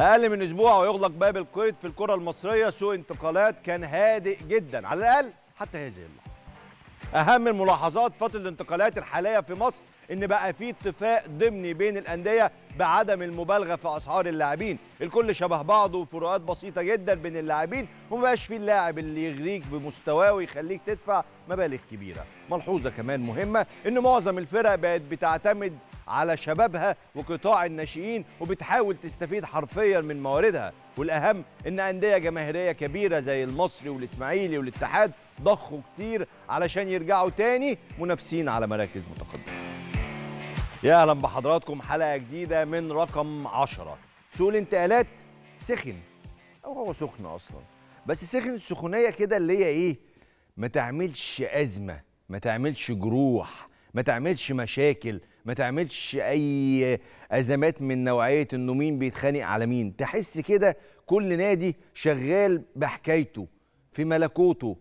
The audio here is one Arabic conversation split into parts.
اقل من اسبوع ويغلق باب القيد في الكره المصريه. سوق انتقالات كان هادئ جدا على الاقل حتى هذه اللحظه. اهم الملاحظات فتره الانتقالات الحاليه في مصر ان بقى في اتفاق ضمني بين الانديه بعدم المبالغه في اسعار اللاعبين، الكل شبه بعضه وفروقات بسيطه جدا بين اللاعبين، ومبقاش في اللاعب اللي يغريك بمستواه ويخليك تدفع مبالغ كبيره. ملحوظه كمان مهمه ان معظم الفرق بقت بتعتمد على شبابها وقطاع الناشئين وبتحاول تستفيد حرفيا من مواردها، والاهم ان انديه جماهيريه كبيره زي المصري والاسماعيلي والاتحاد ضخوا كتير علشان يرجعوا تاني منافسين على مراكز متقدمه. يا اهلا بحضراتكم حلقه جديده من رقم 10. سوق الانتقالات سخن، او هو سخن اصلا، بس سخن السخونيه كده اللي هي ايه؟ ما تعملش ازمه، ما تعملش جروح، ما تعملش مشاكل، ما تعملش اي ازمات من نوعيه انه مين بيتخانق على مين. تحس كده كل نادي شغال بحكايته في ملكوته،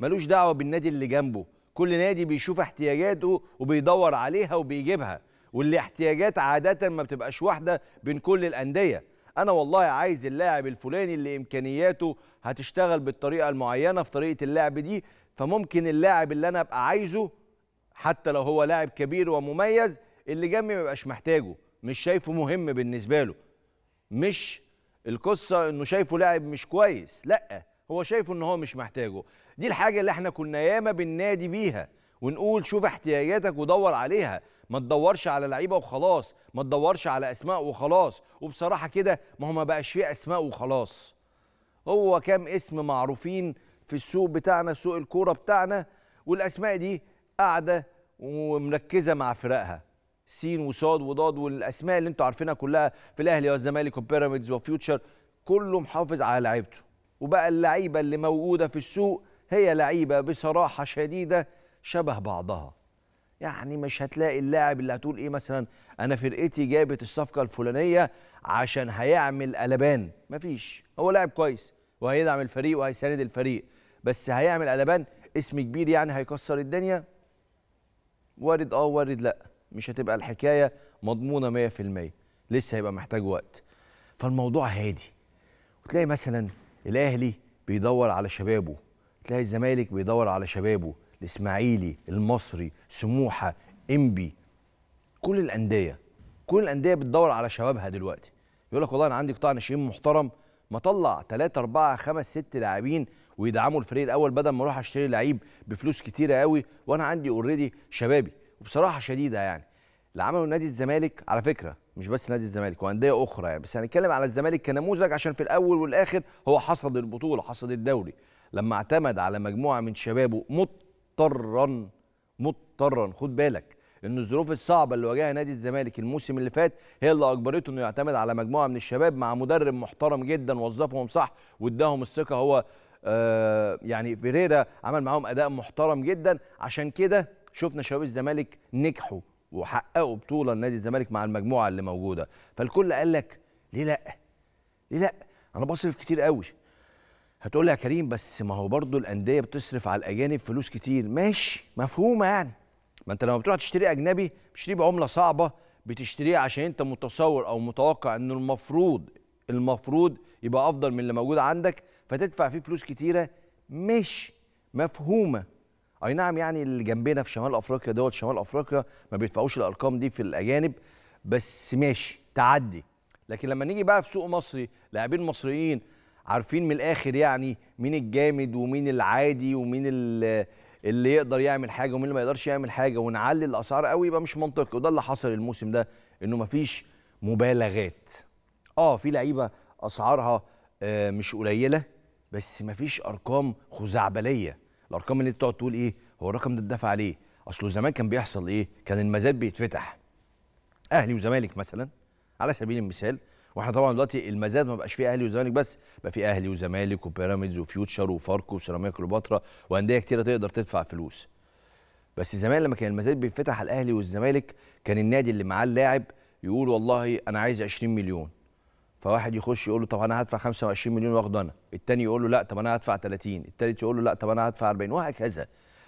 ملوش دعوه بالنادي اللي جنبه. كل نادي بيشوف احتياجاته وبيدور عليها وبيجيبها، والاحتياجات عادة ما بتبقاش واحدة بين كل الأندية. أنا والله عايز اللاعب الفلاني اللي إمكانياته هتشتغل بالطريقة المعينة في طريقة اللعب دي، فممكن اللاعب اللي أنا أبقى عايزه حتى لو هو لاعب كبير ومميز اللي جنبي ما بقاش محتاجه، مش شايفه مهم بالنسبة له. مش القصة إنه شايفه لاعب مش كويس، لأ، هو شايفه إن هو مش محتاجه. دي الحاجة اللي احنا كنا ياما بالنادي بيها، ونقول شوف احتياجاتك ودور عليها، ما تدورش على لعيبه وخلاص، ما تدورش على اسماء وخلاص. وبصراحه كده ما هو ما بقاش فيه اسماء وخلاص، هو كام اسم معروفين في السوق بتاعنا، سوق الكوره بتاعنا، والاسماء دي قاعده ومركزه مع فرقها س وصاد وضاد، والاسماء اللي انتوا عارفينها كلها في الاهلي والزمالك وبيراميدز وفيوتشر، كله محافظ على لعيبته. وبقى اللعيبه اللي موجوده في السوق هي لعيبه بصراحه شديده شبه بعضها، يعني مش هتلاقي اللاعب اللي هتقول ايه مثلا انا فرقتي جابت الصفقه الفلانيه عشان هيعمل قلبان، مفيش. هو لاعب كويس وهيدعم الفريق وهيساند الفريق، بس هيعمل قلبان اسم كبير يعني هيكسر الدنيا؟ وارد اه وارد لا، مش هتبقى الحكايه مضمونه 100%، لسه هيبقى محتاج وقت. فالموضوع هادي، وتلاقي مثلا الاهلي بيدور على شبابه، تلاقي الزمالك بيدور على شبابه، الاسماعيلي، المصري، سموحه، انبي، كل الانديه بتدور على شبابها دلوقتي. يقول لك والله انا عندي قطاع ناشئين محترم، ما اطلع 3 4 5 6 لاعبين ويدعموا الفريق الاول بدل ما اروح اشتري لعيب بفلوس كتيره قوي وانا عندي اوريدي شبابي. وبصراحه شديده يعني اللي عمله نادي الزمالك، على فكره مش بس نادي الزمالك وانديه اخرى يعني، بس هنتكلم على الزمالك كنموذج عشان في الاول والاخر هو حصد البطوله، حصد الدوري، لما اعتمد على مجموعه من شبابه مضطرا. خد بالك ان الظروف الصعبه اللي واجهها نادي الزمالك الموسم اللي فات هي اللي اجبرته انه يعتمد على مجموعه من الشباب مع مدرب محترم جدا وظفهم صح واداهم الثقه. هو يعني بيريرا عمل معاهم اداء محترم جدا، عشان كده شفنا شباب الزمالك نجحوا وحققوا بطوله لنادي الزمالك مع المجموعه اللي موجوده. فالكل قال لك ليه لا؟ ليه لا؟ انا بصرف كتير قوي. هتقول لي يا كريم بس ما هو برضه الانديه بتصرف على الاجانب فلوس كتير، ماشي، مفهومه يعني. ما انت لما بتروح تشتري اجنبي بتشتريه بعمله صعبه، بتشتريه عشان انت متصور او متوقع انه المفروض يبقى افضل من اللي موجود عندك، فتدفع فيه فلوس كتيره، ماشي، مفهومه. اي نعم يعني اللي جنبنا في شمال افريقيا دوت، شمال افريقيا ما بيدفعوش الارقام دي في الاجانب، بس ماشي، تعدي. لكن لما نيجي بقى في سوق مصري، لاعبين مصريين عارفين من الاخر يعني مين الجامد ومين العادي ومين اللي يقدر يعمل حاجه ومين اللي ما يقدرش يعمل حاجه، ونعلي الاسعار قوي يبقى مش منطقي. وده اللي حصل الموسم ده، انه مفيش مبالغات. في لعيبه اسعارها مش قليله، بس مفيش ارقام خزعبليه. الارقام اللي انت بتقعد تقول ايه هو الرقم ده اتدفع ليه؟ اصله زمان كان بيحصل ايه؟ كان المزاد بيتفتح، اهلي وزمالك مثلا على سبيل المثال. واحنا طبعا دلوقتي المزاد ما بقاش فيه اهلي وزمالك بس، بقى فيه اهلي وزمالك وبيراميدز وفيوتشر وفاركو وسيراميكا كليوباترا وانديه كتيره تقدر تدفع فلوس. بس زمان لما كان المزاد بيتفتح على الاهلي والزمالك، كان النادي اللي معاه اللاعب يقول والله انا عايز 20 مليون، فواحد يخش يقول له طب انا هدفع 25 مليون واخده انا، الثاني يقول له لا طب انا هدفع 30، الثالث يقول له لا طب انا هدفع 40، وهكذا.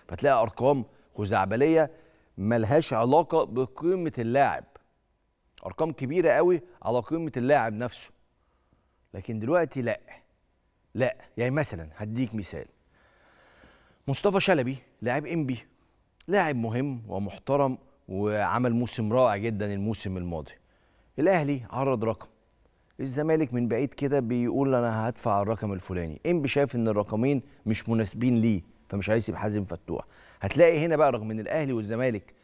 فتلاقي ارقام خزعبليه ملهاش علاقه بقيمه اللاعب، ارقام كبيره قوي على قيمه اللاعب نفسه. لكن دلوقتي لا. يعني مثلا هديك مثال، مصطفى شلبي لاعب انبي، لاعب مهم ومحترم وعمل موسم رائع جدا الموسم الماضي. الاهلي عرض رقم، الزمالك من بعيد كده بيقول انا هدفع الرقم الفلاني، انبي شايف ان الرقمين مش مناسبين ليه فمش هيسيب حازم فتوح. هتلاقي هنا بقى رغم ان الاهلي والزمالك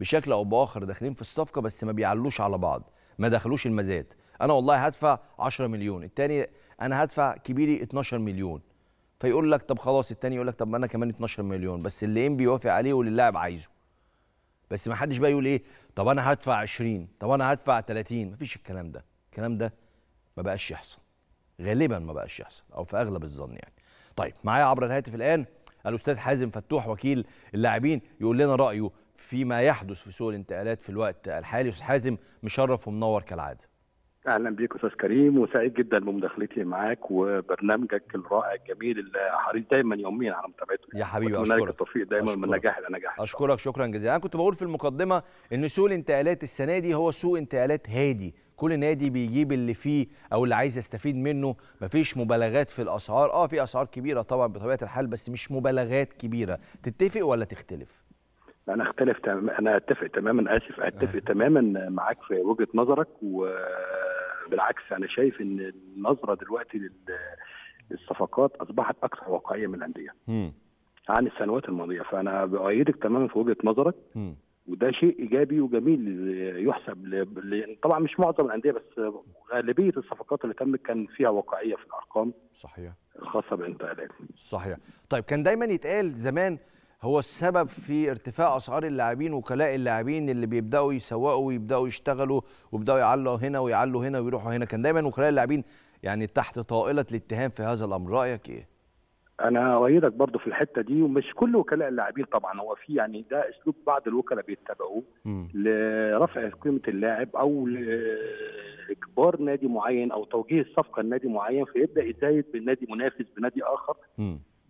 بشكل او باخر داخلين في الصفقه بس ما بيعلوش على بعض، ما دخلوش المزاد. انا والله هدفع 10 مليون، الثاني انا هدفع كبيري 12 مليون، فيقول لك طب خلاص، الثاني يقول لك طب انا كمان 12 مليون، بس اللي انبي يوافق عليه واللي اللاعب عايزه. بس ما حدش بقى يقول ايه طب انا هدفع 20، طب انا هدفع 30، مفيش الكلام ده. الكلام ده ما بقاش يحصل، غالبا ما بقاش يحصل او في اغلب الظن يعني. طيب معايا عبر الهاتف الان الاستاذ حازم فتوح وكيل اللاعبين يقول لنا رايه فيما يحدث في سوق الانتقالات في الوقت الحالي. استاذ حازم مشرف ومنور كالعاده. اهلا بيك استاذ كريم، وسعيد جدا بمداخلتي معاك وبرنامجك الرائع الجميل اللي حريص دايما يوميا على متابعته يا حبيبي. اشكرك التوفيق دايما من نجاح الى نجاح. اشكرك شكرا جزيلا. انا كنت بقول في المقدمه ان سوق الانتقالات السنه دي هو سوق انتقالات هادي، كل نادي بيجيب اللي فيه او اللي عايز يستفيد منه، مفيش مبالغات في الاسعار. في اسعار كبيره طبعا بطبيعه الحال بس مش مبالغات كبيره. تتفق ولا تختلف؟ انا اتفق تماما، اسف، اتفق تماما معاك في وجهه نظرك، وبالعكس انا شايف ان النظره دلوقتي للصفقات اصبحت اكثر واقعيه من الانديه عن السنوات الماضيه، فانا بأيدك تماما في وجهه نظرك وده شيء ايجابي وجميل يحسب طبعا مش معظم الانديه بس غالبيه الصفقات اللي تمت كان فيها واقعيه في الارقام صحيح الخاصه بالانتقالات. صحيح. طيب كان دايما يتقال زمان هو السبب في ارتفاع اسعار اللاعبين وكلاء اللاعبين اللي بيبداوا يسوقوا ويبداوا يشتغلوا ويبداوا يعلوا هنا ويعلوا هنا ويروحوا هنا، كان دايما وكلاء اللاعبين يعني تحت طائله الاتهام في هذا الامر، رايك ايه؟ انا اؤيدك برضو في الحته دي، ومش كل وكلاء اللاعبين طبعا، هو في يعني ده اسلوب بعض الوكلاء بيتبعوه لرفع قيمه اللاعب او لاجبار نادي معين او توجيه الصفقه لنادي معين، فيبدا يزايد بالنادي منافس بنادي اخر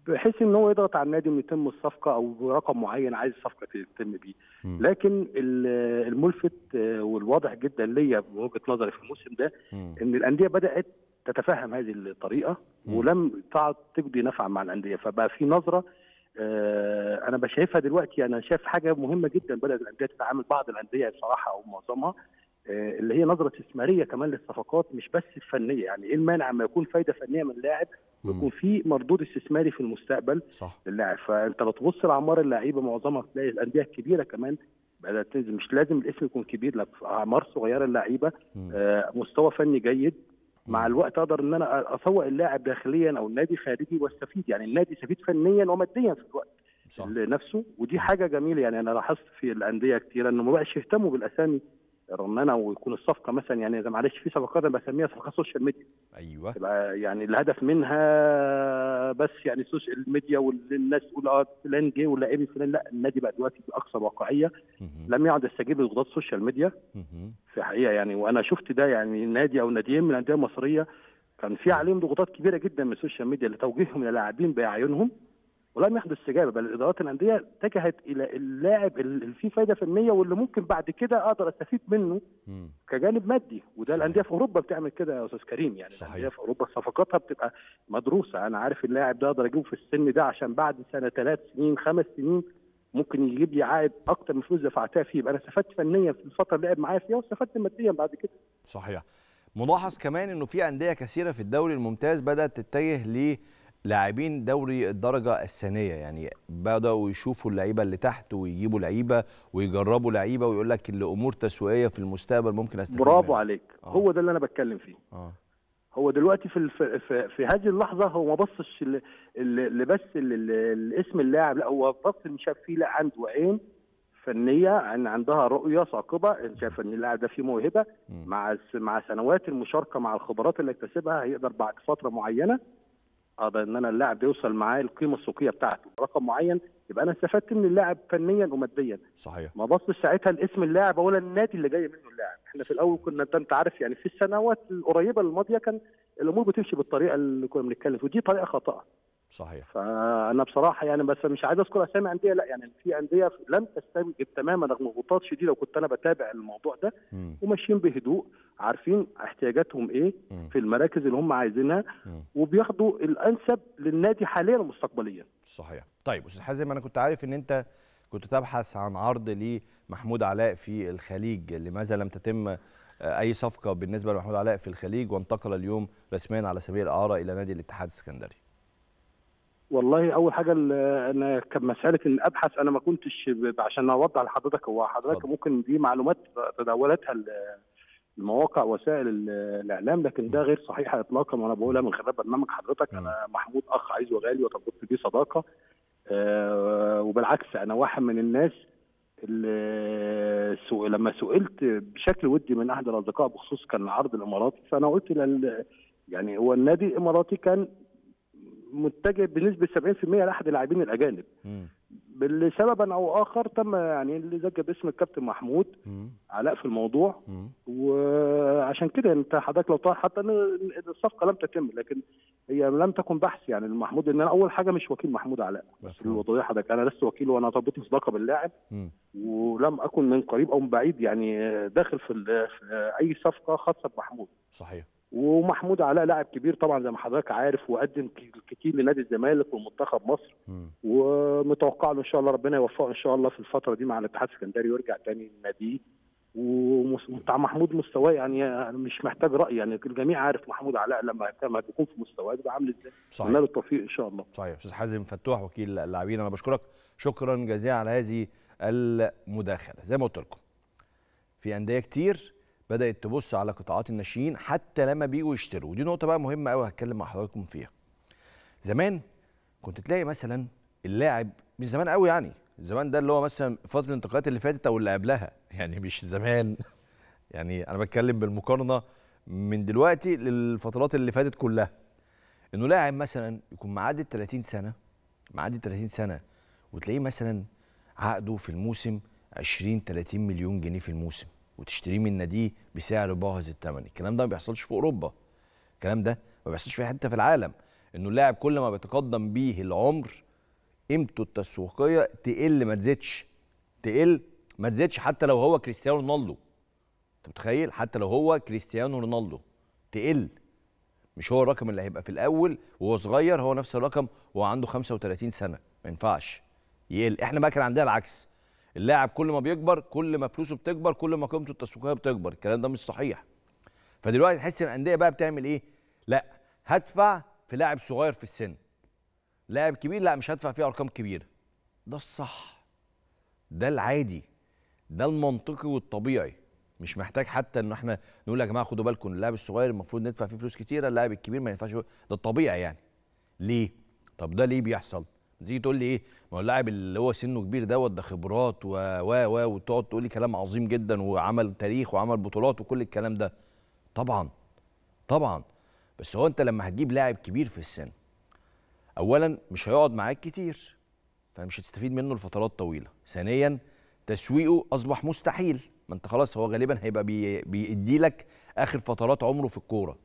بحيث ان هو يضغط على النادي انه يتم الصفقه او برقم معين عايز الصفقه تتم بيه. لكن الملفت والواضح جدا ليا بوجهه نظري في الموسم ده ان الانديه بدات تتفهم هذه الطريقه ولم تعد تجدي نفعا مع الانديه، فبقى في نظره انا بشايفها دلوقتي. انا شايف حاجه مهمه جدا بدات الانديه تتعامل، بعض الانديه بصراحه او معظمها، اللي هي نظره استثماريه كمان للصفقات مش بس الفنيه. يعني ايه المانع ما يكون فايده فنيه من اللاعب ويكون في مردود استثماري في المستقبل للاعب؟ فانت لو تبص لعمار اللعيبه معظمها تلاقي الانديه الكبيره كمان بدات تنزل، مش لازم الاسم يكون كبير، لا اعمار صغيره اللعيبه مستوى فني جيد، مع الوقت اقدر ان انا اسوق اللاعب داخليا او النادي خارجي واستفيد، يعني النادي يستفيد فنيا وماديا في الوقت لنفسه، ودي حاجه جميله. يعني انا لاحظت في الانديه كتير انه ما بقاش يهتموا بالاسامي رنانه ويكون الصفقه مثلا، يعني اذا معلش في صفقات انا بسميها صفقات سوشيال ميديا. ايوه يعني الهدف منها بس يعني السوشيال ميديا والناس تقول فلان جه ولا ايه فلان، لا النادي بقى دلوقتي باقصى واقعيه لم يعد يستجيب لضغوطات السوشيال ميديا في حقيقه يعني. وانا شفت ده يعني نادي او ناديين من الانديه المصريه كان في عليهم ضغوطات كبيره جدا من السوشيال ميديا لتوجيههم للاعبين باعينهم ولم يحدث استجابه، بل الادارات الانديه اتجهت الى اللاعب اللي فيه فايده فنيه واللي ممكن بعد كده اقدر استفيد منه كجانب مادي، وده الانديه في اوروبا بتعمل كده يا استاذ كريم. يعني الانديه في اوروبا صفقاتها بتبقى مدروسه، انا عارف اللاعب ده اقدر اجيبه في السن ده عشان بعد سنه 3 سنين 5 سنين ممكن يجيب لي عائد اكتر من فلوس دفعتها فيه، يبقى انا استفدت فنيا في الفتره اللي لعب معايا فيها واستفدت ماديا بعد كده. صحيح. ملاحظ كمان انه في انديه كثيره في الدوري الممتاز بدات تتجه ل لاعبين دوري الدرجة الثانية، يعني بدأوا يشوفوا اللعيبة اللي تحت ويجيبوا لعيبة ويجربوا لعيبة ويقول لك اللي أمور تسويقية في المستقبل ممكن أستفيد منها. برافو عليك، هو ده اللي أنا بتكلم فيه. هو دلوقتي في هذه اللحظة هو ما بصش اللي بس الاسم اللاعب، لا هو بص إن شاف فيه لا عنده عين فنيه، ان عندها رؤيه ثاقبه، شايف ان اللاعب ده فيه موهبه، مع سنوات المشاركه مع الخبرات اللي اكتسبها هيقدر بعد فترة معينة اقدر ان انا اللاعب يوصل معاه القيمه السوقيه بتاعته رقم معين، يبقى انا استفدت من اللاعب فنيا وماديا. صحيح. ما بصش ساعتها لاسم اللاعب ولا النادي اللي جاي منه اللاعب. احنا في الاول كنا انت عارف يعني في السنوات القريبه الماضيه كان الامور بتمشي بالطريقه اللي كنا بنتكلم، ودي طريقه خاطئه. صحيح. فانا بصراحه يعني بس مش عايز اذكر اسامي انديه، لا يعني في انديه لم تستنجد تماما رغم ضغوطات شديده، وكنت انا بتابع الموضوع ده وماشيين بهدوء، عارفين احتياجاتهم ايه في المراكز اللي هم عايزينها، وبياخدوا الانسب للنادي حاليا ومستقبليا. صحيح. طيب استاذ حازم، انا كنت عارف ان انت كنت تبحث عن عرض لمحمود علاء في الخليج، لماذا لم تتم اي صفقه بالنسبه لمحمود علاء في الخليج وانتقل اليوم رسميا على سبيل الاعاره الى نادي الاتحاد السكندري؟ والله اول حاجه انا كان مساله ان ابحث، انا ما كنتش عشان اوضح لحضرتك، هو حضرتك ممكن دي معلومات تداولتها المواقع وسائل الاعلام، لكن ده غير صحيح اطلاقا، وانا بقولها من خلال برنامج حضرتك. انا محمود اخ عايز وغالي وتربطت بيه صداقه، وبالعكس انا واحد من الناس اللي لما سئلت بشكل ودي من احد الاصدقاء بخصوص كان عرض الاماراتي، فانا قلت يعني هو النادي الاماراتي كان متجه بنسبه 70% لاحد اللاعبين الاجانب، لسبب او اخر تم يعني اللي زج باسم الكابتن محمود علاء في الموضوع، وعشان كده انت حضرتك لو طالع حتى الصفقه لم تتم، لكن هي لم تكن بحث يعني المحمود، ان انا اول حاجه مش وكيل محمود علاء بس الوضعيه حضرتك، انا لست وكيله وانا طبيت مصداقه باللاعب، ولم اكن من قريب او من بعيد يعني داخل في اي صفقه خاصه بمحمود. صحيح. ومحمود علاء لاعب كبير طبعا زي ما حضرتك عارف، وقدم كتير لنادي الزمالك ومنتخب مصر، ومتوقع له ان شاء الله ربنا يوفقه ان شاء الله في الفتره دي مع الاتحاد السكندري ويرجع تاني لناديه. ومع محمود مستواه يعني مش محتاج راي، يعني الجميع عارف محمود علاء لما بيكون في مستواه بيبقى عامل ازاي. اتمنى له التوفيق ان شاء الله. صحيح. استاذ حازم فتوح وكيل اللاعبين، انا بشكرك شكرا جزيلا على هذه المداخله. زي ما قلت لكم في انديه كتير بدأت تبص على قطاعات الناشئين حتى لما بيجوا يشتروا، ودي نقطة بقى مهمة قوي هتكلم مع حضراتكم فيها. زمان كنت تلاقي مثلا اللاعب، مش زمان قوي يعني، زمان ده اللي هو مثلا فترة الانتقالات اللي فاتت أو اللي قبلها، يعني مش زمان، يعني أنا بتكلم بالمقارنة من دلوقتي للفترات اللي فاتت كلها، إنه لاعب مثلا يكون معدي 30 سنة، معدي 30 سنة وتلاقيه مثلا عقده في الموسم 20-30 مليون جنيه في الموسم، وتشتريه من ناديه بسعر باهظ الثمن. الكلام ده ما بيحصلش في اوروبا، الكلام ده ما بيحصلش في حته في العالم، انه اللاعب كل ما بيتقدم بيه العمر قيمته التسويقيه تقل ما تزيدش، تقل ما تزيدش، حتى لو هو كريستيانو رونالدو. انت متخيل؟ حتى لو هو كريستيانو رونالدو تقل، مش هو الرقم اللي هيبقى في الاول وهو صغير هو نفس الرقم وهو عنده 35 سنه، ما ينفعش يقل. احنا بقى كان عندنا العكس، اللاعب كل ما بيكبر كل ما فلوسه بتكبر كل ما قيمته التسويقيه بتكبر، الكلام ده مش صحيح. فدلوقتي تحس ان الانديه بقى بتعمل ايه؟ لا هدفع في لاعب صغير في السن، لاعب كبير لا مش هدفع فيه ارقام كبيره. ده الصح، ده العادي، ده المنطقي والطبيعي، مش محتاج حتى ان احنا نقول يا جماعه خدوا بالكم اللاعب الصغير المفروض ندفع فيه فلوس كتيره، اللاعب الكبير ما ينفعش، ده الطبيعي يعني. ليه؟ طب ده ليه بيحصل؟ تيجي تقول لي ايه؟ ما هو اللاعب اللي هو سنه كبير دوت ده خبرات و وتقعد تقول لي كلام عظيم جدا وعمل تاريخ وعمل بطولات وكل الكلام ده. طبعا طبعا، بس هو انت لما هتجيب لاعب كبير في السن اولا مش هيقعد معاك كتير، فمش هتستفيد منه لفترات طويله، ثانيا تسويقه اصبح مستحيل، ما انت خلاص هو غالبا هيبقى بيدي لك اخر فترات عمره في الكوره،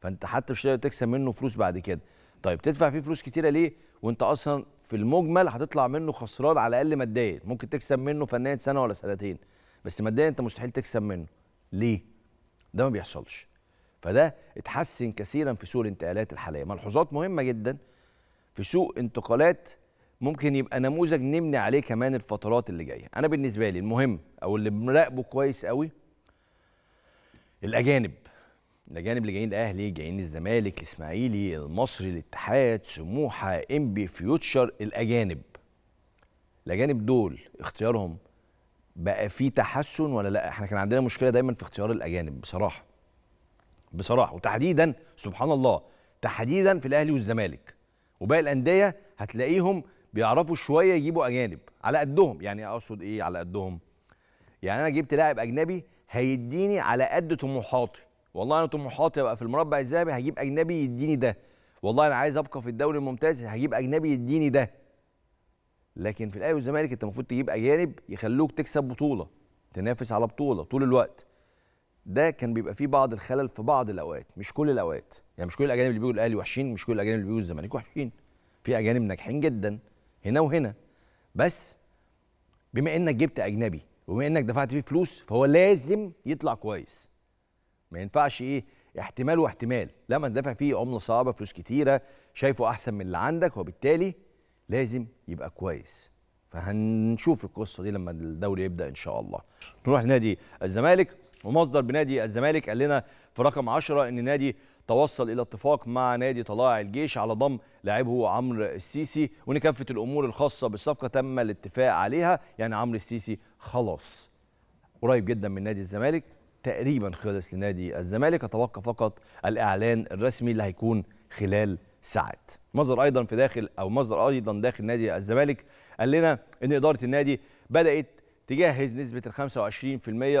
فانت حتى مش هتقدر تكسب منه فلوس بعد كده. طيب تدفع فيه فلوس كتيره ليه وانت اصلا في المجمل هتطلع منه خسران على الاقل ماديا؟ ممكن تكسب منه فنيا سنه ولا سنتين، بس ماديا انت مستحيل تكسب منه. ليه؟ ده ما بيحصلش. فده اتحسن كثيرا في سوق الانتقالات الحاليه. ملحوظات مهمه جدا في سوق انتقالات ممكن يبقى نموذج نبني عليه كمان الفترات اللي جايه. انا بالنسبه لي المهم او اللي مراقبه كويس قوي الاجانب، الاجانب اللي جايين الاهلي، جايين الزمالك، الاسماعيلي، المصري، الاتحاد، سموحه، امبي، فيوتشر، الاجانب. الاجانب دول اختيارهم بقى فيه تحسن ولا لا؟ احنا كان عندنا مشكله دايما في اختيار الاجانب بصراحه. بصراحه وتحديدا سبحان الله تحديدا في الاهلي والزمالك. وباقي الانديه هتلاقيهم بيعرفوا شويه يجيبوا اجانب على قدهم، يعني اقصد ايه على قدهم؟ يعني انا جبت لاعب اجنبي هيديني على قد طموحاتي، والله انا طموحاتي ابقى في المربع الذهبي هجيب اجنبي يديني ده، والله انا عايز ابقى في الدوري الممتاز هجيب اجنبي يديني ده. لكن في الاهلي والزمالك انت المفروض تجيب اجانب يخلوك تكسب بطوله، تنافس على بطوله طول الوقت. ده كان بيبقى فيه بعض الخلل في بعض الاوقات، مش كل الاوقات، يعني مش كل الاجانب اللي بيجوا الاهلي وحشين، مش كل الاجانب اللي بيجوا الزمالك وحشين. في اجانب ناجحين جدا هنا وهنا، بس بما انك جبت اجنبي وبما انك دفعت فيه فلوس فهو لازم يطلع كويس. ما ينفعش ايه احتمال واحتمال، لما تدفع فيه عمله صعبه فلوس كتيره شايفه احسن من اللي عندك وبالتالي لازم يبقى كويس. فهنشوف القصه دي لما الدوري يبدا ان شاء الله. نروح لنادي الزمالك، ومصدر بنادي الزمالك قال لنا في رقم 10 ان نادي توصل الى اتفاق مع نادي طلائع الجيش على ضم لاعبه عمرو السيسي، وان كافه الامور الخاصه بالصفقه تم الاتفاق عليها. يعني عمرو السيسي خلاص قريب جدا من نادي الزمالك، تقريبا خلص لنادي الزمالك، اتوقع فقط الاعلان الرسمي اللي هيكون خلال ساعات. مصدر ايضا داخل نادي الزمالك قال لنا ان اداره النادي بدات تجهز نسبة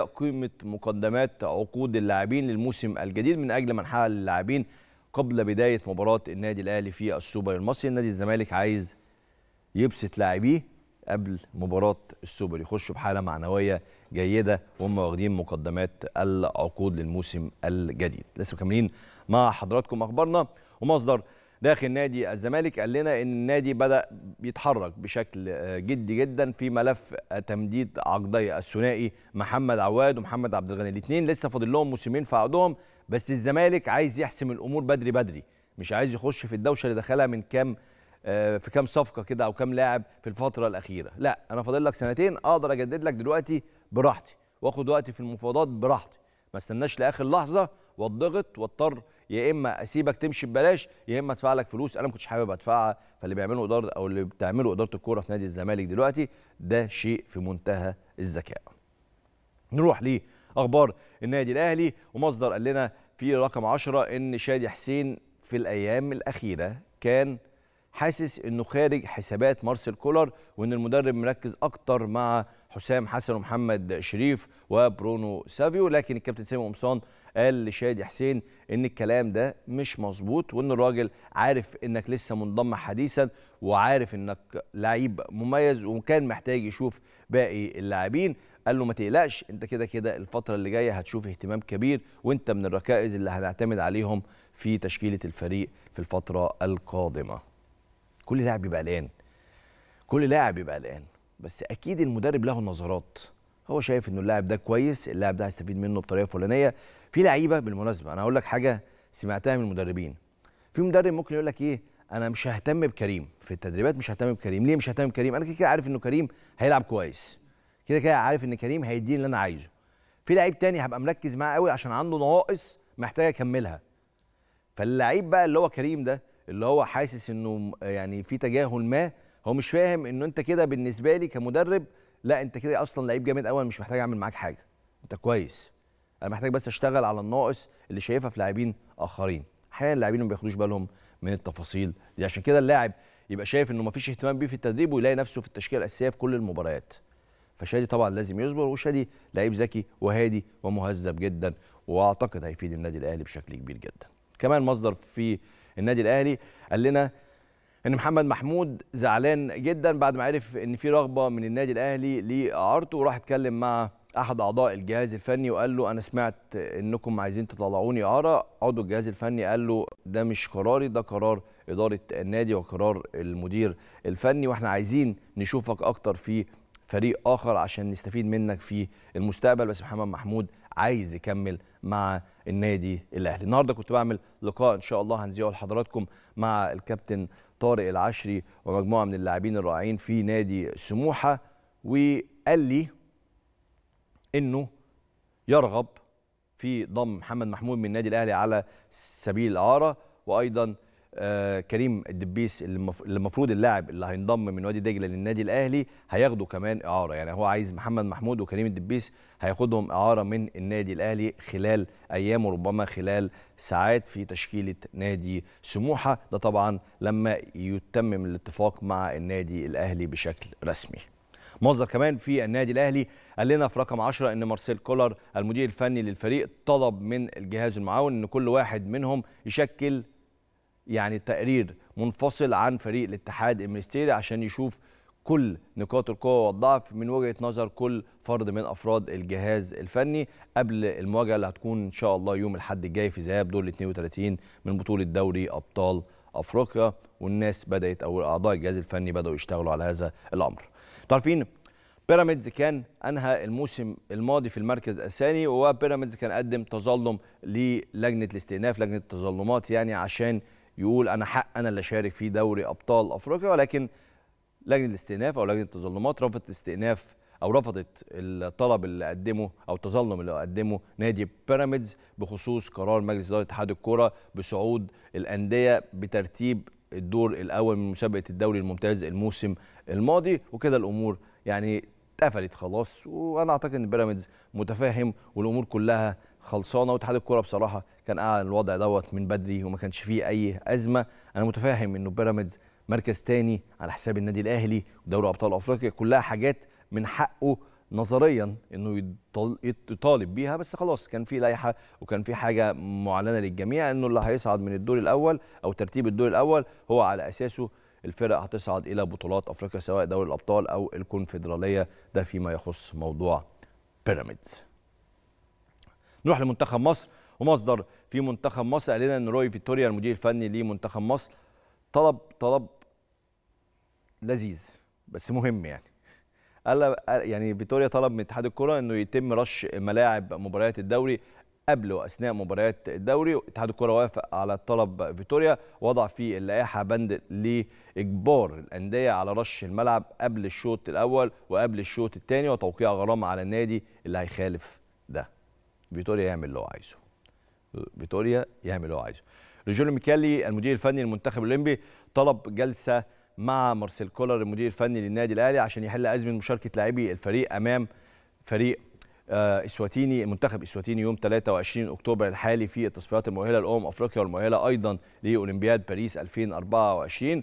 25% قيمة مقدمات عقود اللاعبين للموسم الجديد من أجل منحها للاعبين قبل بداية مباراة النادي الأهلي في السوبر المصري. نادي الزمالك عايز يبسط لاعبيه قبل مباراة السوبر، يخشوا بحالة معنوية جيدة وهم واخدين مقدمات العقود للموسم الجديد. لسه مكملين مع حضراتكم أخبارنا، ومصدر داخل نادي الزمالك قال لنا ان النادي بدأ يتحرك بشكل جدي جدا في ملف تمديد عقدي الثنائي محمد عواد ومحمد عبد الغني. الاثنين لسه فاضل لهم موسمين في عقدهم، بس الزمالك عايز يحسم الامور بدري بدري، مش عايز يخش في الدوشه اللي دخلها من كام صفقه كده او كام لاعب في الفتره الاخيره. لا، انا فاضل لك سنتين، اقدر اجدد لك دلوقتي براحتي واخد وقتي في المفاوضات براحتي، ما استناش لاخر لحظه واتضغط واضطر يا اما اسيبك تمشي ببلاش يا اما ادفع لك فلوس انا ما كنتش حابب ادفعها. فاللي بيعمله اداره او اللي بتعمله اداره الكوره في نادي الزمالك دلوقتي ده شيء في منتهى الذكاء. نروح لاخبار النادي الاهلي، ومصدر قال لنا في رقم 10 ان شادي حسين في الايام الاخيره كان حاسس انه خارج حسابات مارسيل كولر، وان المدرب مركز اكتر مع حسام حسن ومحمد شريف وبرونو سافيو، لكن الكابتن سامي قمصان قال لشادي حسين ان الكلام ده مش مظبوط، وان الراجل عارف انك لسه منضم حديثا وعارف انك لعيب مميز وكان محتاج يشوف باقي اللاعبين. قال له ما تقلقش، انت كده كده الفتره اللي جايه هتشوف اهتمام كبير وانت من الركائز اللي هنعتمد عليهم في تشكيله الفريق في الفتره القادمه. كل لاعب بيبقى قلقان، كل لاعب بيبقى قلقان، بس اكيد المدرب له نظرات، هو شايف انه اللاعب ده كويس، اللاعب ده هيستفيد منه بطريقه فلانيه. في لعيبه بالمناسبه انا هقول لك حاجه سمعتها من المدربين، في مدرب ممكن يقول لك ايه، انا مش ههتم بكريم في التدريبات، مش ههتم بكريم. ليه مش ههتم بكريم؟ انا كده كده عارف انه كريم هيلعب كويس، كده كده عارف ان كريم هيديني اللي انا عايزه. في لعيب تاني هبقى مركز معاه قوي عشان عنده نواقص محتاج اكملها. فاللعيب بقى اللي هو كريم ده اللي هو حاسس انه يعني في تجاهل، ما هو مش فاهم انه انت كده بالنسبه لي كمدرب، لا انت كده اصلا لعيب جامد قوي، مش محتاج اعمل معاك حاجه، انت كويس، انا محتاج بس اشتغل على الناقص اللي شايفها في لاعبين اخرين. احيانا اللاعبين ما بياخدوش بالهم من التفاصيل دي، عشان كده اللاعب يبقى شايف انه ما فيش اهتمام بيه في التدريب ويلاقي نفسه في التشكيله الاساسيه في كل المباريات. فشادي طبعا لازم يصبر، وشادي لعيب ذكي وهادي ومهذب جدا، واعتقد هيفيد النادي الاهلي بشكل كبير جدا. كمان مصدر في النادي الاهلي قال لنا ان محمد محمود زعلان جدا بعد ما عرف ان في رغبه من النادي الاهلي لاعارته، وراح اتكلم مع احد اعضاء الجهاز الفني وقال له انا سمعت انكم عايزين تطلعوني اعاره. عضو الجهاز الفني قال له ده مش قراري، ده قرار اداره النادي وقرار المدير الفني، واحنا عايزين نشوفك اكتر في فريق اخر عشان نستفيد منك في المستقبل، بس محمد محمود عايز يكمل مع النادي الاهلي. النهارده كنت بعمل لقاء ان شاء الله هنذيعه لحضراتكم مع الكابتن طارق العشري ومجموعه من اللاعبين الرائعين في نادي سموحه، وقال لي انه يرغب في ضم محمد محمود من النادي الاهلي على سبيل الاعاره، وايضا كريم الدبيس اللي المفروض اللاعب اللي هينضم من وادي دجله للنادي الاهلي هياخدوا كمان اعاره. يعني هو عايز محمد محمود وكريم الدبيس هياخدهم اعاره من النادي الاهلي خلال ايام وربما خلال ساعات في تشكيله نادي سموحه، ده طبعا لما يتمم الاتفاق مع النادي الاهلي بشكل رسمي. مصدر كمان في النادي الاهلي قال لنا في رقم 10 ان مارسيل كولر المدير الفني للفريق طلب من الجهاز المعاون ان كل واحد منهم يشكل يعني تقرير منفصل عن فريق الاتحاد المنستيري عشان يشوف كل نقاط القوة والضعف من وجهة نظر كل فرد من أفراد الجهاز الفني قبل المواجهة اللي هتكون إن شاء الله يوم الأحد الجاي في ذهاب دور ال 32 من بطولة دوري أبطال افريقيا، والناس بدات او اعضاء الجهاز الفني بداوا يشتغلوا على هذا الامر. عارفين بيراميدز كان انهى الموسم الماضي في المركز الثاني، وبيراميدز كان قدم تظلم للجنه الاستئناف، لجنه التظلمات يعني، عشان يقول انا حق انا اللي اشارك في دوري ابطال افريقيا، ولكن لجنه الاستئناف او لجنه التظلمات رفضت الاستئناف او رفضت الطلب اللي قدمه او التظلم اللي قدمه نادي بيراميدز بخصوص قرار مجلس اداره اتحاد الكره بصعود الانديه بترتيب الدور الاول من مسابقه الدوري الممتاز الموسم الماضي. وكده الامور يعني اتقفلت خلاص، وانا اعتقد ان بيراميدز متفاهم والامور كلها خلصانه، واتحاد الكره بصراحه كان قاعد الوضع دوت من بدري وما كانش فيه اي ازمه. انا متفاهم انه بيراميدز مركز ثاني على حساب النادي الاهلي ودوري ابطال افريقيا، كلها حاجات من حقه نظريا انه يطالب بيها، بس خلاص كان في لائحه وكان في حاجه معلنه للجميع انه اللي هيصعد من الدور الاول او ترتيب الدور الاول هو على اساسه الفرق هتصعد الى بطولات افريقيا سواء دوري الابطال او الكونفدراليه. ده فيما يخص موضوع بيراميدز. نروح لمنتخب مصر، ومصدر في منتخب مصر قال لنا ان روي فيتوريا المدير الفني لمنتخب مصر طلب لذيذ بس مهم يعني. قال يعني فيتوريا طلب من اتحاد الكره انه يتم رش ملاعب مباريات الدوري قبل واثناء مباريات الدوري، واتحاد الكره وافق على طلب فيتوريا، وضع في اللائحه بند لاجبار الانديه على رش الملعب قبل الشوط الاول وقبل الشوط الثاني، وتوقيع غرامه على النادي اللي هيخالف ده. فيتوريا يعمل اللي هو عايزه. رجولو ميكالي المدير الفني للمنتخب الاولمبي طلب جلسه مع مارسيل كولر المدير الفني للنادي الاهلي عشان يحل ازمه مشاركه لاعبي الفريق امام فريق اسواتيني منتخب اسواتيني يوم 23 اكتوبر الحالي في التصفيات المؤهله لامم افريقيا والمؤهله ايضا لاولمبياد باريس 2024.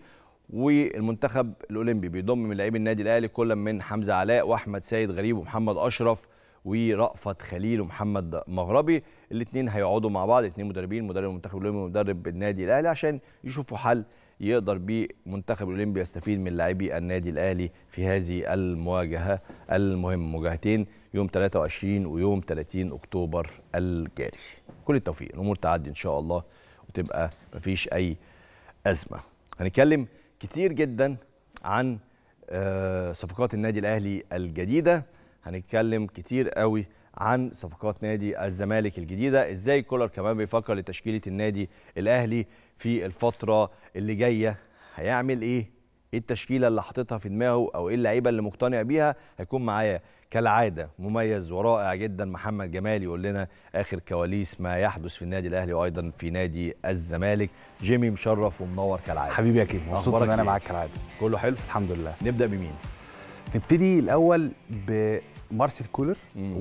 والمنتخب الاولمبي بيضم من لاعبي النادي الاهلي كل من حمزه علاء واحمد سيد غريب ومحمد اشرف ورأفت خليل ومحمد مغربي، الاثنين هيقعدوا مع بعض، الاثنين مدربين، مدرب المنتخب الاولمبي ومدرب النادي الاهلي، عشان يشوفوا حل يقدر بيه المنتخب الاولمبي يستفيد من لاعبي النادي الاهلي في هذه المواجهه المهمه، مواجهتين يوم 23 ويوم 30 اكتوبر الجاري. كل التوفيق، الامور تعدي ان شاء الله وتبقى مفيش اي ازمه. هنتكلم كتير جدا عن صفقات النادي الاهلي الجديده، هنتكلم كتير قوي عن صفقات نادي الزمالك الجديده، ازاي كولر كمان بيفكر لتشكيله النادي الاهلي في الفتره اللي جايه، هيعمل ايه؟ ايه التشكيله اللي حاططها في دماغه او ايه اللعيبه اللي مقتنع بيها؟ هيكون معايا كالعاده مميز ورائع جدا محمد جمال يقول لنا اخر كواليس ما يحدث في النادي الاهلي وايضا في نادي الزمالك. جيمي مشرف ومنور كالعاده. حبيبي يا كيمو، مبسوط ان انا معاك كالعاده. كله حلو الحمد لله. نبدا بمين؟ نبتدي الاول ب مارسيل كولر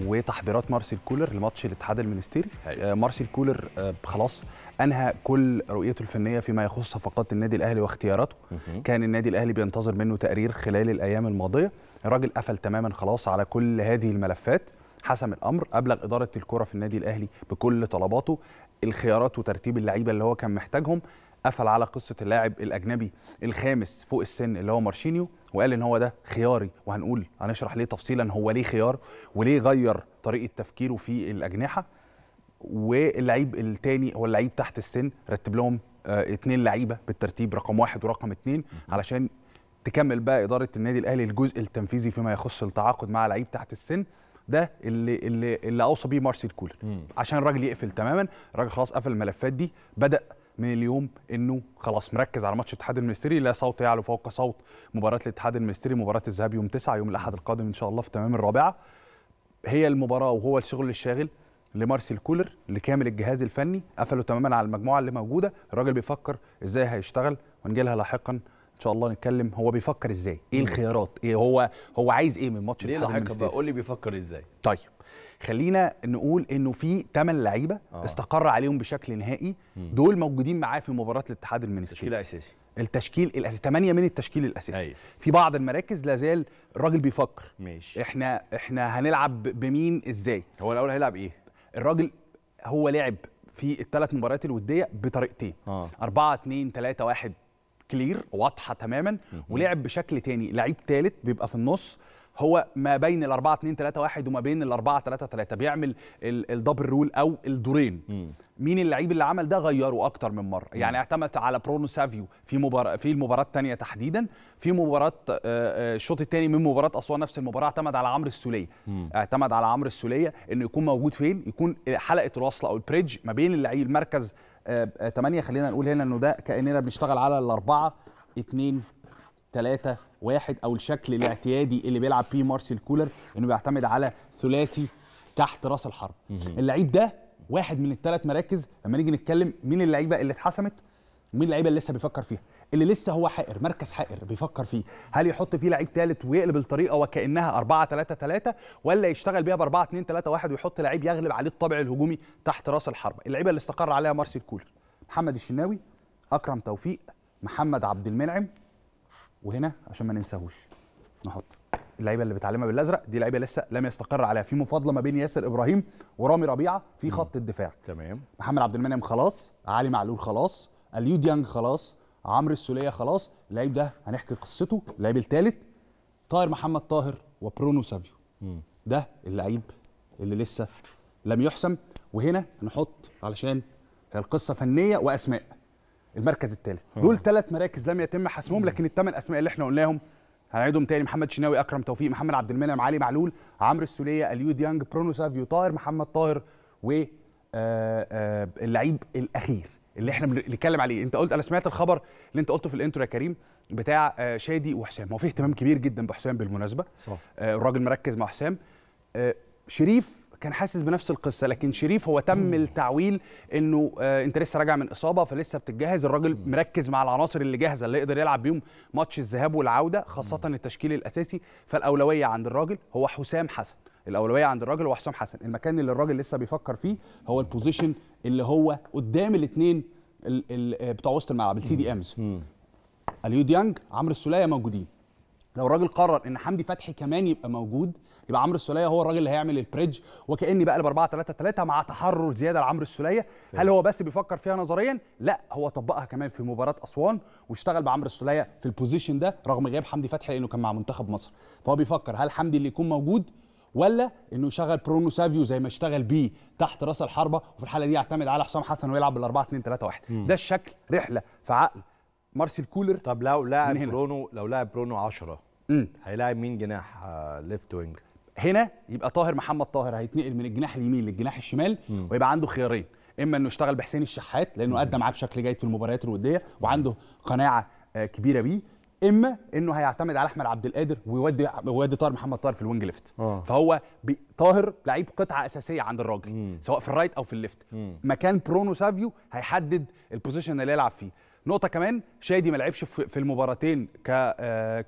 وتحضيرات مارسيل كولر لماتش الاتحاد المنستيري. مارسيل كولر خلاص انهى كل رؤيته الفنيه فيما يخص صفقات النادي الاهلي واختياراته. كان النادي الاهلي بينتظر منه تقرير خلال الايام الماضيه، الراجل قفل تماما خلاص على كل هذه الملفات، حسم الامر، ابلغ اداره الكره في النادي الاهلي بكل طلباته، الخيارات وترتيب اللعيبه اللي هو كان محتاجهم، قفل على قصه اللاعب الاجنبي الخامس فوق السن اللي هو مارشينيو، وقال ان هو ده خياري، وهنقول هنشرح ليه تفصيلا هو ليه خيار وليه غير طريقه تفكيره في الاجنحه. واللعيب الثاني هو اللعيب تحت السن، رتب لهم اثنين لعيبه بالترتيب رقم 1 ورقم 2 علشان تكمل بقى اداره النادي الاهلي الجزء التنفيذي فيما يخص التعاقد مع لعيب تحت السن. ده اللي اوصى بيه مارسيل كولر عشان الراجل يقفل تماما. الراجل خلاص قفل الملفات دي، بدا من اليوم انه خلاص مركز على ماتش الاتحاد المنستيري، لا صوت يعلو فوق صوت مباراه الاتحاد المنستيري، مباراه الذهاب يوم 9 يوم الاحد القادم ان شاء الله في تمام الرابعه. هي المباراه وهو الشغل الشاغل لمارسيل كولر لكامل الجهاز الفني، قفلوا تماما على المجموعه اللي موجوده، الراجل بيفكر ازاي هيشتغل ونجي لها لاحقا ان شاء الله نتكلم هو بيفكر ازاي، ايه الخيارات، ايه هو عايز ايه من ماتش الاتحاد المنستيري. ليه لاحقا بقى؟ قول لي بيفكر ازاي. طيب خلينا نقول انه في 8 لعيبه استقر عليهم بشكل نهائي، دول موجودين معاه في مباراه الاتحاد المنستيري. التشكيل الاساسي. 8 من التشكيل الاساسي. أيوة. في بعض المراكز لازال الراجل بيفكر. ماشي. احنا هنلعب بمين ازاي؟ هو الاول هيلعب ايه؟ الراجل هو لعب في الثلاث مباريات الوديه بطريقتين، 4-2-3-1 كلير واضحه تماما، ولعب بشكل ثاني لعيب ثالث بيبقى في النص هو ما بين ال 4-2-3-1 وما بين ال 4-3-3، بيعمل الدبل رول او الدورين. مين اللعيب اللي عمل ده؟ غيره اكتر من مره، يعني اعتمد على برونو سافيو في المباراه الثانيه تحديدا، في مباراه الشوط الثاني من مباراه اسوان نفس المباراه اعتمد على عمرو السوليه، اعتمد على عمرو السوليه انه يكون موجود فين؟ يكون حلقه الوصله او البريدج ما بين اللعيب المركز 8، خلينا نقول هنا انه ده كاننا بنشتغل على ال 4-2-3-1 او الشكل الاعتيادي اللي بيلعب فيه مارسيل كولر، انه بيعتمد على ثلاثي تحت راس الحرب. اللعيب ده واحد من الثلاث مراكز لما نيجي نتكلم مين اللعيبه اللي اتحسمت ومين اللعيبه اللي لسه بيفكر فيها، اللي لسه هو حائر، مركز حائر بيفكر فيه، هل يحط فيه لعيب ثالث ويقلب الطريقه وكانها 4-3-3 ولا يشتغل بيها ب 4-2-3-1 ويحط لعيب يغلب عليه الطابع الهجومي تحت راس الحربه؟ اللعيبه اللي استقر عليها مارسيل كولر: محمد الشناوي، اكرم توفيق، محمد عبد المنعم، وهنا عشان ما ننساهوش نحط اللعيبه اللي بتعلمها بالازرق دي لعيبه لسه لم يستقر عليها، في مفاضله ما بين ياسر ابراهيم ورامي ربيعه في خط الدفاع. تمام. محمد عبد المنعم خلاص، علي معلول خلاص، اليو ديانج خلاص، عمرو السوليه خلاص، اللعيب ده هنحكي قصته. اللعيب الثالث طاهر محمد طاهر وبرونو سافيو، ده اللعيب اللي لسه لم يحسم، وهنا هنحط علشان القصه فنيه واسماء المركز الثالث. دول ثلاث مراكز لم يتم حسمهم، لكن الثمان اسماء اللي احنا قلناهم هنعيدهم تاني: محمد شناوي، اكرم توفيق، محمد عبد المنعم، علي معلول، عمرو السوليه، اليو ديانج، برونو سافيو، طاهر محمد طاهر، و اللعيب الاخير اللي احنا بنتكلم عليه. انت قلت، انا سمعت الخبر اللي انت قلته في الانترو يا كريم بتاع شادي وحسام، هو في اهتمام كبير جدا بحسام بالمناسبه، صح. الراجل مركز مع حسام. شريف كان حاسس بنفس القصه، لكن شريف هو تم التعويل انه انت لسه راجع من اصابه فلسه بتتجهز. الراجل مركز مع العناصر اللي جاهزه اللي يقدر يلعب بيهم ماتش الذهاب والعوده، خاصه التشكيل الاساسي، فالاولويه عند الراجل هو حسام حسن، الاولويه عند الراجل هو حسام حسن. المكان اللي الراجل لسه بيفكر فيه هو البوزيشن اللي هو قدام الاثنين بتوع وسط الملعب السي دي امز، اليو ديانج، عمرو السوليه موجودين. لو الراجل قرر ان حمدي فتحي كمان يبقى موجود، يبقى عمرو السوليه هو الراجل اللي هيعمل البريدج، وكأني بقى 4-3-3 مع تحرر زياده لعمرو السوليه. هل هو بس بيفكر فيها نظريا؟ لا، هو طبقها كمان في مباراه اسوان واشتغل بعمرو السوليه في البوزيشن ده رغم غياب حمدي فتحي لانه كان مع منتخب مصر. فهو بيفكر هل حمدي اللي يكون موجود ولا انه يشغل برونو سافيو زي ما اشتغل بيه تحت راس الحربه، وفي الحاله دي يعتمد على حسام حسن ويلعب بال 4-2-3-1. ده الشكل، رحله في عقل مارسيل كولر. طب لو لاعب برونو 10 هيلاعب مين جناح ليفت وينج؟ هنا يبقى طاهر محمد طاهر هيتنقل من الجناح اليمين للجناح الشمال، ويبقى عنده خيارين: اما انه يشتغل بحسين الشحات لانه ادى معاه بشكل جيد في المباريات الوديه وعنده قناعه كبيره بيه، اما انه هيعتمد على احمد عبد القادر ويودي طاهر محمد طاهر في الوينج ليفت. فهو طاهر لعيب قطعه اساسيه عند الراجل، سواء في الرايت او في الليفت. مكان برونو سافيو هيحدد البوزيشن اللي يلعب فيه. نقطة كمان، شادي ما لعبش في المباراتين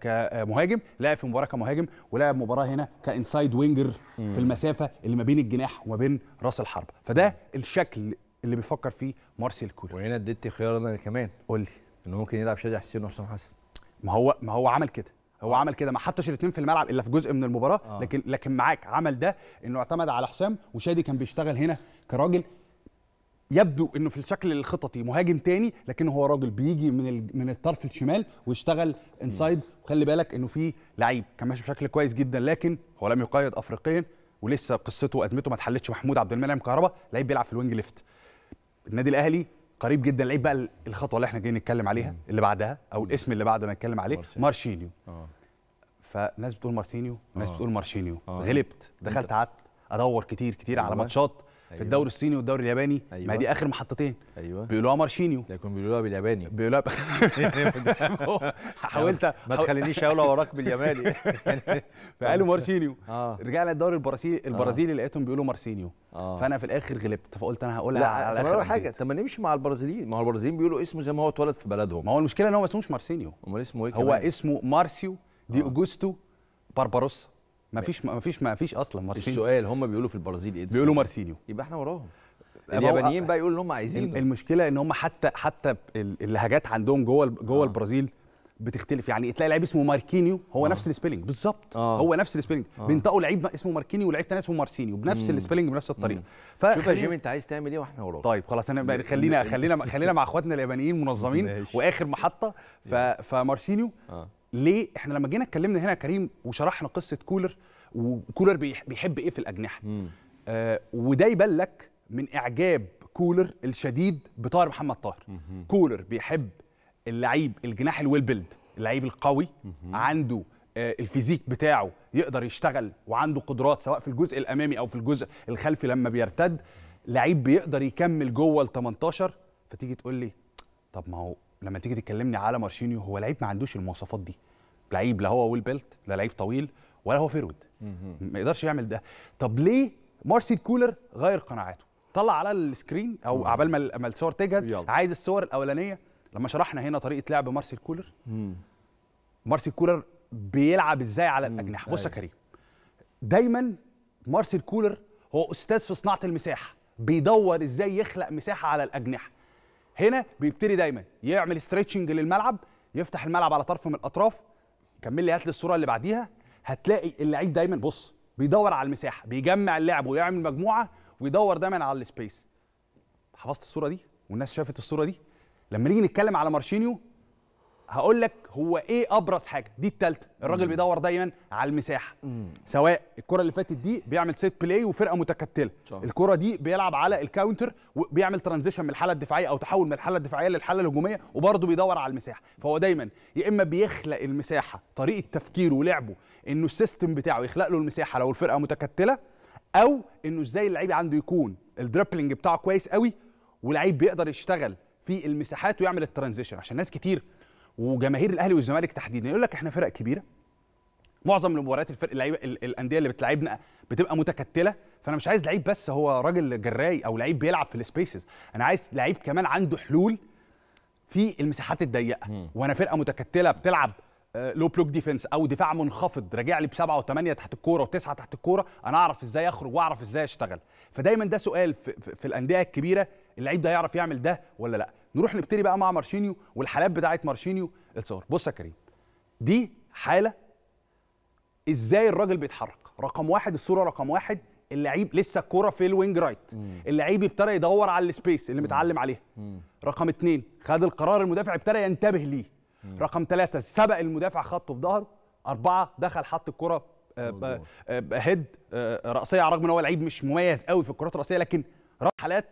كمهاجم، لعب في مباراة كمهاجم ولعب مباراة هنا كانسايد وينجر في المسافة اللي ما بين الجناح وما بين راس الحربة. فده الشكل اللي بيفكر فيه مارسيل كولر. وهنا اديتي خيار انا كمان، قول لي انه ممكن يلعب شادي حسين وحسام حسن. ما هو عمل كده، هو عمل كده، ما حطش الاثنين في الملعب الا في جزء من المباراة، لكن معاك عمل ده انه اعتمد على حسام، وشادي كان بيشتغل هنا كراجل يبدو انه في الشكل الخططي مهاجم تاني، لكن هو راجل بيجي من الطرف الشمال ويشتغل انسايد. وخلي بالك انه في لعيب كان ماشي بشكل كويس جدا لكن هو لم يقيد افريقيا ولسه قصته وازمته ما اتحلتش، محمود عبد المنعم كهربا، لعيب بيلعب في الوينج ليفت. النادي الاهلي قريب جدا، لعيب بقى الخطوه اللي احنا جايين نتكلم عليها اللي بعدها او الاسم اللي بعده نتكلم عليه، مارشينيو. فناس بتقول مارسينيو، ناس بتقول مارشينيو. غلبت، دخلت قعدت ادور كتير على ماتشات في الدوري الصيني والدوري الياباني، ما دي اخر محطتين. بيقولوها مارشينيو، لكن بيقولوها بالياباني، بيقولوها حاولت ما تخلينيش اقولها وراك بالياباني، فقالوا مارشينيو. رجعنا الدوري البرازيلي لقيتهم بيقولوا مارسينيو، فانا في الاخر غلبت، فقلت انا هقولها على الاخر. لا حاجه، طب ما نمشي مع البرازيليين، ما هو البرازيليين بيقولوا اسمه زي ما هو اتولد في بلدهم. ما هو المشكله ان هو ما اسموش مارسينيو، امال اسمه ايه؟ هو اسمه مارسيو دي اوجوستو بارباروسا. ما فيش اصلا مارسينيو. السؤال، هم بيقولوا في البرازيل ايه؟ بيقولوا مارسينيو، يبقى احنا وراهم. اليابانيين بقى يقولوا اللي هم عايزينه. المشكله ان هم حتى اللهجات عندهم جوه البرازيل بتختلف، يعني تلاقي لعيب اسمه ماركينيو هو نفس السبيلنج بالظبط، هو نفس السبيلنج، بينطقوا لعيب اسمه ماركينيو ولعيب تاني اسمه مارسينيو بنفس السبيلنج بنفس الطريقه. شوف يا جيمي انت عايز تعمل ايه واحنا وراك. طيب خلاص، انا خلينا مع اخواتنا اليابانيين منظمين. واخر محطه فمارسينيو ليه احنا لما جينا اتكلمنا هنا يا كريم وشرحنا قصه كولر وكولر بيحب ايه في الاجنحه وده يبان لك من اعجاب كولر الشديد بطاهر محمد طاهر. كولر بيحب اللعيب الجناح الويل بيلد، اللعيب القوي عنده الفيزيك بتاعه يقدر يشتغل وعنده قدرات سواء في الجزء الامامي او في الجزء الخلفي لما بيرتد، لعيب بيقدر يكمل جوه ال 18. فتيجي تقول لي طب ما هو لما تيجي تكلمني على مارشينيو هو لعيب ما عندوش المواصفات دي، لعيب لا هو ويل بيلت لا لعيب طويل ولا هو فيرود، ما يقدرش يعمل ده. طب ليه مارسيل كولر غير قناعاته؟ طلع على السكرين او عبال ما الصور تجهز، عايز الصور الاولانيه لما شرحنا هنا طريقه لعب مارسيل كولر. مارسيل كولر بيلعب ازاي على الاجنحه؟ بص يا كريم، دايما مارسيل كولر هو استاذ في صناعه المساحه، بيدور ازاي يخلق مساحه على الاجنحه. هنا بيبتدي دايما يعمل ستريتشنج للملعب، يفتح الملعب على طرف من الاطراف. كمل لي هات لي الصوره اللي بعديها، هتلاقي اللعيب دايما بص بيدور على المساحه، بيجمع اللعب ويعمل مجموعه ويدور دايما على السبيس. حفظت الصوره دي والناس شافت الصوره دي. لما نيجي نتكلم على مارشينيو هقول لك هو ايه ابرز حاجه، دي الثالثه، الراجل بيدور دايما على المساحه. سواء الكره اللي فاتت دي بيعمل سيت بلاي وفرقه متكتله، الكره دي بيلعب على الكاونتر وبيعمل ترانزيشن من الحاله الدفاعيه او تحول من الحاله الدفاعيه للحاله الهجوميه وبرضه بيدور على المساحه. فهو دايما يا اما بيخلق المساحه، طريقه تفكيره ولعبه انه السيستم بتاعه يخلق له المساحه لو الفرقه متكتله، او انه ازاي اللعيب عنده يكون الدربلنج بتاعه كويس قوي ولعيب بيقدر يشتغل في المساحات ويعمل الترانزيشن. عشان ناس كتير وجماهير الاهلي والزمالك تحديدا يقول لك احنا فرق كبيره، معظم مباريات الفرق الانديه اللي بتلعبنا بتبقى متكتله، فانا مش عايز لعيب بس هو راجل جراي او لعيب بيلعب في السبيسز، انا عايز لعيب كمان عنده حلول في المساحات الضيقه. وانا فرقه متكتله بتلعب لو بلوك ديفنس او دفاع منخفض راجع لي بسبعه وثمانيه تحت الكوره وتسعه تحت الكوره، انا اعرف ازاي اخرج واعرف ازاي اشتغل. فدايما ده سؤال في الانديه الكبيره، اللعيب ده يعرف يعمل ده ولا لا؟ نروح نبتدي بقى مع مارشينيو والحالات بتاعه مارشينيو. الصور بص يا كريم، دي حاله ازاي الراجل بيتحرك. رقم واحد، الصوره رقم واحد، اللعيب لسه الكوره في الوينج رايت، اللعيب ابتدى يدور على السبيس اللي متعلم عليها. رقم اثنين، خد القرار، المدافع ابتدى ينتبه ليه. رقم ثلاثه، سبق المدافع خطه في ظهره. اربعه، دخل حط الكوره هيد راسيه، رغم ان هو لعيب مش مميز قوي في الكرات الراسيه لكن حالات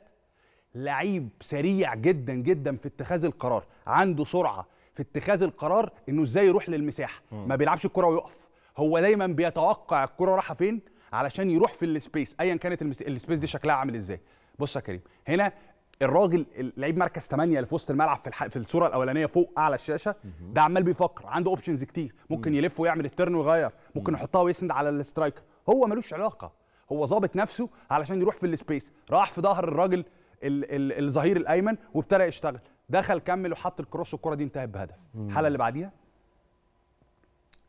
لعيب سريع جدا جدا في اتخاذ القرار، عنده سرعه في اتخاذ القرار انه ازاي يروح للمساحه، ما بيلعبش الكره ويقف، هو دايما بيتوقع الكره رايحه فين علشان يروح في السبيس ايا كانت السبيس دي شكلها عامل ازاي. بص يا كريم، هنا الراجل لعيب مركز 8 اللي في وسط الملعب في الصوره الاولانيه فوق اعلى الشاشه، ده عمال بيفكر، عنده اوبشنز كتير، ممكن يلف ويعمل الترن ويغير، ممكن يحطها ويسند على السترايكر، هو ملوش علاقه، هو ظابط نفسه علشان يروح في السبيس. راح في ظهر الراجل الظهير الايمن وابتدى يشتغل، دخل كمل وحط الكروس والكره دي انتهت بهدف. الحاله اللي بعديها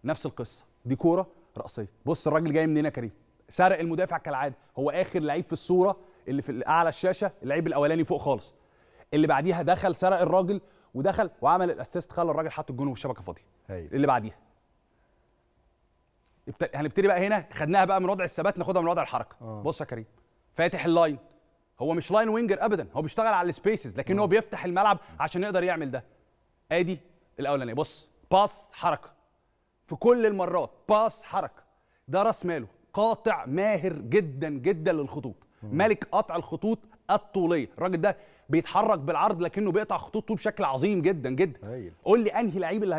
نفس القصه، دي كوره راسيه، بص الراجل جاي من هنا كريم، سرق المدافع كالعاده، هو اخر لعيب في الصوره اللي في اعلى الشاشه، اللعيب الاولاني فوق خالص، اللي بعديها دخل سرق الراجل ودخل وعمل الاسيست، خلى الراجل حط الجون والشبكه فاضيه. اللي بعديها هنبتدي بقى هنا، خدناها بقى من وضع الثبات ناخدها من وضع الحركه. بص يا كريم، فاتح اللاين، هو مش لاين وينجر ابدا، هو بيشتغل على السبيسز لكن هو بيفتح الملعب عشان يقدر يعمل ده. ادي الاولانيه، بص باص حركه، في كل المرات باص حركه، ده راس ماله قاطع ماهر جدا جدا للخطوط، ملك قطع الخطوط الطوليه، الراجل ده بيتحرك بالعرض لكنه بيقطع خطوطه بشكل عظيم جدا جدا. قول لي انهي لعيب اللي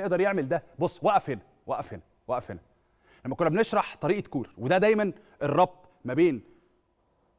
يقدر يعمل ده؟ بص وقف هنا وقف هنا وقف هنا. لما كنا بنشرح طريقه كولر، وده دايما الربط ما بين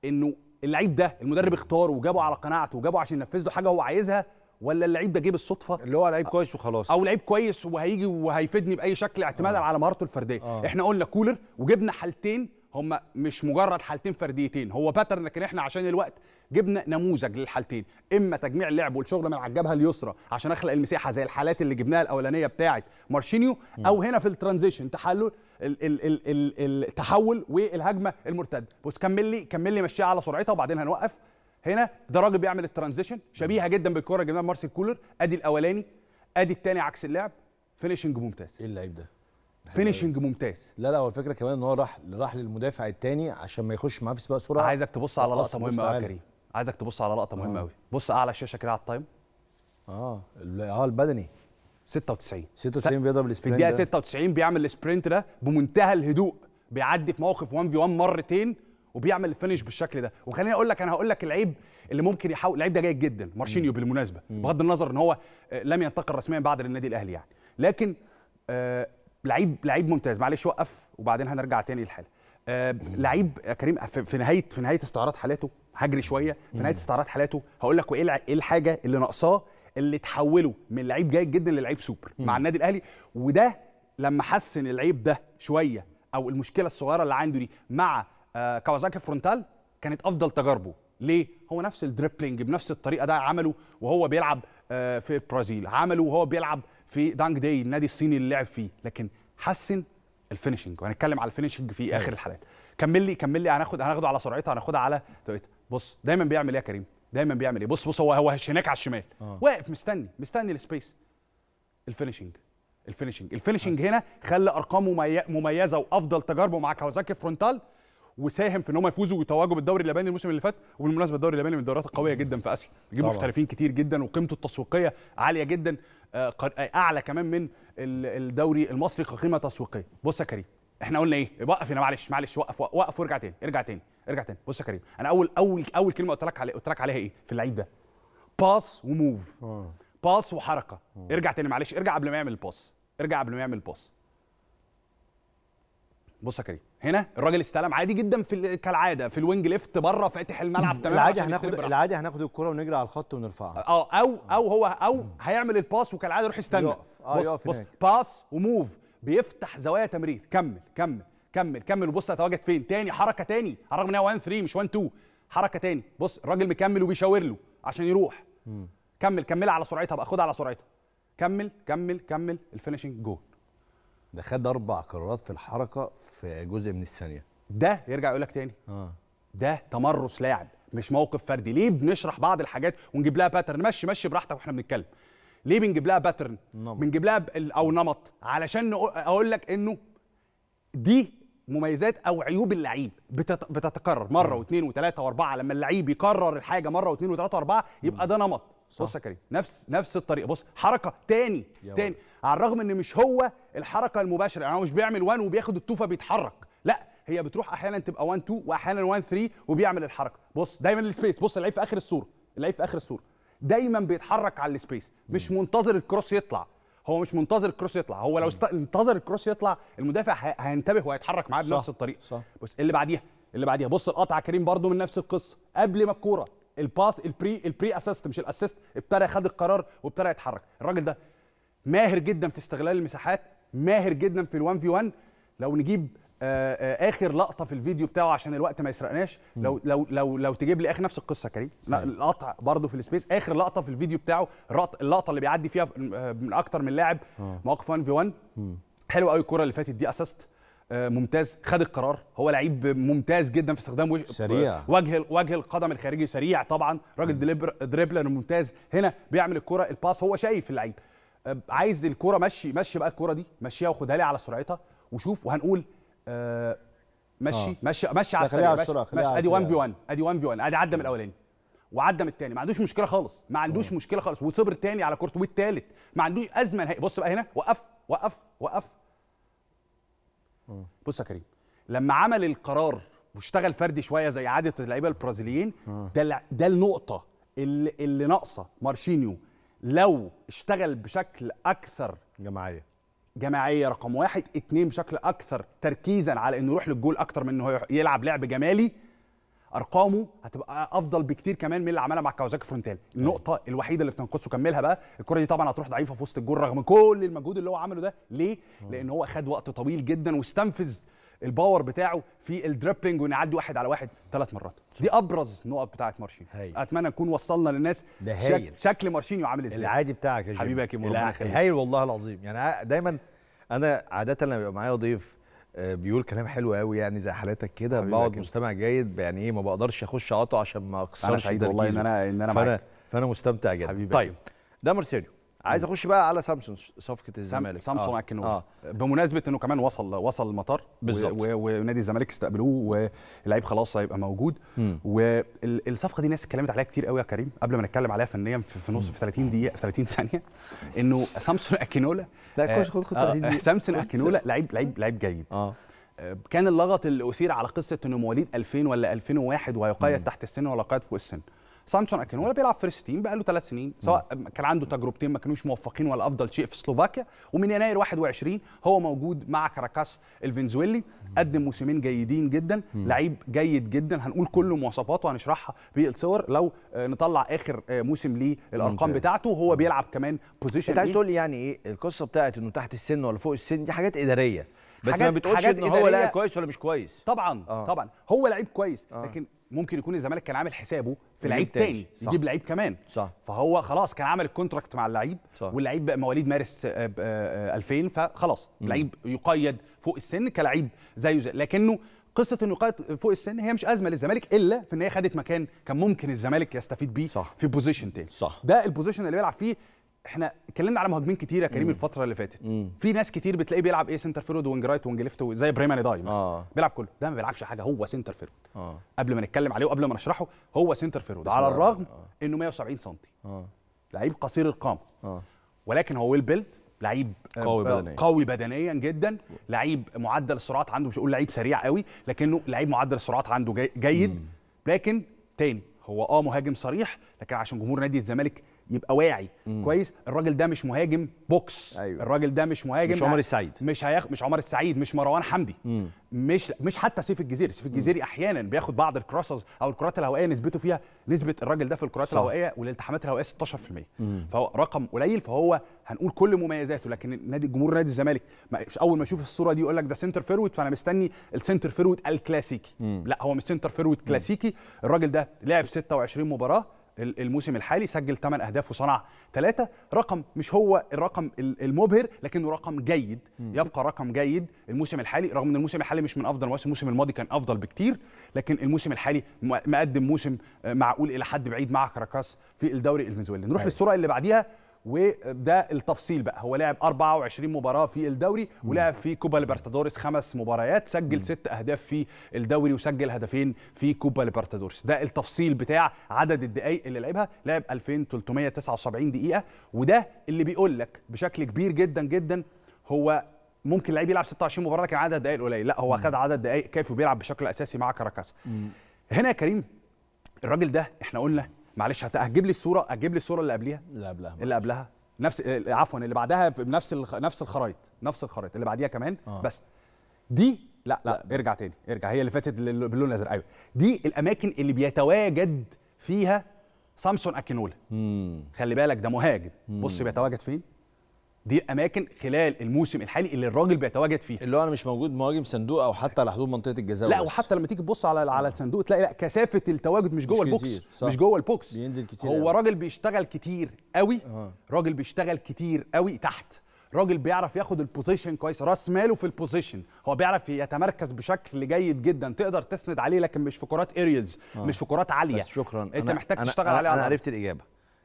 انه اللعيب ده المدرب اختاره وجابه على قناعته وجابه عشان ينفذ له حاجه هو عايزها، ولا اللعيب ده جه بالصدفه اللي هو لعيب كويس وخلاص، او لعيب كويس وهيجي وهيفيدني باي شكل اعتمادا على مهارته الفرديه. احنا قلنا كولر وجبنا حالتين، هم مش مجرد حالتين فرديتين، هو باترن، لكن احنا عشان الوقت جبنا نموذج للحالتين، اما تجميع اللعب والشغل من على الجبهه اليسرى عشان اخلق المساحه زي الحالات اللي جبناها الاولانيه بتاعه مارشينيو، او هنا في الترانزيشن تحلل التحول والهجمه المرتده. بص كمل لي مشيها على سرعتها وبعدين هنوقف. هنا ده راجل بيعمل الترانزيشن شبيهه جدا بالكره اللي جبناها مارسيل كولر، ادي الاولاني ادي الثاني عكس اللعب، فينيشنج ممتاز. ايه اللعيب ده؟ فينيشنج ممتاز. لا هو الفكره كمان ان هو راح للمدافع الثاني عشان ما يخش معاه في سباق سرعه. عايزك تبص على لقطه مهمه قوي يا كريم، عايزك تبص على لقطه مهمه قوي. بص اعلى الشاشه كده على التايم. البدني 96 بيضرب السبرنت في الدقيقه 96 بيعمل السبرنت ده بمنتهى الهدوء، بيعدي في موقف 1 في 1 مرتين وبيعمل الفينش بالشكل ده. وخليني اقول لك، انا هقول لك العيب اللي ممكن يحاول، العيب ده جيد جدا مارشينيو بالمناسبه، بغض النظر ان هو لم ينتقل رسميا بعد للنادي الاهلي يعني، لكن لعيب ممتاز. معلش وقف وبعدين هنرجع تاني للحاله. لعيب كريم في نهايه استعراض حالاته، هجري شويه في نهايه استعراض حالاته هقول لك ايه الحاجه اللي ناقصاه اللي تحوله من لعيب جيد جدا للعيب سوبر مع النادي الاهلي. وده لما حسن العيب ده شويه او المشكله الصغيره اللي عنده دي مع كاوازاكي فرونتال كانت افضل تجاربه. ليه؟ هو نفس الدريبلينج بنفس الطريقه ده عمله وهو بيلعب في البرازيل، عمله وهو بيلعب في دانج داي النادي الصيني اللي لعب فيه، لكن حسن الفينشنج. وهنتكلم على الفينشنج في اخر الحلقات. كمل لي هناخده على سرعتها، هناخدها على طريقتها. بص دايما بيعمل ايه يا كريم؟ دايما بيعمل ايه؟ بص هو هناك على الشمال واقف مستني السبيس. الفينشنج هنا خلى ارقامه مميزه وافضل تجاربه مع كاوازاكي فرونتال، وساهم في ان هم يفوزوا ويتواجدوا بالدوري الياباني الموسم اللي فات. وبالمناسبه الدوري الياباني من الدوريات القويه جدا في اسيا، بيجيب محترفين كتير جدا وقيمته التسويقيه عاليه جدا، اعلى كمان من الدوري المصري كقيمه تسويقيه. بص يا كريم احنا قلنا ايه؟ وقف هنا، معلش وقف وارجع تاني، ارجع تاني. بص يا كريم انا اول كلمه قلت لك عليها ايه في اللعيب ده؟ باس وموف، باس وحركه. ارجع تاني معلش، ارجع قبل ما يعمل الباس. بص يا كريم هنا الراجل استلم عادي جدا كالعاده في الوينج ليفت بره فاتح الملعب تمام. العادي هناخد الكرة ونجري على الخط ونرفعها او هيعمل الباس وكالعاده يروح يستنى يقف باس وموف بيفتح زوايا تمرير. كمل وبص هتواجد فين تاني. حركه تاني على الرغم ان هي 1-3 مش 1-2، حركه تاني. بص الراجل مكمل وبيشاور له عشان يروح. كملها على سرعتها بقى، خدها على سرعتها. كمل الفينشنج جول ده، خد 4 قرارات في الحركه في جزء من الثانيه. ده يرجع يقول لك تاني ده تمرس لاعب مش موقف فردي. ليه بنشرح بعض الحاجات ونجيب لها باترن؟ مشي براحتك واحنا بنتكلم. ليه بنجيب لها باترن؟ بنجيب لها او نمط، علشان اقول لك انه دي مميزات او عيوب اللعيب بتتكرر مره واثنين وثلاثه واربعه. لما اللعيب يكرر الحاجه مره واثنين وثلاثه واربعه يبقى ده نمط. بص يا كريم نفس الطريقه. بص حركه تاني على الرغم ان مش هو الحركه المباشره، يعني هو مش بيعمل 1 وبياخد التوفه بيتحرك، لا هي بتروح احيانا تبقى 1-2 واحيانا 1-3 وبيعمل الحركه. بص دايما السبيس. بص اللعيب في اخر الصوره، دايما بيتحرك على السبيس، مش منتظر الكروس يطلع. هو لو انتظر الكروس يطلع المدافع هينتبه وهيتحرك معاه بنفس الطريقه. بص اللي بعديها بص القطعه كريم برده من نفس القصه. قبل ما الكوره الباس البري اسيست مش الاسيست، ابتدى خد القرار وابتدى يتحرك. الراجل ده ماهر جدا في استغلال المساحات، ماهر جدا في الوان في وان. لو نجيب اخر لقطه في الفيديو بتاعه عشان الوقت ما يسرقناش، لو تجيب لي اخر نفس القصه كريم. لا القطع برضه في السبيس، اخر لقطه في الفيديو بتاعه، اللقطه اللي بيعدي فيها من اكتر من لاعب مواقف 1 في 1. حلو قوي الكره اللي فاتت دي، اسيست ممتاز، خد القرار. هو لعيب ممتاز جدا في استخدام وجه القدم الخارجي، سريع طبعا، راجل دريبلر ممتاز. هنا بيعمل الكره الباس، هو شايف اللعيب عايز الكره. مشي بقى الكره دي، مشيها وخدها لي على سرعتها وشوف، وهنقول مشي على السرعه. ادي 1 في 1، ادي عدى من الاولاني وعدى من الثاني، ما عندوش مشكله خالص. وصبر تاني على كورته، والثالث ما عندوش ازمه نهائي. بص بقى هنا وقف. بص يا كريم لما عمل القرار واشتغل فردي شويه زي عاده اللعيبه البرازيليين، ده النقطه اللي ناقصه مارشينيو. لو اشتغل بشكل اكثر جماعيه رقم 1، 2 بشكل اكثر تركيزا على انه يروح للجول اكثر من انه يلعب لعب جمالي، ارقامه هتبقى افضل بكتير كمان من اللي عملها مع كاوازاكي فرونتال. النقطه الوحيده اللي بتنقصه، كملها بقى، الكره دي طبعا هتروح ضعيفه في وسط الجول رغم كل المجهود اللي هو عمله ده. ليه؟ لان هو خد وقت طويل جدا واستنفذ الباور بتاعه في الدريبلينج، وانه يعدي 1 على 1 3 مرات. دي ابرز نقط بتاعه مارشينيو. اتمنى نكون وصلنا للناس شكل مارشينيو عامل ازاي. العادي بتاعك يا حبيبي يا كيمو، هايل والله العظيم. يعني دايما انا عاده لما بيبقى معايا ضيف بيقول كلام حلو قوي يعني زي حالاتك كده، بقعد مستمع جيد يعني، ايه ما بقدرش اخش اقاطعه عشان ما اقصرش. انا سعيد والله ان انا معاك، فانا مستمتع جدا. طيب ده مارسيلو، عايز اخش بقى على سامسون صفقه الزمالك سامسون أكينولا بمناسبه انه كمان وصل المطار بالظبط ونادي الزمالك استقبلوه واللاعب خلاص هيبقى موجود. والصفقه دي ناس اتكلمت عليها كتير قوي يا كريم قبل ما نتكلم عليها فنيا في نص في 30 دقيقه في 30 ثانيه انه سامسون أكينولا لا كوش خد 30 دقيقه سامسون أكينولا لعيب جيد. كان اللغط اللي اثير على قصه انه مواليد 2000 ولا 2001 ويقيد تحت السن ولا يقيد فوق السن. سامسون أكينولا بيلعب فيرست تيم بقاله 3 سنين سواء كان عنده تجربتين ما كانوش موفقين ولا افضل شيء في سلوفاكيا، ومن يناير 21 هو موجود مع كاراكاس الفنزويلي. قدم موسمين جيدين جدا، لعيب جيد جدا، هنقول كل مواصفاته هنشرحها بالصور لو نطلع اخر موسم ليه الارقام بتاعته. هو بيلعب كمان بوزيشن. انت عايز تقول لي يعني ايه القصه بتاعت انه تحت السن ولا فوق السن؟ دي حاجات اداريه بس ما بتقولش ان هو لاعب كويس ولا مش كويس. طبعا طبعا هو لعيب كويس، لكن ممكن يكون الزمالك كان عامل حسابه في لعيب تاني يجيب لعيب كمان صح. فهو خلاص كان عامل الكونتراكت مع اللعيب واللعيب مواليد مارس 2000 فخلاص لعيب يقيد فوق السن كلعيب زيه. لكنه قصه انه يقيد فوق السن هي مش ازمه للزمالك الا في ان هي خدت مكان كان ممكن الزمالك يستفيد بيه صح. في بوزيشن تاني صح. ده البوزيشن اللي بيلعب فيه. احنا اتكلمنا على مهاجمين كتير يا كريم الفتره اللي فاتت. في ناس كتير بتلاقيه بيلعب ايه سنتر فيرود وينج رايت وينج ليفت زي بريمان داي مثلا بيلعب كله. ده ما بيلعبش حاجه، هو سنتر فيرود قبل ما نتكلم عليه وقبل ما نشرحه هو سنتر فيرود على الرغم انه 170 سم لعيب قصير القامه ولكن هو ويل بيلد، لعيب قوي بدنيا جدا، لعيب معدل السرعات عنده مش هقول لعيب سريع قوي لكنه لعيب معدل السرعات عنده جيد. لكن تاني هو مهاجم صريح، لكن عشان جمهور نادي الزمالك يبقى واعي كويس الراجل ده مش مهاجم بوكس. الراجل ده مش مهاجم، مش عمر السعيد، مش عمر السعيد، مش مروان حمدي، مش حتى سيف الجزيري. سيف الجزيري احيانا بياخد بعض الكروسز او الكرات الهوائيه نسبته فيها، نسبه الراجل ده في الكرات الهوائيه والالتحامات الهوائيه 16%، فهو رقم قليل. فهو هنقول كل مميزاته، لكن نادي جمهور نادي الزمالك مش اول ما يشوف الصوره دي يقول لك ده سنتر فيرود فانا مستني السنتر فيرود الكلاسيكي. لا، هو مش سنتر فيرود كلاسيكي. الراجل ده لعب 26 مباراه الموسم الحالي، سجل 8 اهداف وصنع 3. رقم مش هو الرقم المبهر لكنه رقم جيد، يبقى رقم جيد الموسم الحالي رغم ان الموسم الحالي مش من افضل المواسم. الموسم الماضي كان افضل بكتير، لكن الموسم الحالي مقدم موسم معقول الى حد بعيد مع كاراكاس في الدوري الفنزويلي. نروح للصوره اللي بعديها وده التفصيل بقى. هو لعب 24 مباراه في الدوري ولعب في كوبا ليبرتادورس 5 مباريات، سجل 6 أهداف في الدوري وسجل هدفين في كوبا ليبرتادورس. ده التفصيل بتاع عدد الدقائق اللي لعبها، لعب 2379 دقيقه، وده اللي بيقول لك بشكل كبير جدا جدا هو ممكن لعيب يلعب 26 مباراه لكن عدد دقائق قليل. لا، هو خد عدد دقائق كافي وبيلعب بشكل اساسي مع كاراكاس. هنا يا كريم الراجل ده احنا قلنا معلش هتجيب لي الصوره، اجيب لي الصوره اللي قبليها، اللي قبلها نفس، عفوا اللي بعدها بنفس نفس الخرايط، نفس الخرايط اللي بعديها كمان. بس دي لا لا، ارجع تاني، ارجع، هي اللي فاتت باللون الازرق. ايوه، دي الاماكن اللي بيتواجد فيها سامسون أكينولا. خلي بالك ده مهاجم. بص بيتواجد فين؟ دي الاماكن خلال الموسم الحالي اللي الراجل بيتواجد فيها، اللي هو انا مش موجود مهاجم صندوق او حتى على حدود منطقه الجزاء. لا، وحتى لما تيجي تبص على الصندوق تلاقي لا، كثافه التواجد مش جوه البوكس، مش جوه البوكس، بينزل كتير. هو راجل بيشتغل كتير قوي، راجل بيشتغل كتير قوي تحت، راجل بيعرف ياخد البوزيشن كويس، راس ماله في البوزيشن، هو بيعرف يتمركز بشكل جيد جدا، تقدر تسند عليه لكن مش في كرات اريالز، مش في كرات عاليه. بس شكرا، انت محتاج تشتغل عليه. انا عرفت الاجابه.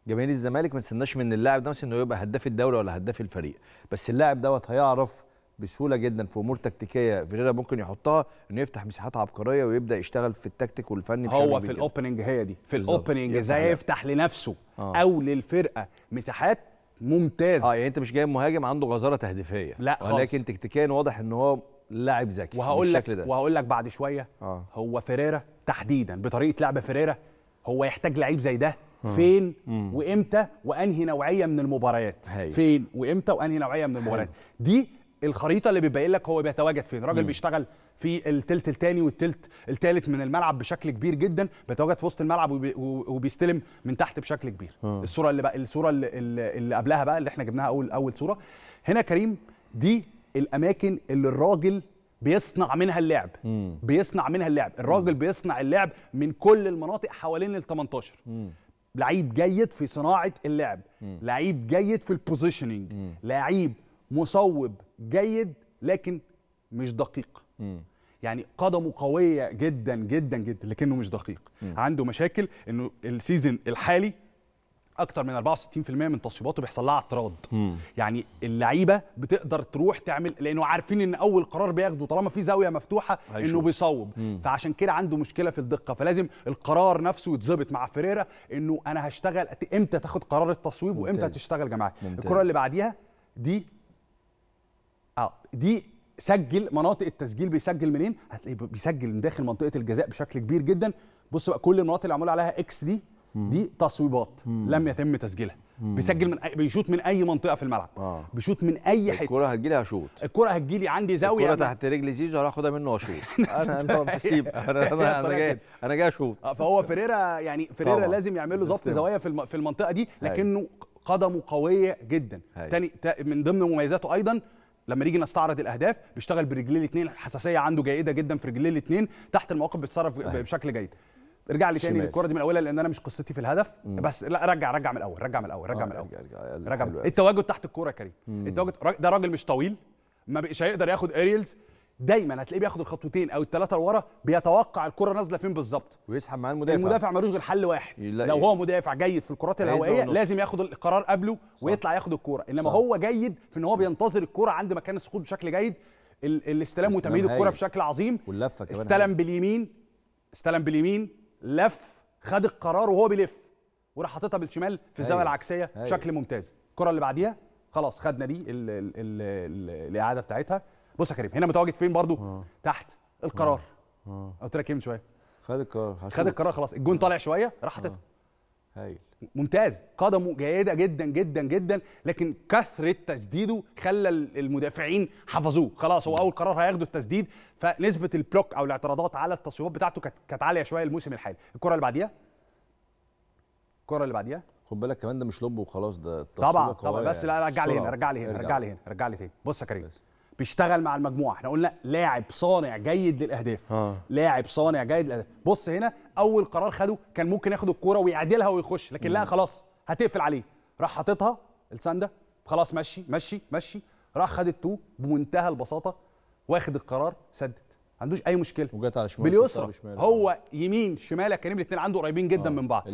جماهير الزمالك ما تستناش من اللاعب ده مثلا انه يبقى هداف الدوله ولا هداف الفريق، بس اللاعب دوت هيعرف بسهوله جدا في امور تكتيكيه فيريرا ممكن يحطها، انه يفتح مساحات عبقريه ويبدا يشتغل في التكتيك والفني بشكل كبير. هو في الاوبننج، هي دي في الاوبننج ازاي يفتح لنفسه او للفرقه مساحات ممتازه. يعني انت مش جايب مهاجم عنده غزاره تهديفيه، لا، ولكن تكتيكيا واضح ان هو لاعب ذكي بالشكل ده. وهقول لك بعد شويه هو فيريرا تحديدا بطريقه لعب فيريرا هو يحتاج لعيب زي ده فين وامتى وانهي نوعيه من المباريات. فين وامتى وانهي نوعيه من المباريات. دي الخريطه اللي بيبين لك هو بيتواجد فين. راجل بيشتغل في الثلث الثاني والثلث الثالث من الملعب بشكل كبير جدا، بيتواجد في وسط الملعب وبيستلم من تحت بشكل كبير. الصوره اللي بقى، الصوره اللي قبلها بقى اللي احنا جبناها اول صوره هنا كريم، دي الاماكن اللي الراجل بيصنع منها اللعب. بيصنع منها اللعب، الراجل بيصنع اللعب من كل المناطق حوالين ال 18. لعيب جيد في صناعه اللعب، لعيب جيد في البوزيشننج، لعيب مصوب جيد لكن مش دقيق. يعني قدمه قويه جدا جدا جدا لكنه مش دقيق. عنده مشاكل انه السيزون الحالي اكتر من 64% من تصويباته بيحصل لها اعتراض. يعني اللعيبه بتقدر تروح تعمل، لانه عارفين ان اول قرار بياخده طالما في زاويه مفتوحه انه بيصوب، فعشان كده عنده مشكله في الدقه، فلازم القرار نفسه يتظبط مع فيريرا انه انا هشتغل امتى تاخد قرار التصويب وامتى تشتغل جماعي. الكره اللي بعديها دي سجل مناطق التسجيل، بيسجل منين؟ هتلاقيه بيسجل من داخل منطقه الجزاء بشكل كبير جدا. بص بقى كل المناطق اللي معمول عليها اكس دي تصويبات لم يتم تسجيلها، بيسجل من بيشوط من اي منطقه في الملعب، بيشوط من اي حته. الكره هتجي لي هشوط، الكره هتجي لي عندي زاويه، الكره تحت رجل زيزو هاخدها منه واشوط. انا جاي اشوط. فهو فيريرا يعني فيريرا لازم يعمل له ضبط زوايا في المنطقه دي، لكنه قدمه قويه جدا. تاني من ضمن مميزاته ايضا لما نيجي نستعرض الاهداف بيشتغل برجليه الاثنين، الحساسيه عنده جيده جدا في رجليه الاثنين، تحت المواقف بيتصرف بشكل جيد. ارجع لي تاني للكره دي من اولها لان انا مش قصتي في الهدف، بس لا رجع من الاول، رجع من الاول. التواجد تحت الكوره يا كريم، التواجد ده راجل مش طويل، ما بقاش هيقدر ياخد اريلز، دايما هتلاقيه بياخد الخطوتين او الثلاثه لورا، بيتوقع الكره نازله فين بالظبط ويسحب معاه المدافع. المدافع ملوش غير حل واحد، لو هو مدافع جيد في الكرات الهوائيه لازم ياخد القرار قبله ويطلع ياخد الكوره، انما هو جيد في ان هو بينتظر الكوره عند مكان السقوط بشكل جيد. الاستلام وتمهيد الكوره بشكل عظيم، واللفه كمان استلم باليمين لف، خد القرار وهو بيلف وراح حاططها بالشمال في الزاويه العكسيه بشكل ممتاز. الكره اللي بعديها خلاص خدنا دي الاعاده بتاعتها. بص يا كريم هنا متواجد فين برضو؟ تحت القرار. قلت لك ايه من شويه، خد القرار خلاص، الجون طالع شويه راح حاططها. هايل، ممتاز، قدمه جيده جدا جدا جدا، لكن كثره تسديده خلى المدافعين حفظوه، خلاص هو اول قرار هياخده التسديد، فنسبه البلوك او الاعتراضات على التصويبات بتاعته كانت عاليه شويه الموسم الحالي. الكره اللي بعديها خد بالك كمان، ده مش لب وخلاص، ده تصويبه قويه طبعا. بس لا رجع لي هنا. بص يا كريم بيشتغل مع المجموعه، احنا قلنا لاعب صانع جيد للاهداف. بص هنا اول قرار خده كان ممكن ياخد الكوره ويعدلها ويخش، لكن لا خلاص هتقفل عليه، راح حاططها السنده، خلاص مشي، راح خد التو بمنتهى البساطه، واخد القرار، سدد، ما عندوش اي مشكله، وجت على شمال باليسرى. هو يمين شمال يا كريم الاثنين عنده قريبين جدا من بعض،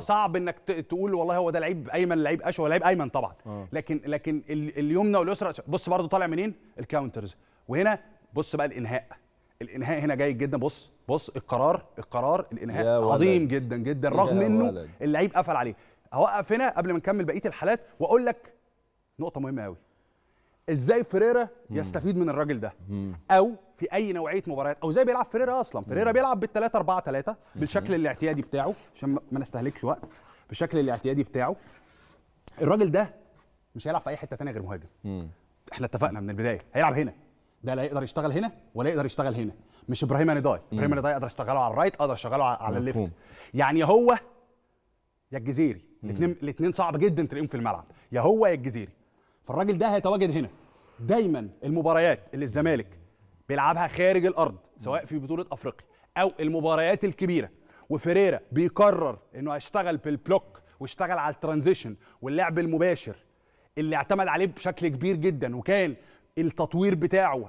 صعب انك تقول والله هو ده لعيب ايمن، لعيب اشول، لعيب ايمن طبعا. لكن اليمنى واليسرى. بص برضه طالع منين الكاونترز، وهنا بص بقى الانهاء هنا جيد جدا. بص القرار الانهاء عظيم جدا جدا، رغم انه اللعيب قفل عليه. هوقف هنا قبل ما نكمل بقيه الحالات واقول لك نقطه مهمه قوي، ازاي فيريرا يستفيد من الراجل ده، او في اي نوعيه مباريات، او ازاي بيلعب فيريرا اصلا. فيريرا بيلعب بالثلاثة 4-3 بالشكل الاعتيادي بتاعه، عشان ما نستهلكش وقت. بالشكل الاعتيادي بتاعه الراجل ده مش هيلعب في اي حته ثانيه غير مهاجم. احنا اتفقنا من البدايه هيلعب هنا، ده لا يقدر يشتغل هنا ولا يقدر يشتغل هنا. مش ابراهيم نداي اقدر اشتغله على الرايت، اقدر اشتغله على الليفت. يعني هو يا الجزيري، الاثنين صعب جدا تلاقيهم في الملعب، يا هو يا الجزيري. فالراجل ده هيتواجد هنا دايما. المباريات اللي الزمالك بيلعبها خارج الارض سواء في بطوله افريقيا او المباريات الكبيره، وفيريرا بيقرر انه هيشتغل بالبلوك واشتغل على الترانزيشن واللعب المباشر اللي اعتمد عليه بشكل كبير جدا، وكان التطوير بتاعه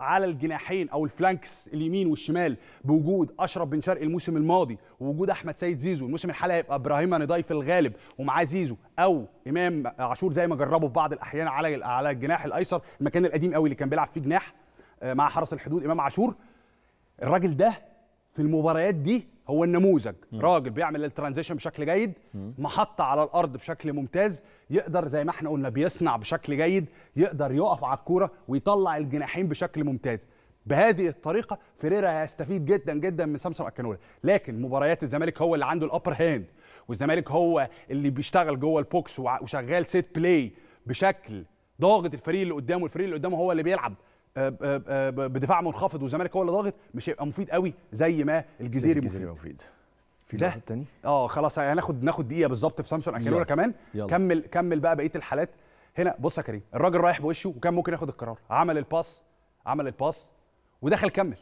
على الجناحين او الفلانكس اليمين والشمال، بوجود اشرف بن شرقي الموسم الماضي ووجود احمد سيد زيزو. الموسم الحالي هيبقى ابراهيم هنيداي في الغالب ومعاه زيزو او امام عاشور زي ما جربوا في بعض الاحيان على الجناح الايسر، المكان القديم قوي اللي كان بيلعب فيه جناح مع حرس الحدود امام عاشور. الراجل ده في المباريات دي هو النموذج، راجل بيعمل الترانزيشن بشكل جيد، محطة على الأرض بشكل ممتاز، يقدر زي ما احنا قلنا بيصنع بشكل جيد، يقدر يقف على الكورة ويطلع الجناحين بشكل ممتاز. بهذه الطريقة فيريرا هيستفيد جدا جدا من سامسون أكينولا. لكن مباريات الزمالك هو اللي عنده الأبر هاند، والزمالك هو اللي بيشتغل جوه البوكس وشغال سيت بلاي بشكل ضاغط الفريق اللي قدامه، والفريق اللي قدامه هو اللي بيلعب بدفاع منخفض والزمالك هو اللي ضاغط. مش هيبقى مفيد قوي زي ما الجزيري مفيد. في الواحد تاني خلاص هناخد دقيقه بالظبط في سامسون أكينولا كمان. كمل بقى بقيه الحالات هنا. بص يا كريم الراجل رايح بوشه وكان ممكن ياخد القرار، عمل الباس ودخل كمل.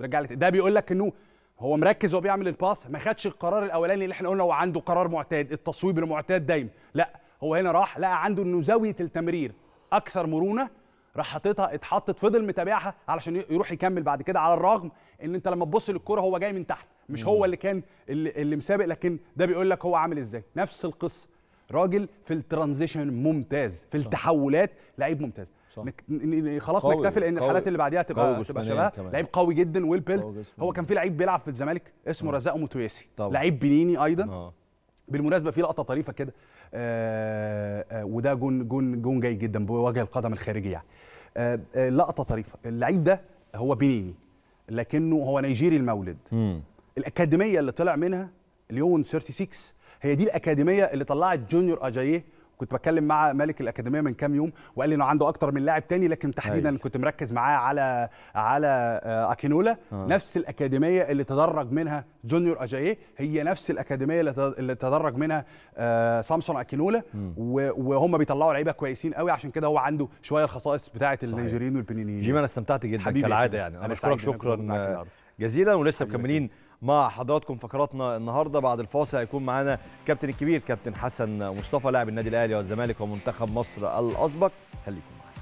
رجع لي ده بيقول لك انه هو مركز وهو بيعمل الباس، ما خدش القرار الاولاني اللي احنا قلنا هو عنده قرار معتاد، التصويب المعتاد دايما. لا هو هنا راح لقى عنده انه زاويه التمرير اكثر مرونه، راح حاططها، اتحطت، فضل متابعها علشان يروح يكمل بعد كده، على الرغم ان انت لما تبص للكوره هو جاي من تحت، مش هو اللي كان اللي مسابق، لكن ده بيقول لك هو عامل ازاي. نفس القصه، راجل في الترانزيشن ممتاز، في التحولات لعيب ممتاز. خلاص نكتفي، لان الحالات اللي بعديها تبقى شبهها. لعيب قوي جدا، ويل بيلد. هو كان في لعيب بيلعب في الزمالك اسمه رزاق متويسي، لعيب بنيني ايضا. بالمناسبه في لقطه طريفه كده، وده جون جاي جدا بوجه القدم الخارجي يعني. لقطه طريفه، اللعيب ده هو بنيني لكنه هو نيجيري المولد. الاكاديميه اللي طلع منها ليون 36 هي دي الاكاديميه اللي طلعت جونيور اجاييه. كنت بتكلم مع مالك الاكاديميه من كام يوم وقال لي انه عنده اكتر من لاعب تاني، لكن تحديدا كنت مركز معاه على أكينولا. نفس الاكاديميه اللي تدرج منها جونيور اجاييه هي نفس الاكاديميه اللي تدرج منها سامسون أكينولا، وهم بيطلعوا لعيبه كويسين قوي. عشان كده هو عنده شويه الخصائص بتاعه النيجيريين والبنينيين. جيم انا استمتعت جدا كالعاده يعني. انا بشكرك شكرا جزيلا، ولسه مكملين مع حضراتكم فقراتنا النهارده. بعد الفاصل هيكون معانا الكابتن الكبير كابتن حسن مصطفى، لاعب النادي الاهلي والزمالك ومنتخب مصر الاسبق. خليكم معانا.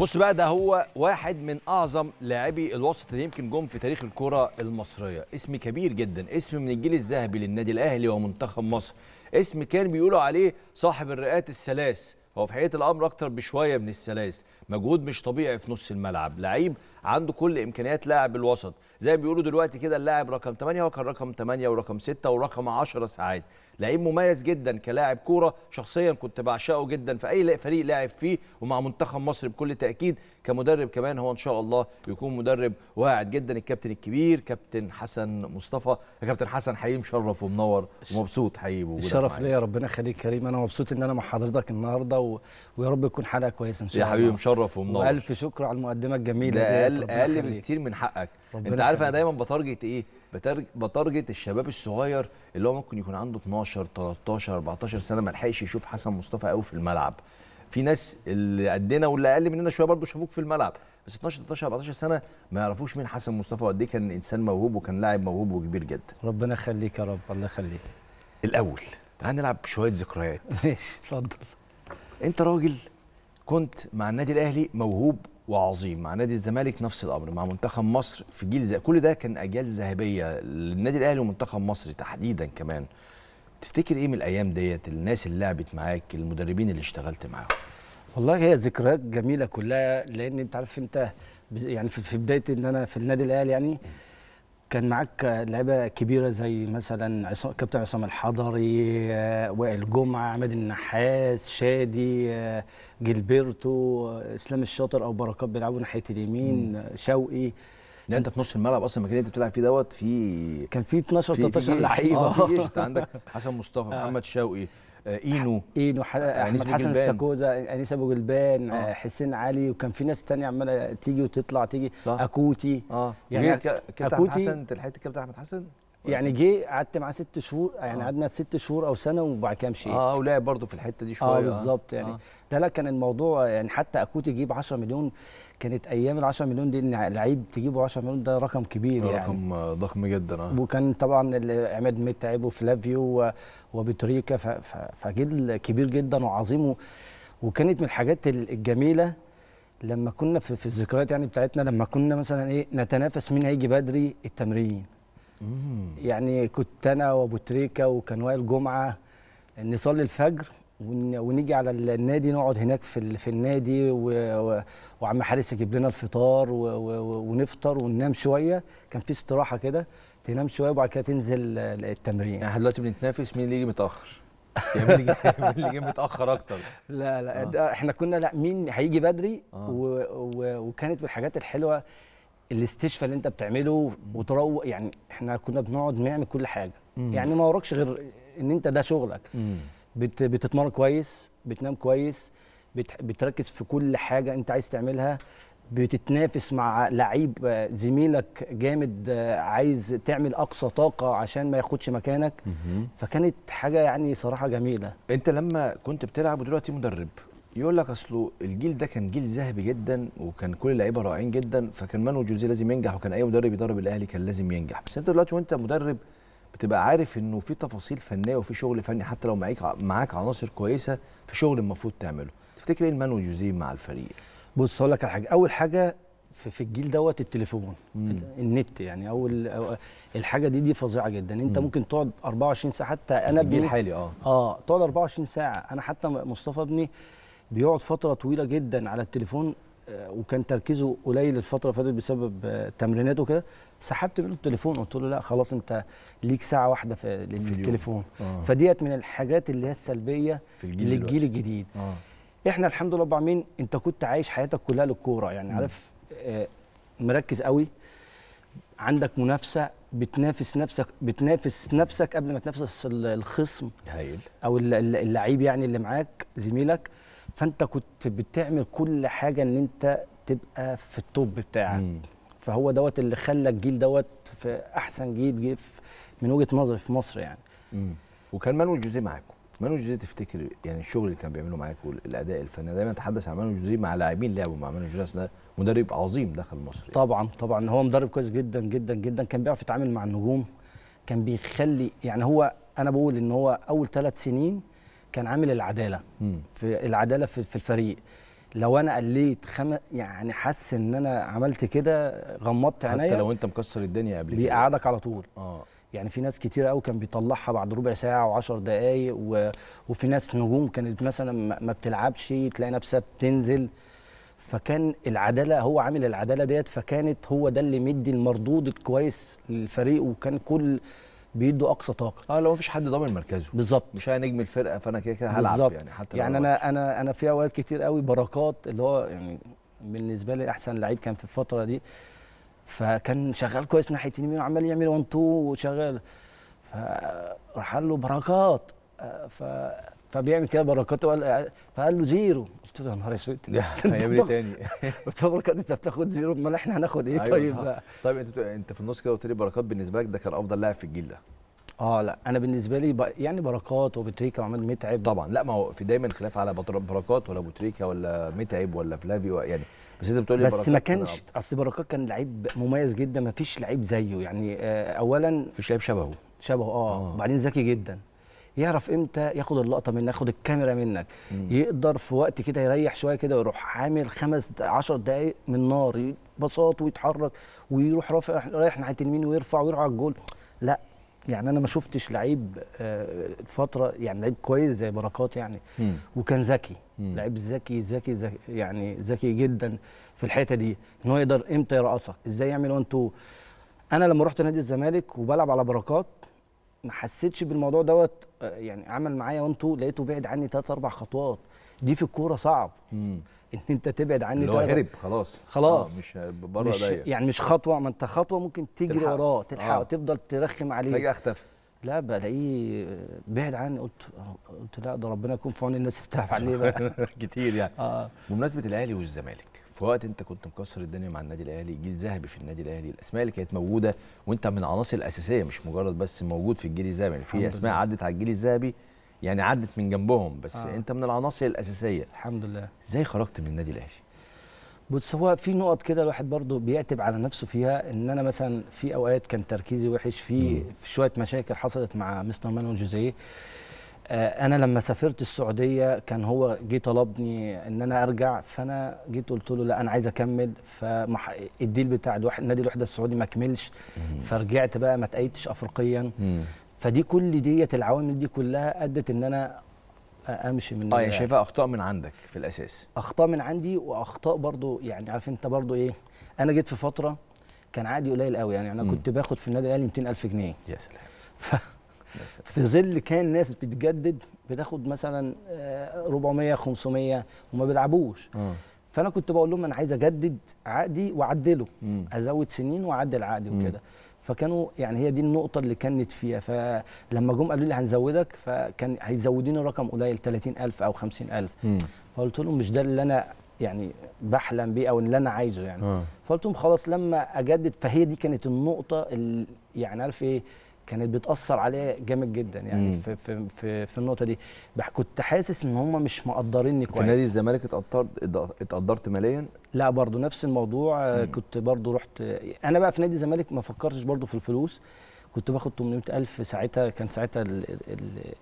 بص بقى، ده هو واحد من اعظم لاعبي الوسط اللي يمكن جم في تاريخ الكره المصريه. اسم كبير جدا، اسم من الجيل الذهبي للنادي الاهلي ومنتخب مصر، اسم كان بيقولوا عليه صاحب الرئات الثلاث. هو في حقيقه الامر اكتر بشويه من الثلاث، مجهود مش طبيعي في نص الملعب، لعيب عنده كل امكانيات لاعب الوسط، زي ما بيقولوا دلوقتي كده اللاعب رقم 8. هو كان رقم 8 ورقم 6 ورقم 10 ساعات. لعيب مميز جدا كلاعب كوره، شخصيا كنت بعشقه جدا في اي فريق لاعب فيه، ومع منتخب مصر بكل تاكيد. كمدرب كمان هو ان شاء الله يكون مدرب واعد جدا. الكابتن الكبير كابتن حسن مصطفى. يا كابتن حسن حقيقي مشرف ومنور ومبسوط حقيقي بوجودك. الشرف ليا، ربنا يخليك كريم. انا مبسوط ان انا مع حضرتك النهارده، ويا رب تكون حلقه كويسه ان شاء الله. يا حبيبي مشرف ومنور، والف شكر على المقدمه الجميله. اقل بكتير من حقك. انت عارف انا دايما بتارجت ايه؟ بتارجت الشباب الصغير اللي هو ممكن يكون عنده 12 13 14 سنه، ما لحقش يشوف حسن مصطفى قوي في الملعب. في ناس اللي قدنا واللي اقل مننا شويه برضه شافوك في الملعب، بس 12 13 14 سنه ما يعرفوش مين حسن مصطفى وقد ايه كان انسان موهوب، وكان لاعب موهوب وكبير جدا. ربنا يخليك يا رب. الله يخليك. الاول تعال نلعب شويه ذكريات. ماشي اتفضل. انت راجل كنت مع النادي الاهلي موهوب وعظيم، مع نادي الزمالك نفس الامر، مع منتخب مصر في جيل كل ده كان اجيال ذهبيه للنادي الاهلي ومنتخب مصر تحديدا كمان. تفتكر ايه من الايام ديت؟ الناس اللي لعبت معاك، المدربين اللي اشتغلت معاهم. والله هي ذكريات جميله كلها، لان انت عارف انت يعني في بدايه ان انا في النادي الاهلي يعني كان معاك لعيبه كبيره زي مثلا كابتن عصام الحضري، وائل جمعه، عماد النحاس، شادي، جيلبرتو، اسلام الشاطر او بركات بيلعبوا ناحيه اليمين، شوقي. لا انت في نص الملعب اصلا، المكان اللي انت بتلعب فيه دوت في كان في 12 13 لعيبه. انت عندك حسن مصطفى، محمد شوقي، اينو، احمد حسن استاكوزا، انيس ابو جلبان، حسين علي، وكان في ناس ثانيه عماله تيجي وتطلع تيجي. صح. اكوتي. يعني كابتن حسن تلحقت الكابتن احمد حسن يعني جه قعدت معاه 6 شهور يعني. قعدنا 6 شهور او سنه وبعد كده مشيت. ولعب برضه في الحته دي شويه. بالظبط يعني. لا كان الموضوع يعني حتى اكوتي جيب 10 مليون كانت ايام. ال 10 مليون دي ان لعيب تجيبه 10 مليون ده رقم كبير يعني، رقم ضخم جدا. وكان طبعا عماد متعب وفلافيو وبتريكا، فجيل كبير جدا وعظيم. وكانت من الحاجات الجميله لما كنا في الذكريات يعني بتاعتنا، لما كنا مثلا ايه نتنافس مين هيجي بدري التمرين. يعني كنت انا وابو تريكا وكان وائل جمعه نصلي الفجر ونيجي على النادي، نقعد هناك في النادي، وعم حارس يجيب لنا الفطار ونفطر وننام شويه. كان في استراحه كده، تنام شويه وبعد كده تنزل التمرين. احنا دلوقتي بنتنافس مين اللي يجي متاخر، اللي جه متاخر اكتر. لا احنا كنا لا مين هيجي بدري. وكانت من الحاجات الحلوه الاستشفاء اللي انت بتعمله وتروق يعني. احنا كنا بنقعد نعمل كل حاجه يعني، ما وراكش غير ان انت ده شغلك. بتتمرن كويس، بتنام كويس، بتركز في كل حاجه انت عايز تعملها، بتتنافس مع لعيب زميلك جامد عايز تعمل اقصى طاقه عشان ما ياخدش مكانك. فكانت حاجه يعني صراحه جميله. انت لما كنت بتلعب ودلوقتي مدرب يقول لك اصله الجيل ده كان جيل ذهبي جدا وكان كل اللعيبه رائعين جدا، فكان مانويل جوزيه لازم ينجح، وكان اي مدرب يدرب الاهلي كان لازم ينجح. بس انت دلوقتي وانت مدرب بتبقى عارف انه في تفاصيل فنيه وفي شغل فني، حتى لو معاك عناصر كويسه في شغل المفروض تعمله. تفتكر ايه مانويل جوزيه مع الفريق؟ بص هقول لك على حاجه. اول حاجه في الجيل دوت التليفون النت، يعني اول الحاجه دي فظيعه جدا. انت ممكن تقعد 24 ساعه، حتى انا الجيل الحالي تقعد 24 ساعه. انا حتى مصطفى ابني بيقعد فتره طويله جدا على التليفون، وكان تركيزه قليل الفتره اللي فاتت بسبب تمريناته وكده. سحبت منه التليفون، قلت له لا خلاص انت ليك ساعه واحده في التليفون. فديت من الحاجات اللي هي السلبيه للجيل الجديد. احنا الحمد لله بعمين انت كنت عايش حياتك كلها للكوره، يعني عارف مركز قوي، عندك منافسه، بتنافس نفسك قبل ما تنافس الخصم او اللعيب يعني اللي معاك زميلك. فانت كنت بتعمل كل حاجه ان انت تبقى في التوب بتاعك. فهو دوت اللي خلى الجيل دوت في احسن جيل من وجهه نظري في مصر يعني. وكان مانويل جوزيه معاكم، مانويل جوزيه تفتكر يعني الشغل اللي كان بيعمله معاكم والاداء الفني؟ دايما اتحدث عن مانويل جوزيه مع لاعبين لعبوا مع مانويل جوزيه، ده مدرب عظيم داخل مصر يعني. طبعا هو مدرب كويس جدا جدا جدا، كان بيعرف يتعامل مع النجوم، كان بيخلي يعني هو انا بقول ان هو اول 3 سنين كان عامل العداله في العداله في الفريق. لو انا قليت يعني حاسس ان انا عملت كده غمضت عينيا، حتى لو انت مكسر الدنيا قبل كده بيقعدك على طول. يعني في ناس كتير قوي كان بيطلعها بعد ربع ساعه و10 دقائق، وفي ناس نجوم كانت مثلا ما بتلعبش تلاقي نفسها بتنزل. فكان العداله، هو عامل العداله ديت، فكانت هو ده اللي مدي المردود الكويس للفريق، وكان كل بيدوا اقصى طاقه. لو مفيش حد ضامن مركزه بالظبط، مش هنجم الفرقه، فانا كده كده هلعب يعني. حتى يعني انا في اوقات كتير قوي بركات اللي هو يعني بالنسبه لي احسن لعيب كان في الفتره دي، فكان شغال كويس ناحيه اليمين وعمال يعمل 1-2 وشغال، فراح قال له بركات، فبيعمل كده بركات، فقال له زيرو. قلت له يا نهار اسود هيعمل ايه تاني؟ قلت له بركات انت بتاخد زيرو، امال احنا هناخد ايه؟ طيب بقى طيب انت في النص كده قلت لي بركات بالنسبه لك ده كان افضل لاعب في الجيل ده. لا انا بالنسبه لي يعني بركات وبتريكا وعماد متعب طبعا. لا ما هو في دايما خلاف على بركات ولا بوتريكا ولا متعب ولا فلافيو يعني، بس انت بتقول لي بركات، بس ما كانش، اصل بركات كان لعيب مميز جدا، ما فيش لعيب زيه يعني. اولا ما فيش لعيب شبهه وبعدين ذكي جدا، يعرف امتى ياخد اللقطه منك، ياخد الكاميرا منك، يقدر في وقت كده يريح شويه كده ويروح عامل 5 10 دقائق من نار بساط، ويتحرك ويروح رايح ناحيه اليمين ويرفع ويروح على الجول. لا يعني انا ما شفتش لعيب فتره يعني لعيب كويس زي بركات يعني. وكان ذكي، لعيب ذكي يعني، ذكي جدا في الحته دي، ان هو يقدر امتى يرقصك، ازاي يعمل 1-2. انا لما رحت نادي الزمالك وبلعب على بركات ما حسيتش بالموضوع دوت يعني. عمل معايا 1-2 لقيته بعد عني 3 4 خطوات، دي في الكوره صعب ان انت تبعد عني. اللي هو هرب خلاص مش بره ضيق يعني، مش خطوه، ما انت خطوه ممكن تجري وراه تلحقه تفضل ترخم عليه، فجاه اختفى. لا بلاقيه بعد عني، قلت لا ده ربنا يكون في عون الناس اللي بتلعب عليه بقى كتير يعني. بمناسبه الاهلي والزمالك، في وقت انت كنت مكسر الدنيا مع النادي الاهلي، جيل ذهبي في النادي الاهلي، الاسماء اللي كانت موجوده وانت من العناصر الاساسيه، مش مجرد بس موجود في الجيل الذهبي يعني، في اسماء عدت على الجيل الذهبي يعني، عدت من جنبهم، بس انت من العناصر الاساسيه الحمد لله. ازاي خرجت من النادي الاهلي؟ بص هو في نقط كده الواحد برضو بيعتب على نفسه فيها، ان انا مثلا في اوقات كان تركيزي وحش، في شويه مشاكل حصلت مع مستر مانويل جوزيه. انا لما سافرت السعوديه كان هو جه طلبني ان انا ارجع، فانا جيت قلت له لا انا عايز اكمل، فالديل بتاع نادي الوحده السعودي ما كملش، فرجعت بقى ما تأيدتش افريقيا. فدي كل ديت العوامل دي كلها ادت ان انا امشي من يعني شايفها اخطاء من عندك في الاساس؟ اخطاء من عندي، واخطاء برضو يعني عارف انت برضو ايه، انا جيت في فتره كان عادي قليل قوي يعني، انا كنت باخد في النادي الاهلي 200,000 جنيه. يا سلام. في ظل كان ناس بتجدد بتاخد مثلا 400 500 وما بيلعبوش. فانا كنت بقول لهم انا عايز اجدد عقدي واعدله، ازود سنين واعدل عقدي وكده. فكانوا يعني هي دي النقطه اللي كانت فيها، فلما جم قالوا لي هنزودك، فكان هيزوديني رقم قليل 30,000 او 50,000، فقلت لهم مش ده اللي انا يعني بحلم بيه او اللي انا عايزه يعني. فقلت لهم خلاص لما اجدد. فهي دي كانت النقطه اللي يعني عارف ايه كانت بتاثر عليا جامد جدا يعني. في في في النقطه دي كنت حاسس ان هم مش مقدريني كويس. في نادي الزمالك اتقدرت ماليا؟ لا برضو نفس الموضوع. كنت برضو رحت انا بقى في نادي الزمالك ما فكرتش برضو في الفلوس، كنت باخد 800,000 ساعتها، كان ساعتها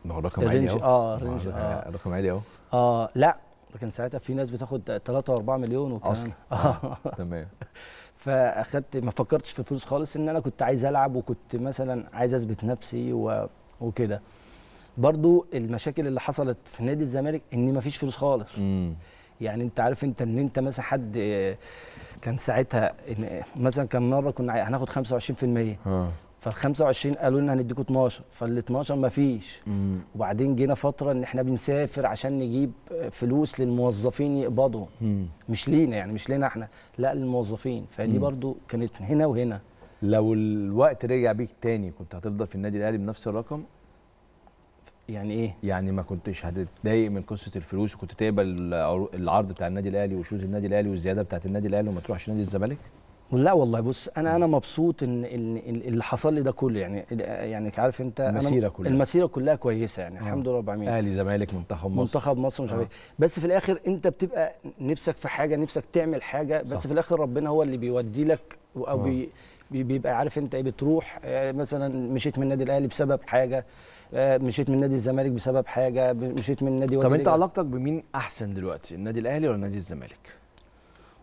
ما هو رقم عالي اهو. رقم عالي اهو. لا لكن ساعتها في ناس بتاخد 3 و4 مليون وكلام اصلا. تمام. فاخدت، ما فكرتش في الفلوس خالص، ان انا كنت عايز العب وكنت مثلا عايز اثبت نفسي وكده. برضو المشاكل اللي حصلت في نادي الزمالك ان ما فيش فلوس خالص. يعني انت عارف انت ان انت مثلا حد كان ساعتها مثلا كان مره كنا هناخد 25%، فال 25 قالوا لنا هنديكوا 12، فال 12 ما فيش. وبعدين جينا فتره ان احنا بنسافر عشان نجيب فلوس للموظفين يقبضوا، مش لينا يعني، مش لينا احنا، لا للموظفين. فدي برضو كانت هنا وهنا. لو الوقت رجع بيك تاني كنت هتفضل في النادي الاهلي بنفس الرقم؟ يعني ايه؟ يعني ما كنتش هتتضايق من قصه الفلوس وكنت تقبل العرض بتاع النادي الاهلي وشوز النادي الاهلي والزياده بتاعت النادي الاهلي وما تروحش نادي الزمالك؟ لا والله بص، انا مبسوط ان اللي حصل لي ده كله، يعني عارف انت المسيره كلها كويسه يعني. الحمد لله رب العالمين، اهلي زمالك منتخب مصر مش عارف، بس في الاخر انت بتبقى نفسك في حاجه، نفسك تعمل حاجه، بس صح. في الاخر ربنا هو اللي بيودي لك او بيبقى عارف انت ايه. بتروح مثلا مشيت من النادي الاهلي بسبب حاجه، مشيت من نادي الزمالك بسبب حاجه، مشيت من نادي. طب انت علاقتك بمين احسن دلوقتي، النادي الاهلي ولا نادي الزمالك؟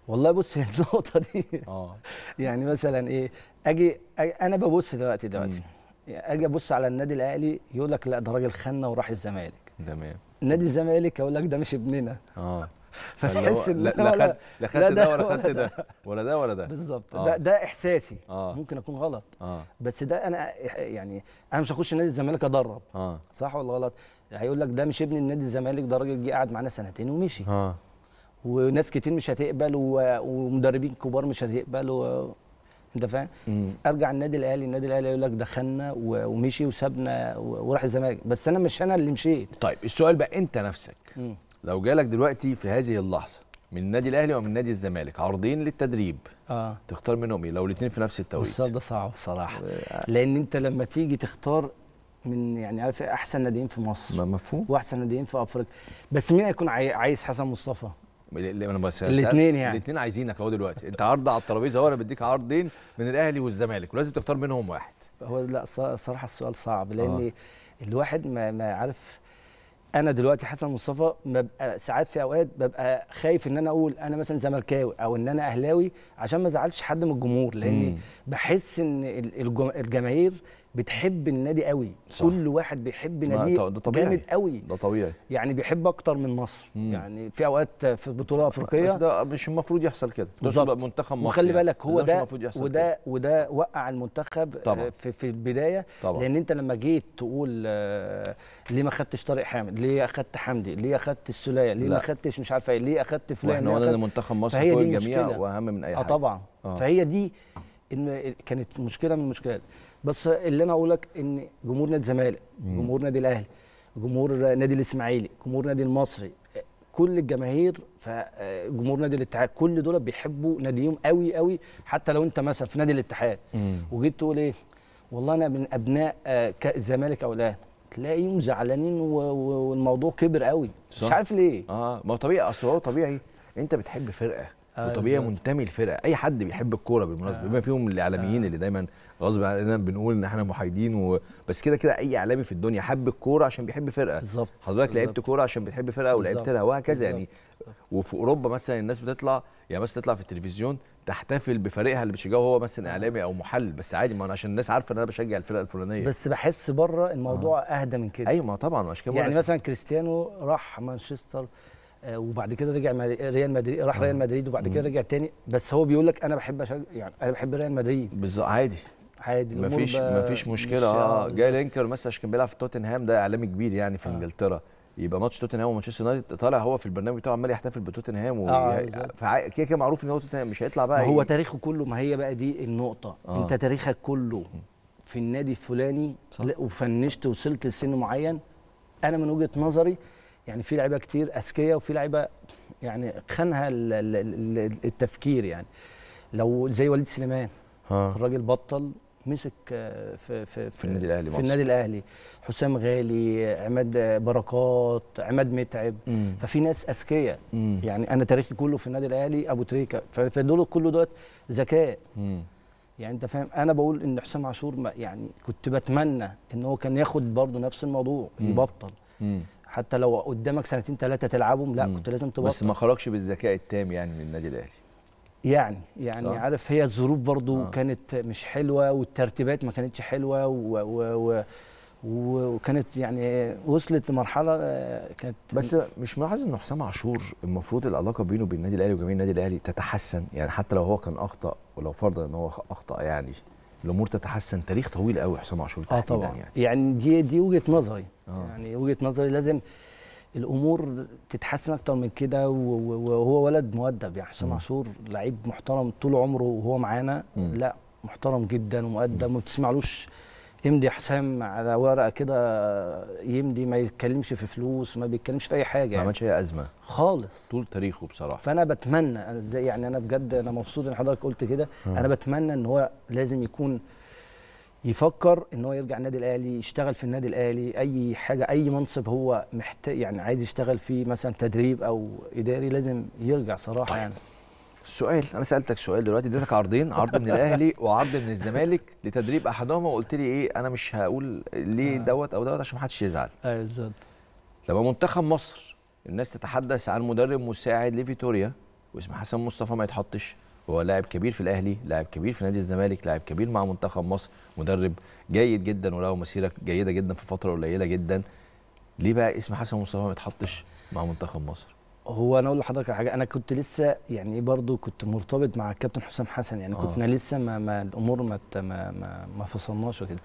والله بص النقطه دي يعني مثلا ايه، اجي انا ببص دلوقتي اجي ابص على النادي الاهلي يقول لك لا ده راجل خاننا وراح الزمالك. تمام. نادي الزمالك يقول لك ده مش ابننا. فتحس ان لا خدت ده ولا خدت ده ولا ده ولا ده بالظبط. ده احساسي، ممكن اكون غلط، بس ده انا يعني انا مش هخش نادي الزمالك ادرب. صح ولا غلط؟ هيقول لك ده مش ابن النادي الزمالك، ده راجل جه قعد معانا سنتين ومشي، وناس كتير مش هتقبل ومدربين كبار مش هتقبلوا، انت فاهم؟ ارجع النادي الاهلي، النادي الاهلي يقول لك دخلنا ومشي وسابنا وراح الزمالك، بس انا مش انا اللي مشيت. طيب السؤال بقى انت نفسك، لو جالك دلوقتي في هذه اللحظه من النادي الاهلي ومن نادي الزمالك عرضين للتدريب، تختار منهم ايه لو الاثنين في نفس التوقيت؟ السؤال ده صعب بصراحه، لان انت لما تيجي تختار من يعني عارف احسن ناديين في مصر، مفهوم، واحسن ناديين في افريقيا، بس مين هيكون عايز حسن مصطفى؟ الاثنين يعني، الاثنين عايزينك اهو دلوقتي، انت عرض على الترابيزه وانا بديك عرضين من الاهلي والزمالك ولازم تختار منهم واحد. هو لا صراحه السؤال صعب، لان الواحد ما عارف. انا دلوقتي حسن مصطفى ببقى ساعات في اوقات ببقى خايف ان انا اقول انا مثلا زملكاوي او ان انا اهلاوي عشان ما ازعلش حد من الجمهور، لاني بحس ان الجماهير بتحب النادي قوي. صح. كل واحد بيحب ناديه جامد قوي، ده طبيعي يعني، بيحب اكتر من مصر. يعني في اوقات في بطوله افريقيه، بس ده مش المفروض يحصل كده، بالظبط. منتخب مصر وخلي بالك هو ده وده وقع المنتخب طبعا في البدايه طبعا. لان انت لما جيت تقول ليه ما خدتش طارق حامد، ليه اخدت حمدي، ليه اخدت السوليه، ليه ما خدتش مش عارفه ايه، ليه اخدت فلان، واحنا قلنا منتخب مصر فوق الجميع واهم من اي حاجه. طبعا. فهي دي كانت مشكله من المشكلات. بس اللي انا اقول لك ان جمهور نادي الزمالك، جمهور نادي الاهلي، جمهور نادي الاسماعيلي، جمهور نادي المصري، كل الجماهير، جمهور نادي الاتحاد، كل دول بيحبوا ناديهم قوي قوي. حتى لو انت مثلا في نادي الاتحاد وجيت تقول ايه والله انا من ابناء الزمالك او الاهلي، تلاقيهم زعلانين والموضوع كبر قوي. صح. مش عارف ليه. ما هو طبيعي، اصل هو طبيعي انت بتحب فرقه وطبيعي منتمي لفرقه، اي حد بيحب الكوره بالمناسبه بما فيهم الاعلاميين اللي دايما غصب عننا بنقول ان احنا محايدين بس كده اي اعلامي في الدنيا حب الكوره عشان بيحب فرقه. بالظبط. حضرتك لعبت كوره عشان بتحب فرقه ولعبت لها وهكذا يعني. وفي اوروبا مثلا الناس بتطلع يعني مثلا تطلع في التلفزيون تحتفل بفريقها اللي بتشجعه، هو مثلا اعلامي او محلل، بس عادي، ما انا عشان الناس عارفه ان انا بشجع الفرقه الفلانيه. بس بحس بره الموضوع اهدى من كده. ايوه ما طبعا، عشان كده يعني مثلا كريستيانو راح مانشستر وبعد كده رجع ريال مدريد، راح ريال مدريد وبعد كده رجع تاني، بس هو بيقول لك انا بحب يعني انا بحب ريال مدريد. بالظبط. عادي مفيش مشكله. جاي لينكر مثلا عشان كان بيلعب في توتنهام، ده اعلامي كبير يعني في انجلترا، يبقى ماتش توتنهام ومانشستر يونايتد طالع هو في البرنامج بتاعه عمال يحتفل بتوتنهام كده كده معروف ان هو توتنهام مش هيطلع بقى هو تاريخه كله. ما هي بقى دي النقطه، انت تاريخك كله في النادي الفلاني وفنشت وصلت لسن معين. انا من وجهه نظري يعني في لعيبه كتير اذكياء وفي لعيبه يعني خانها التفكير، يعني لو زي وليد سليمان الراجل بطل مسك في النادي الاهلي حسام غالي، عماد بركات، عماد متعب، ففي ناس اذكياء. يعني انا تاريخي كله في النادي الاهلي، ابو تريكه، فدول كله دوت ذكاء. يعني انت فاهم. انا بقول ان حسام عاشور يعني كنت بتمنى ان هو كان ياخد برضه نفس الموضوع، يبطل. حتى لو قدامك سنتين ثلاثه تلعبهم لا كنت لازم تبطل. بس ما خرجش بالذكاء التام يعني من النادي الاهلي. يعني عارف هي الظروف برضو كانت مش حلوه والترتيبات ما كانتش حلوه وكانت يعني وصلت لمرحله كانت. بس مش ملاحظ ان حسام عاشور المفروض العلاقه بينه وبين النادي الاهلي وجماهير النادي الاهلي تتحسن؟ يعني حتى لو هو كان اخطا ولو فرضا ان هو اخطا يعني الامور تتحسن. تاريخ طويل قوي حسام عاشور تحديدا يعني دي وجهه نظري يعني وجهه نظري لازم الامور تتحسن اكتر من كده. وهو ولد مؤدب يعني حسام عاشور لعيب محترم طول عمره وهو معانا لا محترم جدا ومؤدب ما بتسمعلوش يمدي حسام على ورقه كده يمدي ما يتكلمش في فلوس ما بيتكلمش في اي حاجه ما عملش اي ازمه خالص طول تاريخه بصراحه. فانا بتمنى يعني انا بجد انا مبسوط ان حضرتك قلت كده. انا بتمنى ان هو لازم يكون يفكر ان هو يرجع النادي الاهلي يشتغل في النادي الاهلي اي حاجه اي منصب هو محتاج يعني عايز يشتغل فيه مثلا تدريب او اداري لازم يرجع صراحه. طيب. يعني سؤال انا سالتك سؤال دلوقتي اديتك عرضين عرض من الاهلي وعرض من الزمالك لتدريب احدهما وقلت لي ايه انا مش هقول ليه دوت او دوت عشان ما حدش يزعل. ايوه بالظبط. لما منتخب مصر الناس تتحدث عن مدرب مساعد لفيتوريا واسم حسن مصطفى ما يتحطش. هو لاعب كبير في الاهلي لاعب كبير في نادي الزمالك لاعب كبير مع منتخب مصر مدرب جيد جدا وله مسيره جيده جدا في فتره قليله جدا. ليه بقى اسم حسن مصطفى ما يتحطش مع منتخب مصر؟ هو انا اقول لحضرتك على حاجه انا كنت لسه يعني برضو كنت مرتبط مع الكابتن حسام حسن يعني كنت انا لسه ما الامور ما فصلناش وكده.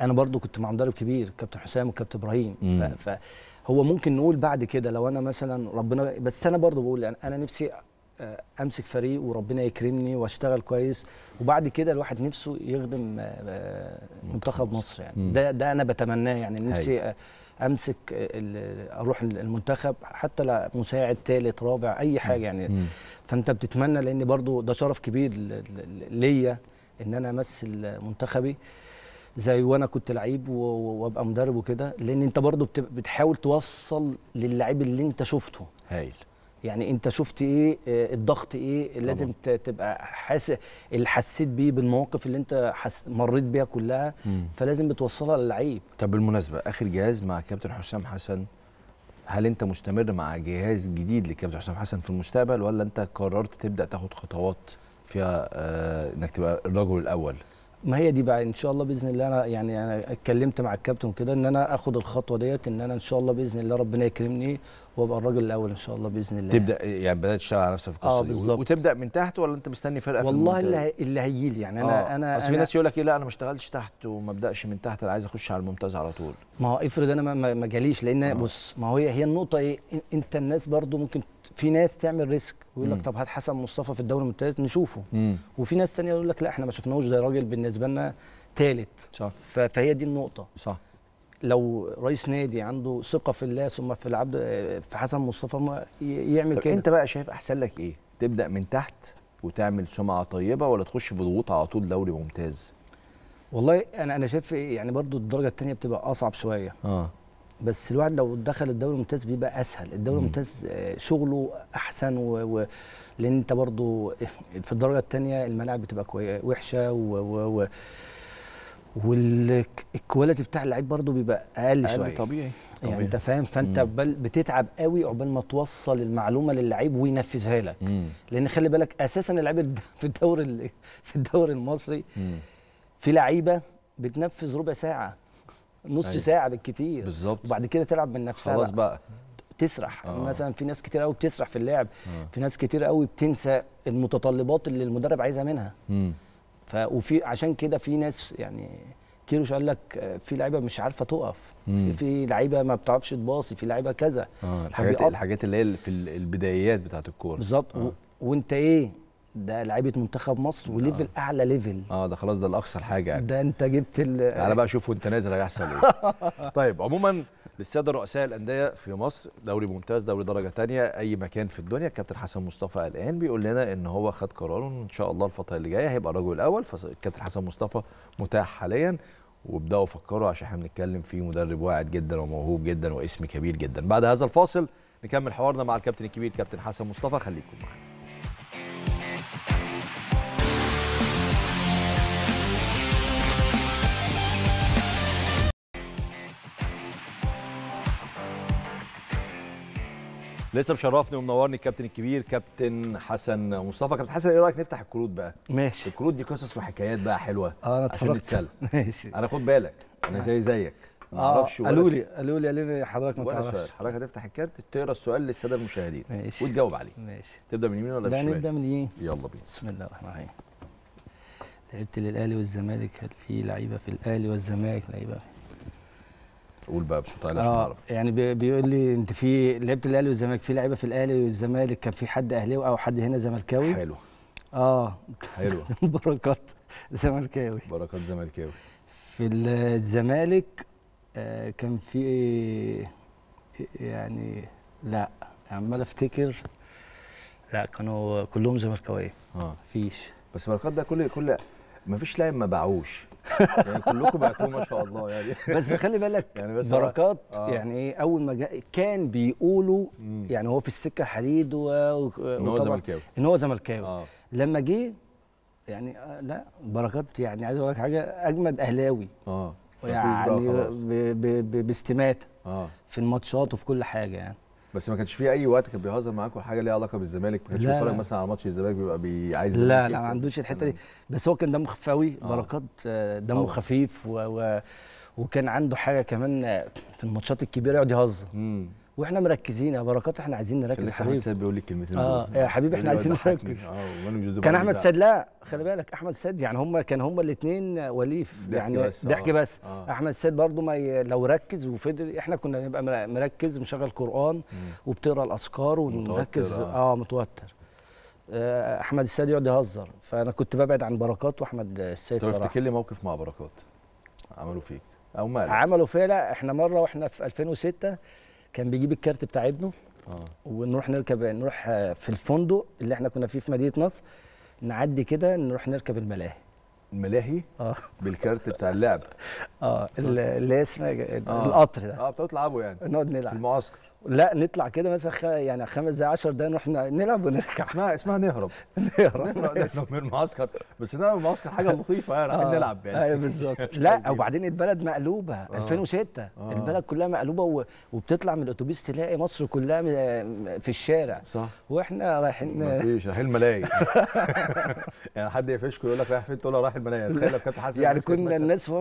انا برضو كنت مع مدرب كبير كابتن حسام وكابتن ابراهيم فهو ممكن نقول بعد كده لو انا مثلا ربنا بس انا برضو بقول يعني انا نفسي امسك فريق وربنا يكرمني واشتغل كويس وبعد كده الواحد نفسه يخدم منتخب مصر يعني ده انا بتمناه يعني نفسي امسك اروح المنتخب حتى لو مساعد ثالث رابع اي حاجه يعني فانت بتتمنى لان برضو ده شرف كبير ليا ان انا امثل منتخبي زي وانا كنت لعيب وابقى مدرب وكده لان انت برضو بتحاول توصل للعيب اللي انت شفته. هايل. يعني انت شفت ايه الضغط ايه لازم تبقى حاسس اللي حسيت بيه بالمواقف اللي انت مريت بيها كلها فلازم بتوصلها للعيب. طب بالمناسبه اخر جهاز مع كابتن حسام حسن هل انت مستمر مع جهاز جديد لكابتن حسام حسن في المستقبل ولا انت قررت تبدا تاخد خطوات فيها انك تبقى الرجل الاول؟ ما هي دي بقى ان شاء الله باذن الله انا يعني انا اتكلمت مع الكابتن كده ان انا اخد الخطوه ديت ان انا ان شاء الله باذن الله ربنا يكرمني وابقى الراجل الاول ان شاء الله باذن الله. تبدا يعني بدات تشتغل على نفسك في القصه دي وتبدا من تحت ولا انت مستني فرقه؟ والله اللي هيجي لي يعني انا اصل في ناس يقول لك ايه لا انا ما اشتغلتش تحت وما ابداش من تحت انا عايز اخش على الممتاز على طول. ما هو افرض انا ما جاليش لان بص ما هو هي النقطه ايه انت الناس برضو ممكن في ناس تعمل ريسك ويقول لك طب هات حسن مصطفى في الدوري الممتاز نشوفه وفي ناس ثانيه يقول لك لا احنا ما شفناهوش ده راجل بالنسبه لنا ثالث. صح. فهي دي النقطه. صح. لو رئيس نادي عنده ثقه في الله ثم في العبد في حسن مصطفى ما يعمل كده. انت بقى شايف احسن لك ايه؟ تبدا من تحت وتعمل سمعه طيبه ولا تخش في ضغوط على طول دوري ممتاز؟ والله انا شايف يعني برضو الدرجه الثانيه بتبقى اصعب شويه. بس الواحد لو دخل الدوري الممتاز بيبقى اسهل، الدوري الممتاز شغله احسن لان انت برضو في الدرجه الثانيه الملاعب بتبقى وحشه والكواليتي بتاع اللعيب برضه بيبقى اقل شويه طبيعي يعني انت فاهم فانت بتتعب قوي عقبال ما توصل المعلومه للعيب وينفذها لك لان خلي بالك اساسا اللعيب في الدوري المصري في لعيبه بتنفذ ربع ساعه نص ساعه بالكتير بالظبط وبعد كده تلعب من نفسها خلاص بقى تسرح مثلا في ناس كتير قوي بتسرح في اللعب في ناس كتير قوي بتنسى المتطلبات اللي المدرب عايزها منها وفي عشان كده في ناس يعني كيروش قال لك في لعيبه مش عارفه تقف في لعيبه ما بتعرفش تباصي في لعيبه كذا الحاجات اللي هي في البدايات بتاعه الكوره بالظبط وانت ايه ده لعيبه منتخب مصر وليفل اعلى ليفل ده خلاص ده الاقصى حاجه يعني ده انت جبت تعالى بقى شوف وانت نازل هيحصل ايه. طيب عموما للساده رؤساء الانديه في مصر دوري ممتاز دوري درجه ثانيه اي مكان في الدنيا الكابتن حسن مصطفى الان بيقول لنا ان هو خد قراره ان شاء الله الفتره اللي جايه هيبقى الرجل الاول فالكابتن حسن مصطفى متاح حاليا وابداوا فكروا عشان احنا بنتكلم في مدرب واعد جدا وموهوب جدا واسم كبير جدا. بعد هذا الفاصل نكمل حوارنا مع الكابتن الكبير كابتن حسن مصطفى خليكم معانا. لسه مشرفني ومنورني الكابتن الكبير كابتن حسن مصطفى. كابتن حسن، ايه رايك نفتح الكروت بقى؟ ماشي. الكروت دي قصص وحكايات بقى حلوه عشان نتسلى. ماشي. انا خد بالك انا زيك ما اعرفش. قالوا لي حضرتك ما تعرفش. حضرتك هتفتح الكارت تقرا السؤال للساده المشاهدين وتجاوب عليه. ماشي. تبدا من يمين ولا من شمال؟ نبدا من يمين. يلا بينا. بسم الله الرحمن الرحيم. لعبت للاهلي والزمالك، هل في لعيبه في الاهلي والزمالك لعيبه؟ قول بقى بصوت عالي عشان اعرف. يعني بيقول لي انت في لعبت الاهلي والزمالك، في لعيبه في الاهلي والزمالك، كان في حد اهلاوي او حد هنا زملكاوي؟ حلو. حلو. بركات زملكاوي. بركات زملكاوي. في الزمالك كان في يعني لا عمال افتكر، لا كانوا كلهم زملكاويه. مفيش. بس بركات ده كل مفيش لاعب ما باعوش يعني كلكم بعتوه ما شاء الله يعني. بس خلي بالك يعني بس بركات يعني ايه اول ما جاء كان بيقولوا يعني هو في السكه حديد ان هو زملكاوي لما جه يعني لا بركات يعني عايز اقول لك حاجه اجمد اهلاوي يعني باستماته في الماتشات وفي كل حاجه يعني. بس ما كانش في اي وقت كان بيهزر معاكم حاجه ليها علاقه بالزمالك؟ ما كانش بيتفرج مثلا على ماتش الزمالك بيبقى عايز لا ما عندوش الحته دي. بس هو كان دمه خفيف قوي. بركات دمه خفيف وكان عنده حاجه كمان في الماتشات الكبيره يقعد يهزر واحنا مركزين. يا بركات احنا عايزين نركز حبيبي. لسه بيقول لي الكلمتين دول. يا حبيبي احنا عايزين نركز. كان احمد سعد لا خلي بالك احمد سعد يعني هما الاثنين وليف يعني ضحك بس. احمد سعد برضه ما لو ركز وفضل احنا كنا نبقى مركز مشغل قران وبتقرا الاذكار ونركز متوتر. احمد السعد يقعد يهزر فانا كنت ببعد عن بركات واحمد السعد صراحه. طب افتكر لي موقف مع بركات عملوا فيك او ما عملوا فيا؟ لا احنا مره واحنا في 2006 كان بيجيب الكارت بتاع ابنه ونروح نروح في الفندق اللي احنا كنا فيه في مدينه نصر، نعدي كده نروح نركب الملاهي. الملاهي؟ بالكارت بتاع اللعب. اللي هي اسمها القطر ده. بتقعدوا تلعبوا يعني؟ نقعد نلعب في المعسكر. لا نطلع كده مثلا يعني 5 دقايق 10 دقايق نروح نلعب ونركب. اسمها نهرب. نهرب من المعسكر. بس نهرب من المعسكر حاجه لطيفه يعني رايحين نلعب يعني. ايوه بالظبط. لا وبعدين البلد مقلوبه 2006 البلد كلها مقلوبه وبتطلع من الاتوبيس تلاقي مصر كلها في الشارع. صح. واحنا رايحين مفيش رايحين الملاهي يعني حد يقفشكوا يقول لك رايح فين تقول له رايح الملاهي. تخيل لو كابتن حسن يعني كنا الناس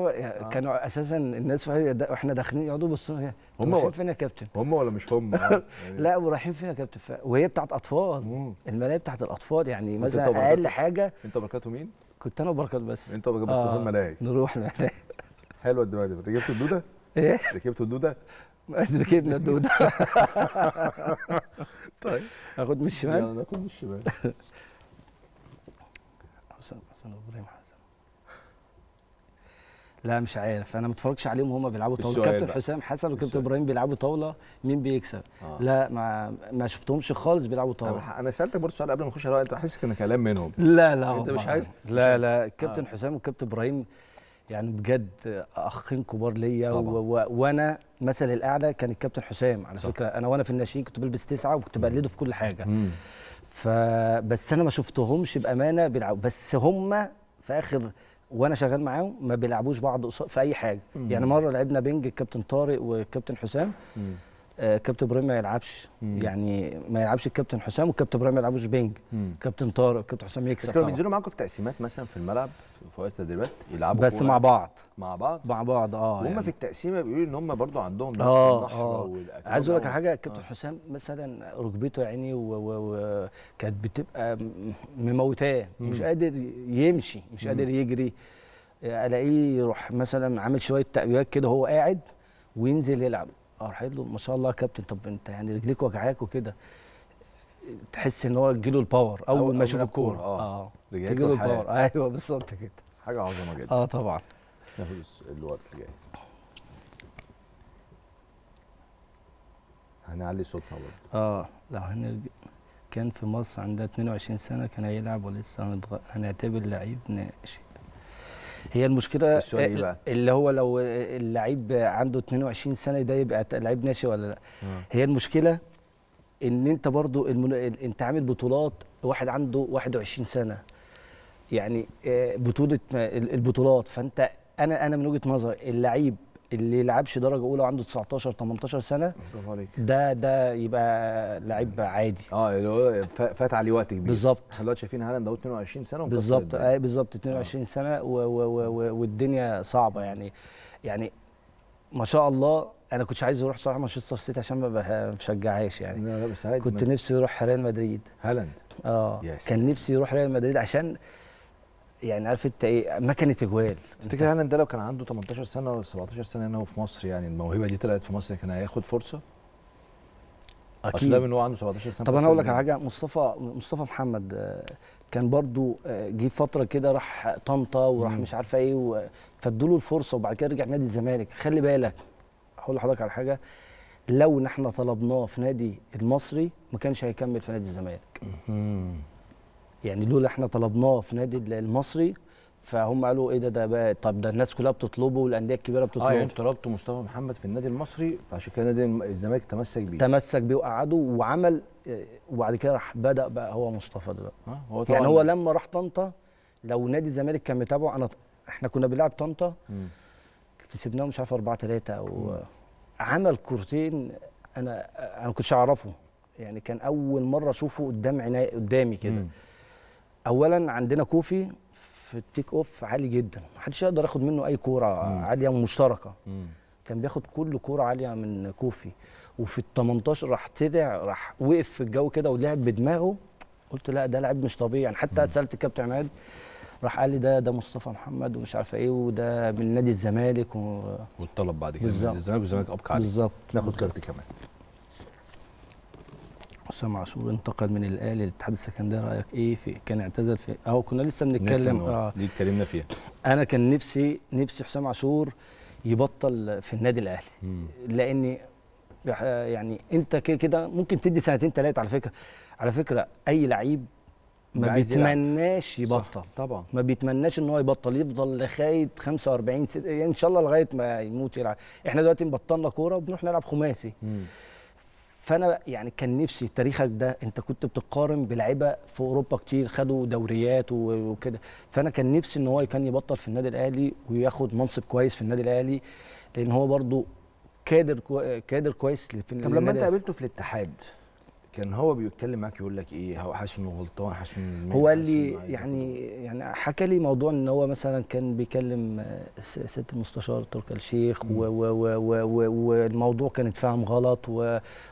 كانوا اساسا الناس واحنا داخلين يقعدوا يبصوا هم رايحين فين يا كابتن؟ هم ولا مش هم يعني. لا ورايحين فيها يا كابتن وهي بتاعت اطفال. الملاهي بتاعت الاطفال يعني مثلا اقل حاجه. انت بركاته مين؟ كنت انا وبركات بس. انت وبركات بس في الملاهي نروح الملاهي. حلوه الدماغ دي. ركبتوا الدوده؟ ايه؟ ركبتوا الدوده؟ ركبنا الدوده. طيب اخد من الشمال؟ يلا ناخد من الشمال. حسن ابراهيم حسن. لا مش عارف انا ما اتفرجش عليهم هما بيلعبوا طاوله. كابتن حسام حسن وكابتن ابراهيم بيلعبوا طاوله مين بيكسب؟ لا ما شفتهمش خالص بيلعبوا طاوله. انا سالتك برضه سؤال قبل ما نخش على انت حاسس ان كلام منهم؟ لا انت مش عايز. لا كابتن حسام وكابتن ابراهيم يعني بجد اخين كبار ليا وانا مثل القعده كان الكابتن حسام على فكره. انا وانا في الناشئين كنت بلبس 9 وكنت بقلده في كل حاجه. فبس انا ما شفتهمش بامانه بيلعبوا. بس هما في اخر وانا شغال معاهم ما بيلعبوش بعض في اي حاجه. يعني مره لعبنا بنج الكابتن طارق والكابتن حسام. كابتن ابراهيم ما يلعبش يعني ما يلعبش الكابتن حسام والكابتن ابراهيم ما يلعبوش بنج. كابتن طارق والكابتن حسام يكسب. بس كانوا بينزلوا معاكم في تقسيمات مثلا في الملعب في وقت التدريبات يلعبوا بس مع بعض مع بعض وهم يعني. في التقسيمه بيقولوا ان هم برضو عندهم نفس النحره والاكل. عايز اقول لك على حاجه الكابتن حسام مثلا ركبته يعني كانت بتبقى مموتاه مش قادر يمشي مش قادر يجري. الاقيه يروح مثلا عامل شويه تقويات كده هو قاعد وينزل يلعب. راح له ما شاء الله يا كابتن طب انت يعني رجليك وجعاك وكده. تحس ان هو تجيله الباور اول ما يشوف الكوره. تجيله الباور. ايوه بالظبط كده. حاجه عظمه جدا. طبعا. ناخد الوقت اللي جاي. هنعلي صوتنا برضه. لو هنرجع كان في مصر عندها 22 سنه كان هيلعب ولسه هنعتبر لعيب ناشئ. هي المشكله اللي هو لو اللعيب عنده 22 سنه ده يبقى لعيب ناشئ ولا لا. هي المشكله ان انت برضو انت عامل بطولات واحد عنده 21 سنه يعني بطوله البطولات. فانت انا من وجهه نظري اللعيب اللي يلعبش درجه اولى وعنده 19 18 سنه برافو عليك، ده يبقى لعيب عادي. فات عليه وقت كبير بالظبط. احنا دلوقتي شايفين هالاند اهو 22 سنه بالظبط. بالظبط 22 سنه والدنيا صعبه يعني ما شاء الله. انا كنتش عايز اروح صراحه مانشستر سيتي عشان ما بشجعهاش يعني. لا بس عادي، كنت نفسي اروح ريال مدريد. هالاند كان نفسي يروح ريال مدريد عشان يعني عارف انت ايه، مكنه اجوال. تفتكر هالاند ده لو كان عنده 18 سنه ولا 17 سنه هنا في مصر، يعني الموهبه دي طلعت في مصر، كان هياخد فرصه؟ اكيد. ده من هو عنده 17 سنه. طب انا اقول لك على حاجه، مصطفى محمد كان برضو جه فتره كده راح طنطا وراح مش عارفه ايه، فادوا له الفرصه وبعد كده رجع نادي الزمالك. خلي بالك، هقول لحضرتك على حاجه، لو احنا طلبناه في نادي المصري ما كانش هيكمل في نادي الزمالك. يعني لولا احنا طلبناه في نادي المصري فهم قالوا ايه ده بقى، طب ده الناس كلها بتطلبه والانديه الكبيره بتطلبه. يعني طلبته مصطفى محمد في النادي المصري، فعشان كده نادي الزمالك تمسك بيه وقعده وعمل، وبعد كده راح بدا بقى هو مصطفى دلوقتي. يعني هو لما راح طنطا، لو نادي الزمالك كان متابعه، احنا كنا بنلعب طنطا كسبناه مش عارف 4-3 او عمل كورتين انا ما كنتش اعرفه، يعني كان اول مره اشوفه قدامي كده. اولا عندنا كوفي في التيك اوف عالي جدا، محدش يقدر ياخد منه اي كوره عاليه مشتركه. كان بياخد كل كوره عاليه من كوفي، وفي ال18 راح وقف في الجو كده ولعب بدماغه. قلت لا ده لاعب مش طبيعي يعني. حتى اتسالت الكابتن عماد، راح قال لي ده مصطفى محمد ومش عارفه ايه، وده من نادي الزمالك واتطلب بعد كده بالظبط الزمالك ابقى عليه بالظبط. ناخد كارت كمان. حسام عاشور انتقل من الاهلي للاتحاد السكندري، رايك ايه في كان اعتزل في اهو كنا لسه بنتكلم دي اتكلمنا فيها. انا كان نفسي حسام عاشور يبطل في النادي الاهلي، لان يعني انت كده ممكن تدي 2 3 سنين على فكره اي لعيب ما بيتمناش يبطل. طبعا ما بيتمناش ان هو يبطل، يفضل لغايه 45 يعني ان شاء الله لغايه ما يموت يلعب. احنا دلوقتي بطلنا كوره وبنروح نلعب خماسي. فانا يعني كان نفسي تاريخك ده، انت كنت بتقارن بلعيبه في اوروبا كتير خدوا دوريات وكده، فانا كان نفسي ان هو كان يبطل في النادي الاهلي وياخد منصب كويس في النادي الاهلي، لان هو برضو كادر كويس في النادي. طب لما انت قابلته في الاتحاد كان هو بيتكلم معاك يقول لك ايه؟ هو حاسس انه غلطان، حاسس انه هو اللي يعني حكى لي موضوع ان هو مثلا كان بيكلم ست المستشار تركي الشيخ والموضوع كان اتفهم غلط،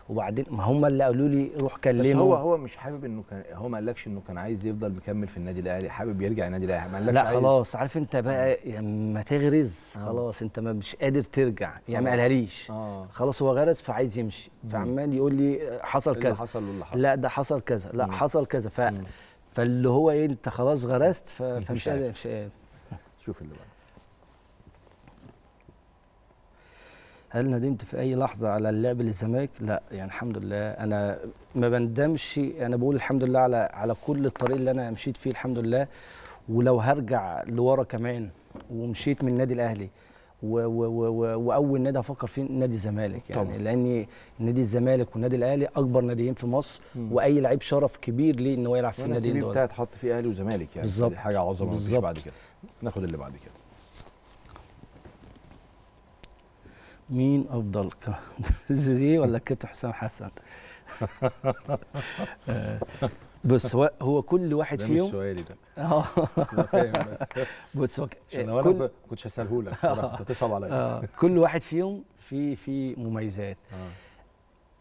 وبعدين ما هم اللي قالوا لي روح كلمه. بس هو مش حابب انه كان، هو ما قالكش انه كان عايز يفضل مكمل في النادي الاهلي، حابب يرجع النادي الاهلي، ما قالكش لا خلاص عارف انت بقى لما تغرز خلاص انت مش قادر ترجع يعني. ما قالهاليش خلاص، هو غرز فعايز يمشي، فعمال يقول لي حصل كذا، لا ده حصل كذا، لا حصل كذا، فاللي هو ايه انت خلاص غرست فمش قادر. شوف اللي بعده. هل ندمت في اي لحظه على اللعب للزمالك؟ لا يعني الحمد لله، انا ما بندمش، انا بقول الحمد لله على كل الطريق اللي انا مشيت فيه الحمد لله. ولو هرجع لورا كمان ومشيت من النادي الاهلي واول نادي هفكر فيه نادي الزمالك يعني طبعا. لان نادي الزمالك والنادي الاهلي اكبر ناديين في مصر، واي لعيب شرف كبير ليه ان هو يلعب في الناديين دول. النادي بتاعي اتحط فيه اهلي وزمالك يعني بالزبط. حاجه عظمه مفيش بعد كده. ناخد اللي بعد كده. مين افضل جوزيه ولا الكابتن حسام حسن؟ بس هو كل واحد فيهم ده مش سؤالي ده انا فاهم بس عشان انا ما كنتش هساله لك، انت تصعب عليا. كل واحد فيهم في مميزات.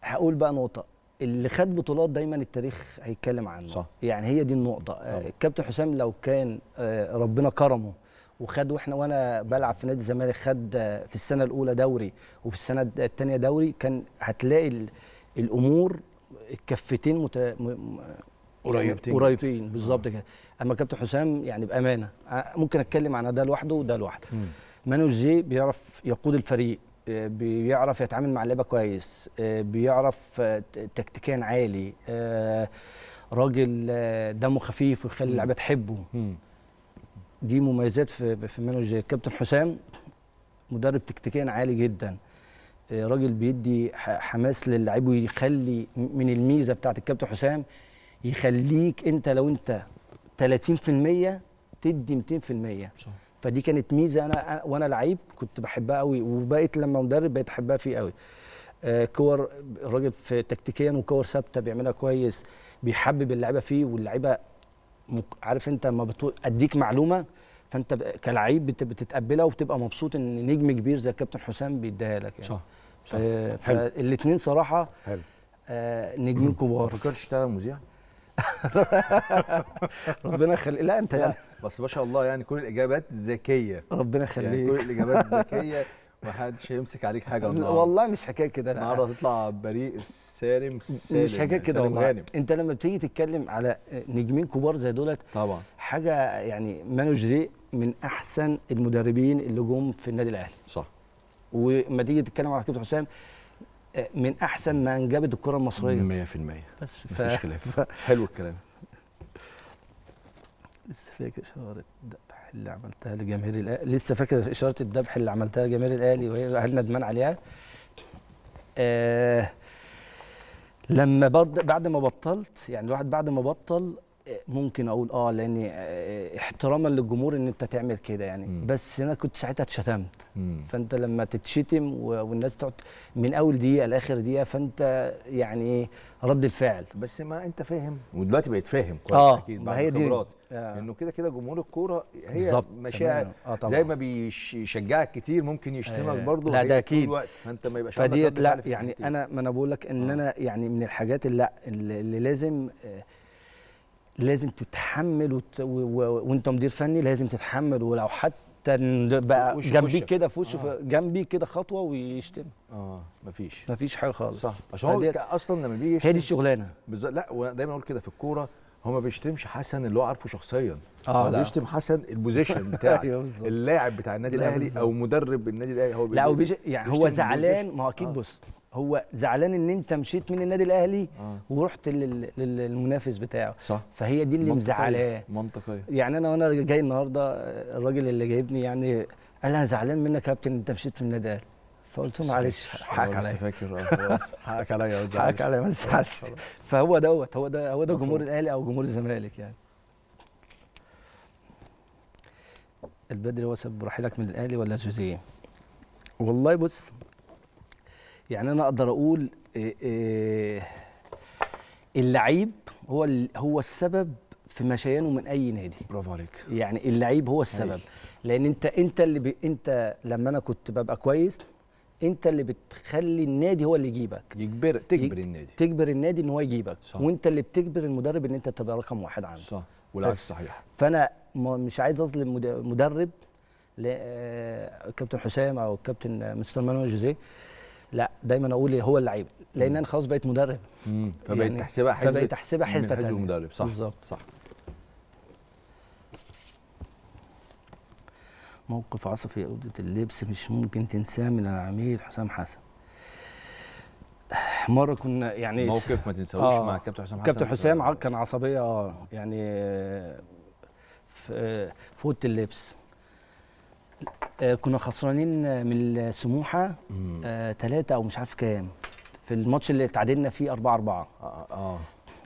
هقول بقى نقطه، اللي خد بطولات دايما التاريخ هيتكلم عنه صح. يعني هي دي النقطه. الكابتن حسام لو كان ربنا كرمه وخد، وانا بلعب في نادي الزمالك خد في السنه الاولى دوري وفي السنه الثانيه دوري، كان هتلاقي الامور الكفتين قريبين بالظبط كده. اما كابتن حسام يعني بامانه ممكن اتكلم عن ده لوحده وده لوحده. مانويل جوزيه بيعرف يقود الفريق، بيعرف يتعامل مع اللعيبه كويس، بيعرف تكتيكيا عالي، راجل دمه خفيف ويخلي اللعيبه تحبه. دي مميزات في مانويل جوزيه. كابتن حسام مدرب تكتيكيا عالي جدا، راجل بيدي حماس للعيب، ويخلي من الميزه بتاعت الكابتن حسام يخليك انت لو انت 30% تدي 200%. فدي كانت ميزه انا وانا لعيب كنت بحبها قوي، وبقيت لما مدرب بقيت احبها فيه قوي. كور الراجل في تكتيكيا وكور ثابته بيعملها كويس، بيحبب اللعيبه فيه، واللعيبه عارف انت لما اديك معلومه فانت كلاعب بتتقبلها وبتبقى مبسوط ان نجم كبير زي الكابتن حسام بيديها لك يعني. صح. فالاثنين صراحه حلو. نجمين كبار. ما فكرتش تشتغل مذيع؟ ربنا يخليك. لا انت يعني بس ما شاء الله يعني كل الاجابات ذكيه. ربنا يخليك. يعني كل الاجابات ذكيه ومحدش هيمسك عليك حاجه النهارده. والله مش حكايه كده. النهارده هتطلع بريء السالم السالم، مش حكايه كده والله. انت لما بتيجي تتكلم على نجمين كبار زي دولت طبعا حاجه يعني مانويل جوزيه من احسن المدربين اللي جم في النادي الاهلي. صح. وما تيجي تتكلم على كابتن حسام من احسن ما انجبت الكره المصريه 100%. بس مفيش خلاف. حلو الكلام. لسه فاكر اشاره الذبح اللي عملتها لجماهير الاهلي، لسه فاكر اشاره الذبح اللي عملتها لجماهير الاهلي وهي هل ندمان عليها؟ لما بعد ما بطلت يعني الواحد بعد ما بطل ممكن اقول لاني احتراما للجمهور ان انت تعمل كده يعني. بس انا كنت ساعتها اتشتمت. فانت لما تتشتم والناس تقعد من اول دقيقه لاخر دقيقه فانت يعني رد الفعل. بس ما انت فاهم ودلوقتي بقيت فاهم كويس اكيد بعد الخبرات انه كده كده جمهور الكوره هي مشاعر. زي ما بيشجعك كتير ممكن يشتمك برضه. لا ده اكيد. فانت ما يبقاش عندك لا يعني كتير. انا ما انا بقول لك ان انا يعني من الحاجات اللي لازم تتحمل وانت مدير فني لازم تتحمل ولو حتى بقى جنبيك كده في وشه جنبيك كده خطوه ويشتم. مفيش حاجه خالص. صح. عشان هو اصلا لما بيجي يشتم هي دي الشغلانه بالظبط. لا ودايما اقول كده في الكوره هو ما بيشتمش حسن اللي هو عارفه شخصيا. هو بيشتم حسن البوزيشن بتاع اللاعب بتاع النادي الاهلي او مدرب النادي الاهلي. هو لا يعني هو زعلان. ما هو اكيد بص هو زعلان ان انت مشيت من النادي الاهلي ورحت للمنافس بتاعه. صح. فهي دي اللي مزعلاه. منطقيه يعني. انا وانا جاي النهارده الراجل اللي جايبني يعني قال انا زعلان منك يا كابتن انت مشيت من النادي الاهلي، فقلت له معلش حقك عليا. لسه فاكر حقك عليا ما تزعلش. حقك عليا ما تزعلش. فهو دوت هو ده جمهور الاهلي او جمهور الزمالك يعني. البدري هو سبب رحيلك من الاهلي ولا جوزيه؟ والله بص يعني انا اقدر اقول اللعيب هو السبب في مشيانه من اي نادي. برافو عليك. يعني اللعيب هو السبب لان انت اللي انت لما انا كنت ببقى كويس انت اللي بتخلي النادي هو اللي يجيبك. تجبر النادي ان هو يجيبك. صح. وانت اللي بتجبر المدرب ان انت تبقى رقم واحد عنده. صح. والعكس صحيح. فانا مش عايز اظلم مدرب كابتن حسام او كابتن مستر مانويل جوزيه. لا دايما اقول هو اللعيب لان انا خلاص بقيت مدرب. فبقيت يعني تحسبها حسبه. تانية. مدرب. صح. بالظبط. صح. موقف عصفي اوضه اللبس مش ممكن تنساه من العميد حسام حسن. مره كنا يعني موقف ما تنساهوش مع كابتن حسام حسن. كابتن حسام كان عصبيه يعني في اوضه اللبس. كنا خسرانين من سموحه 3 او مش عارف كام في الماتش اللي اتعادلنا فيه 4-4.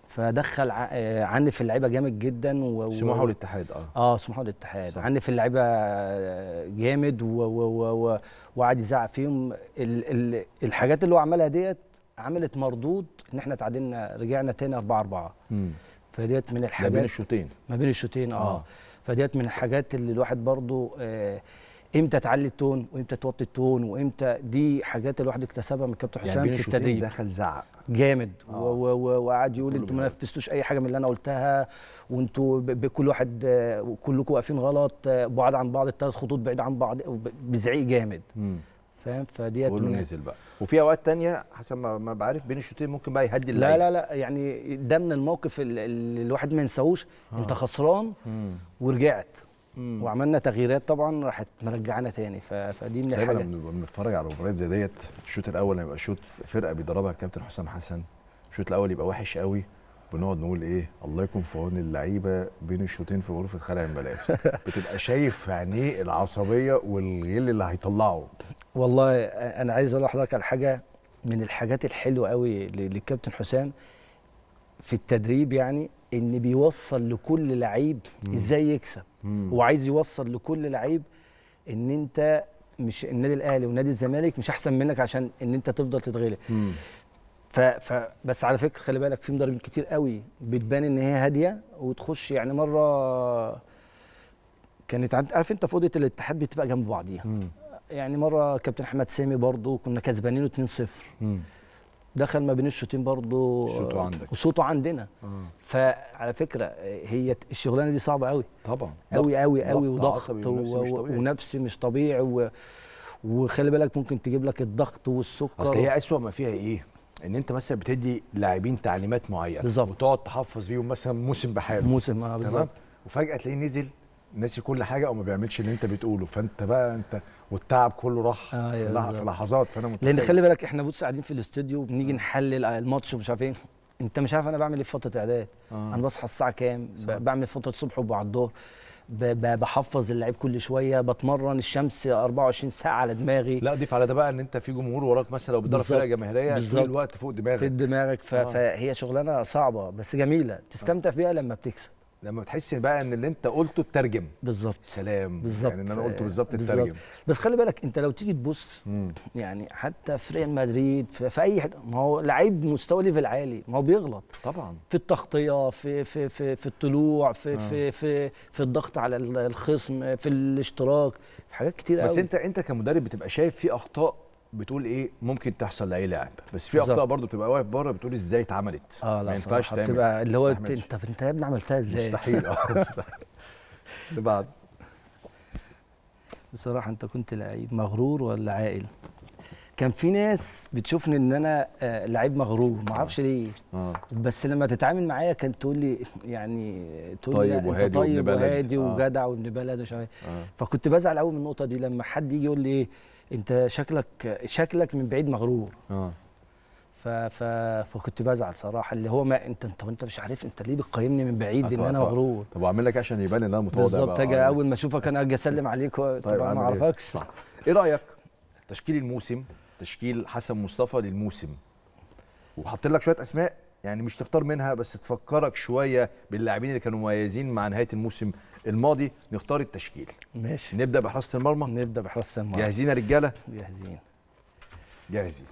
فدخل عنف اللعيبه جامد جدا سموحه والاتحاد. سموحه والاتحاد. عنف اللعيبه جامد وقعد يزعق فيهم. الحاجات اللي هو عملها ديت عملت مردود ان احنا اتعادلنا رجعنا تاني 4-4. فديت من الحاجات ما بين الشوطين. فديت من الحاجات اللي الواحد برضو امتى تعلي التون وامتى توطي التون وامتى دي حاجات الواحد اكتسبها من الكابتن حسام في التدريب. دخل زعق جامد وقعد يقول انتوا ما نفذتوش اي حاجه من اللي انا قلتها وانتوا كل واحد كلكم واقفين غلط بعاد عن بعض 3 خطوط بعيد عن بعض بزعيق جامد. فاهم. فديت نازل بقى. وفي اوقات ثانيه حسب ما بعرف بين الشوطين ممكن بقى يهدي اللعيبه. لا يعني ده من الموقف اللي الواحد ما ينساهوش. انت خسران ورجعت وعملنا تغييرات طبعا راحت مرجعانا تاني. فدي من الحاجات. دايما بنتفرج على مباريات زي ديت. الشوط الاول لما يبقى شوط فرقه بيدربها الكابتن حسام حسن الشوط الاول يبقى وحش قوي بنقعد نقول الله يكون في عون اللعيبه بين الشوطين في غرفه خلع الملابس. بتبقى شايف في عينيه العصبيه والغل اللي هيطلعه. والله انا عايز اقول لحضرتك على حاجه من الحاجات الحلوه قوي للكابتن حسام في التدريب يعني ان بيوصل لكل لعيب ازاي يكسب، وعايز يوصل لكل لعيب ان انت مش النادي الاهلي ونادي الزمالك مش احسن منك عشان ان انت تفضل تتغلب. بس على فكره خلي بالك في مدربين كتير قوي بتبان ان هي هاديه وتخش، يعني مره كانت عارف انت في اوضه الاتحاد بتبقى جنب بعضيها، يعني مره كابتن احمد سامي برضه كنا كسبانينه 2-0، دخل ما بين الشوطين برضه وصوته عندنا. فعلى فكره هي الشغلانه دي صعبه قوي طبعا، قوي قوي قوي، وضغط ونفسي مش طبيعي، وخلي بالك ممكن تجيب لك الضغط والسكر. اصل هي اسوأ ما فيها ايه؟ ان انت مثلا بتدي لاعبين تعليمات معينه بالظبط وتقعد تحفظ بيهم مثلا موسم بحاله، موسم بالظبط، وفجاه تلاقيه نزل ناسي كل حاجه او ما بيعملش اللي انت بتقوله، فانت بقى انت والتعب كله راح في لحظات. فانا متخيل، لان خلي بالك احنا بص قاعدين في الاستوديو بنيجي نحلل الماتش ومش عارف ايه، انت مش عارف انا بعمل ايه في فتره اعداد، انا بصحى الساعه كام، بعمل فتره الصبح وبعد الظهر، بحفظ اللعيب كل شويه، بتمرن الشمس 24 ساعه على دماغي. لا ضيف على ده بقى ان انت في جمهور وراك مثلا لو بتدرب فرقه جماهيريه طول الوقت فوق دماغك فهي شغلانه صعبه بس جميله تستمتع بيها لما بتكسب، لما بتحس بقى ان اللي انت قلته اترجم بالظبط. سلام بالزبط. يعني ان انا قلته بالظبط اترجم. بس خلي بالك انت لو تيجي تبص يعني حتى في ريال مدريد في اي حد، ما هو لعيب مستوى ليفل عالي ما هو بيغلط طبعا في التغطيه، في الطلوع، في الضغط على الخصم، في الاشتراك، في حاجات كتير قوي. بس انت كمدرب بتبقى شايف في اخطاء بتقول ايه ممكن تحصل لاي لاعب، بس في اخطاء برضه بتبقى واقف بره بتقول ازاي اتعملت، ما ينفعش تعمل، بتبقى اللي هو انت يا ابني عملتها ازاي، مستحيل مستحيل. بعد بصراحه انت كنت لعيب مغرور ولا عاقل؟ كان في ناس بتشوفني ان انا لعيب مغرور ما اعرفش ليه، بس لما تتعامل معايا كانت تقول لي يعني طيب وهادي وهادي وجدع وابن بلد ومش عارف ايه، فكنت بزعل قوي من النقطه دي لما حد يجي يقول لي ايه انت شكلك من بعيد مغرور. فكنت بزعل صراحه، اللي هو ما انت مش عارف انت ليه بتقيمني من بعيد ان انا مغرور. طب واعمل لك عشان يبان ان انا متواضع بالظبط، اجي اول ما اشوفك انا اجي اسلم عليك طبعا ما اعرفكش. صح. ايه رايك تشكيل الموسم، تشكيل حسن مصطفى للموسم، وحاطط لك شويه اسماء يعني مش تختار منها بس تفكرك شويه باللاعبين اللي كانوا مميزين مع نهايه الموسم الماضي؟ نختار التشكيل. ماشي، نبدا بحراسه المرمى. نبدا بحراسه المرمى. جاهزين يا رجاله؟ جاهزين جاهزين.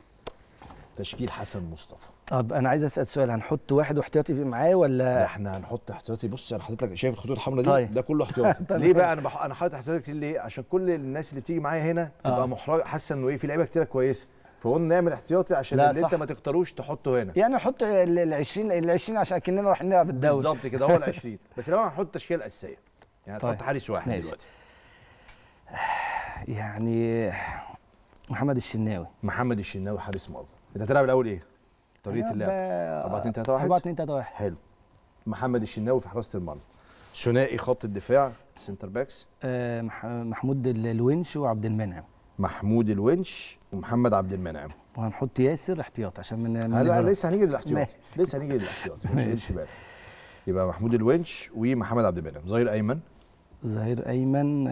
تشكيل حسن مصطفى. طب انا عايز اسال سؤال، هنحط واحد احتياطي معاه ولا؟ احنا هنحط احتياطي. بص انا حاطط لك، شايف الخطوط الحمراء دي؟ طيب. ده كله احتياطي. طيب. ليه بقى انا حاطط احتياطي كتير ليه؟ عشان كل الناس اللي بتيجي معايا هنا تبقى محرجه، حاسه انه ايه في لعيبه كتيره كويسه، فقلنا نعمل احتياطي عشان اللي انت ما تختاروش تحطه هنا. يعني نحط ال 20 عشان كاننا رايحين نلعب الدوري بالظبط كده، هو ال 20. بس لو هنحط التشكيله الاساسيه يعني هتحط حارس واحد دلوقتي، يعني محمد الشناوي حارس مرمى. انت هتلعب الاول ايه؟ طريقه اللعب 4-2-3-1. حلو. محمد الشناوي في حراسه المرمى. ثنائي خط الدفاع سنتر باكس، محمود الونش وعبد المنعم. محمود الونش ومحمد عبد المنعم. وهنحط ياسر احتياط عشان لسه هنيجي للاحتياط، ماشي. يبقى محمود الونش ومحمد عبد المنعم. ظهير ايمن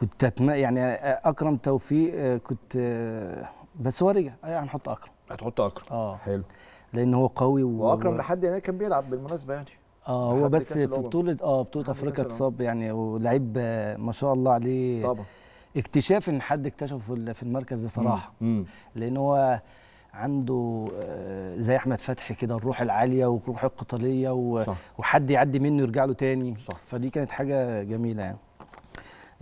كنت يعني اكرم توفيق، كنت بس هو رجع، هنحط اكرم. هتحط اكرم. حلو، لان هو قوي واكرم لحد هناك كان بيلعب بالمناسبه يعني. هو بس في بطوله بطوله افريقيا اتصاب يعني، ولعيب ما شاء الله عليه طبعا. اكتشاف ان حد اكتشفه في المركز ده صراحه، لان هو عنده زي احمد فتحي كده الروح العاليه والروح القتاليه وحد يعدي منه يرجع له تاني. صح. فدي كانت حاجه جميله يعني.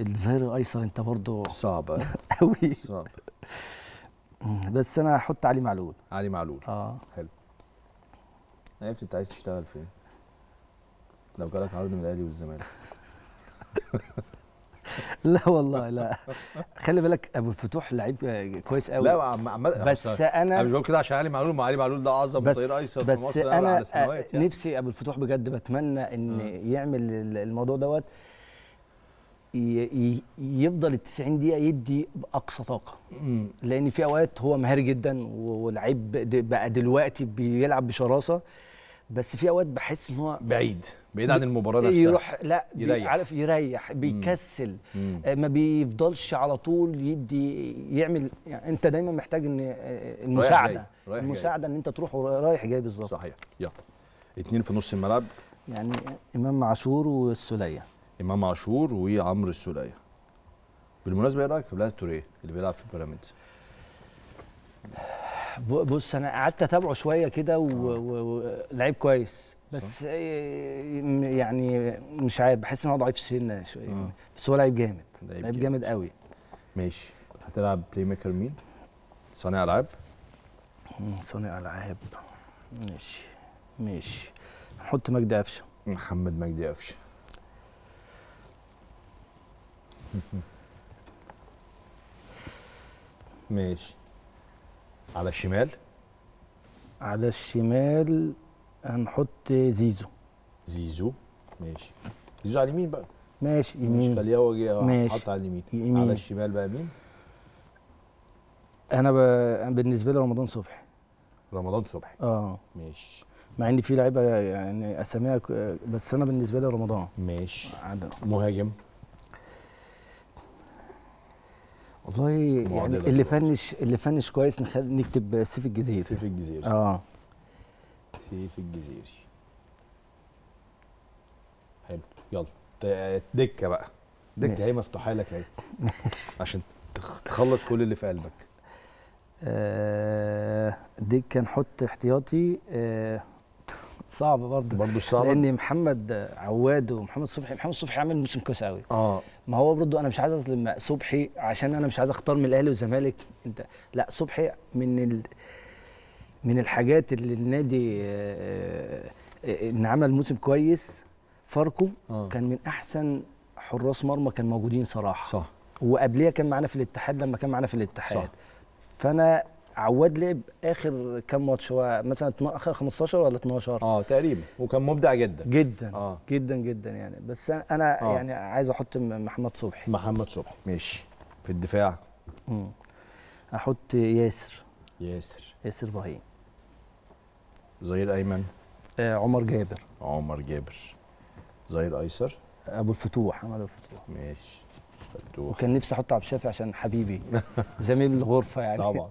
الظهير الايسر انت برضه صعبه قوي. صعب. بس انا هحط علي معلول. حلو. انا عرفت انت عايز تشتغل فين لو جالك عرض من الاهلي والزمالك. لا والله، لا خلي بالك ابو الفتوح لعيب كويس قوي. لا بس انا مش بقول كده عشان علي معلول ده اعظم ظهير ايسر في مصر على سنوات يعني. نفسي ابو الفتوح بجد بتمنى ان يعمل الموضوع دوت، يفضل ال 90 دقيقه يدي باقصى طاقه، لان في اوقات هو مهاري جدا ولعيب بقى دلوقتي بيلعب بشراسه، بس في اوقات بحس ان هو بعيد عن المباراه نفسها، يروح لا عارف يريح، بيكسل، ما بيفضلش على طول يدي يعمل. يعني انت دايما محتاج ان المساعده ان انت تروح رايح جاي بالظبط. صحيح. يلا اتنين في نص الملعب، يعني امام عاشور والسوليه. امام عاشور وعمرو السوليه. بالمناسبه ايه رايك في بلال توريه اللي بيلعب في بيراميدز؟ بص انا قعدت اتابعه شويه كده ولعيب كويس، بس يعني مش عارف، بحس ان هو ضعيف سنه شويه. بس هو لعيب جامد، لعيب جامد قوي. ماشي. هتلعب بلاي ميكر مين؟ صانع العاب؟ صانع العاب. ماشي ماشي. هنحط مجدي قفشه. محمد مجدي قفشه. ماشي. على الشمال، على الشمال هنحط زيزو. زيزو ماشي. زيزو على اليمين بقى. ماشي يمين. مش خليه هو جه حط على اليمين. يمين. على الشمال بقى مين؟ انا بالنسبه لي رمضان صبحي. رمضان صبحي. ماشي. مع ان في لعيبه يعني اساميها بس انا بالنسبه لي رمضان. ماشي. مهاجم والله يعني اللي فنش كويس نكتب سيف الجزيري. سيف الجزيري. سيف الجزيري. حلو. يلا دكه بقى. دكه اهي مفتوحه لك اهي عشان تخلص كل اللي في قلبك. دكه نحط احتياطي. صعب برضه صعب، لان محمد عواد ومحمد صبحي. محمد صبحي عامل موسم كويس قوي. ما هو برضه انا مش عايز اظلم صبحي، عشان انا مش عايز اختار من الاهلي والزمالك. انت لا، صبحي من الحاجات اللي النادي ان عمل موسم كويس. فاركو كان من احسن حراس مرمى كان موجودين صراحه. صح. وقبليه كان معانا في الاتحاد، لما كان معانا في الاتحاد. صح. فانا عواد لعب اخر كام ماتش، هو مثلا اخر 15 ولا 12 تقريبا، وكان مبدع جدا جدا جدا جدا يعني. بس انا يعني عايز احط محمد صبحي. محمد صبحي ماشي. في الدفاع احط ياسر ابراهيم. ظهير ايمن عمر جابر. ظهير ايسر ابو الفتوح. ماشي. فتوح. وكان نفسي احط عبد الشافي عشان حبيبي زميل الغرفه يعني. طبعا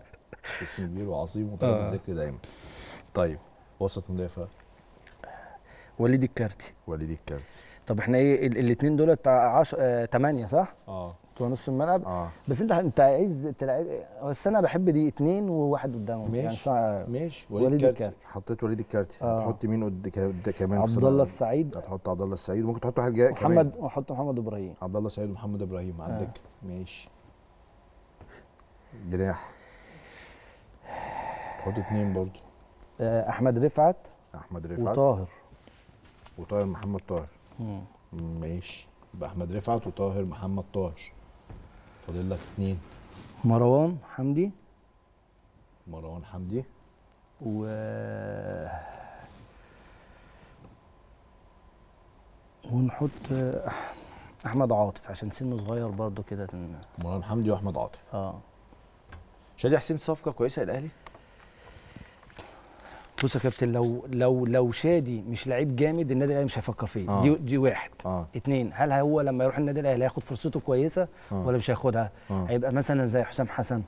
اسم كبير وعظيم وطالب الذكر دايما. طيب وسط مدافع. وليد الكارتي. طب احنا ايه الاثنين دول 8 صح؟ بتوع نص الملعب. بس انت عايز تلعب، بس انا بحب دي 2 وواحد قدامهم. ماشي يعني ماشي. وليد الكارتي. حطيت وليد الكارتي. هتحط مين كمان؟ عبد الله السعيد. هتحط عبد الله السعيد، وممكن تحط واحد جاي كمان. وحط محمد ابراهيم. عبد الله السعيد ومحمد ابراهيم عندك. ماشي. جناح حط 2 برضه. احمد رفعت وطاهر محمد طاهر. ماشي. يبقى احمد رفعت وطاهر محمد طاهر. فاضل لك 2. مروان حمدي و ونحط احمد عاطف عشان سنه صغير برضه كده. مروان حمدي واحمد عاطف. شادي حسين صفقه كويسه الاهلي. بص يا كابتن، لو شادي مش لعيب جامد النادي الاهلي مش هيفكر فيه. دي واحد. 2 هل هو لما يروح النادي الاهلي هياخد فرصته كويسه ولا مش هياخدها؟ هيبقى مثلا زي حسام حسن.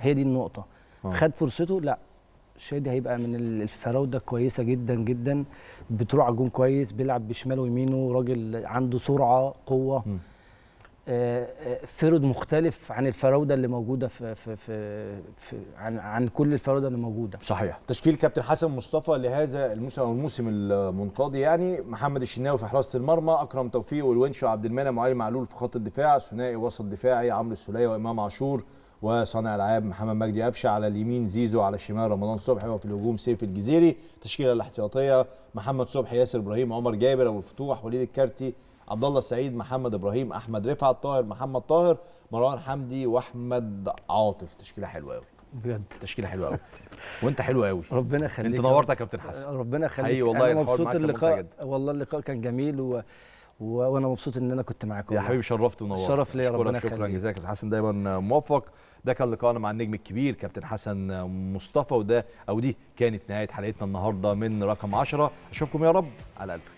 هي دي النقطه. خد فرصته؟ لا. شادي هيبقى من الفراوده كويسه جدا جدا، بتروح على الجون كويس، بيلعب بشماله ويمينه، راجل عنده سرعه، قوه. فرد مختلف عن الفراوده اللي موجوده في عن كل الفراوده اللي موجوده. صحيح. تشكيل كابتن حسن مصطفى لهذا الموسم او الموسم المنقضي يعني: محمد الشناوي في حراسه المرمى، اكرم توفيق والونشو عبد المنعم وعلي معلول في خط الدفاع، ثنائي وسط دفاعي عمرو السوليه وامام عاشور وصانع العاب محمد مجدي قفشه، على اليمين زيزو، على الشمال رمضان صبحي، وفي الهجوم سيف الجزيري. تشكيله الاحتياطيه: محمد صبحي، ياسر ابراهيم، عمر جابر، ابو الفتوح، وليد الكارتي، عبد الله السعيد، محمد ابراهيم، احمد رفعت، طاهر محمد طاهر، مروان حمدي، واحمد عاطف. تشكيله حلوه قوي بجد، تشكيله حلوه قوي. وانت حلو قوي، ربنا يخليك. انت نورت يا كابتن حسن، ربنا يخليك. ايوه والله، مبسوط اللقاء. والله اللقاء كان جميل وانا مبسوط ان انا كنت معاكم يا حبيبي. شرفت ونورت. الشرف ليا، ربنا يخليك. شكرا جزاك الله حسن، دايما موفق. ده كان لقاءنا مع النجم الكبير كابتن حسن مصطفى، وده او دي كانت نهايه حلقتنا النهارده من رقم 10. اشوفكم يا رب على الف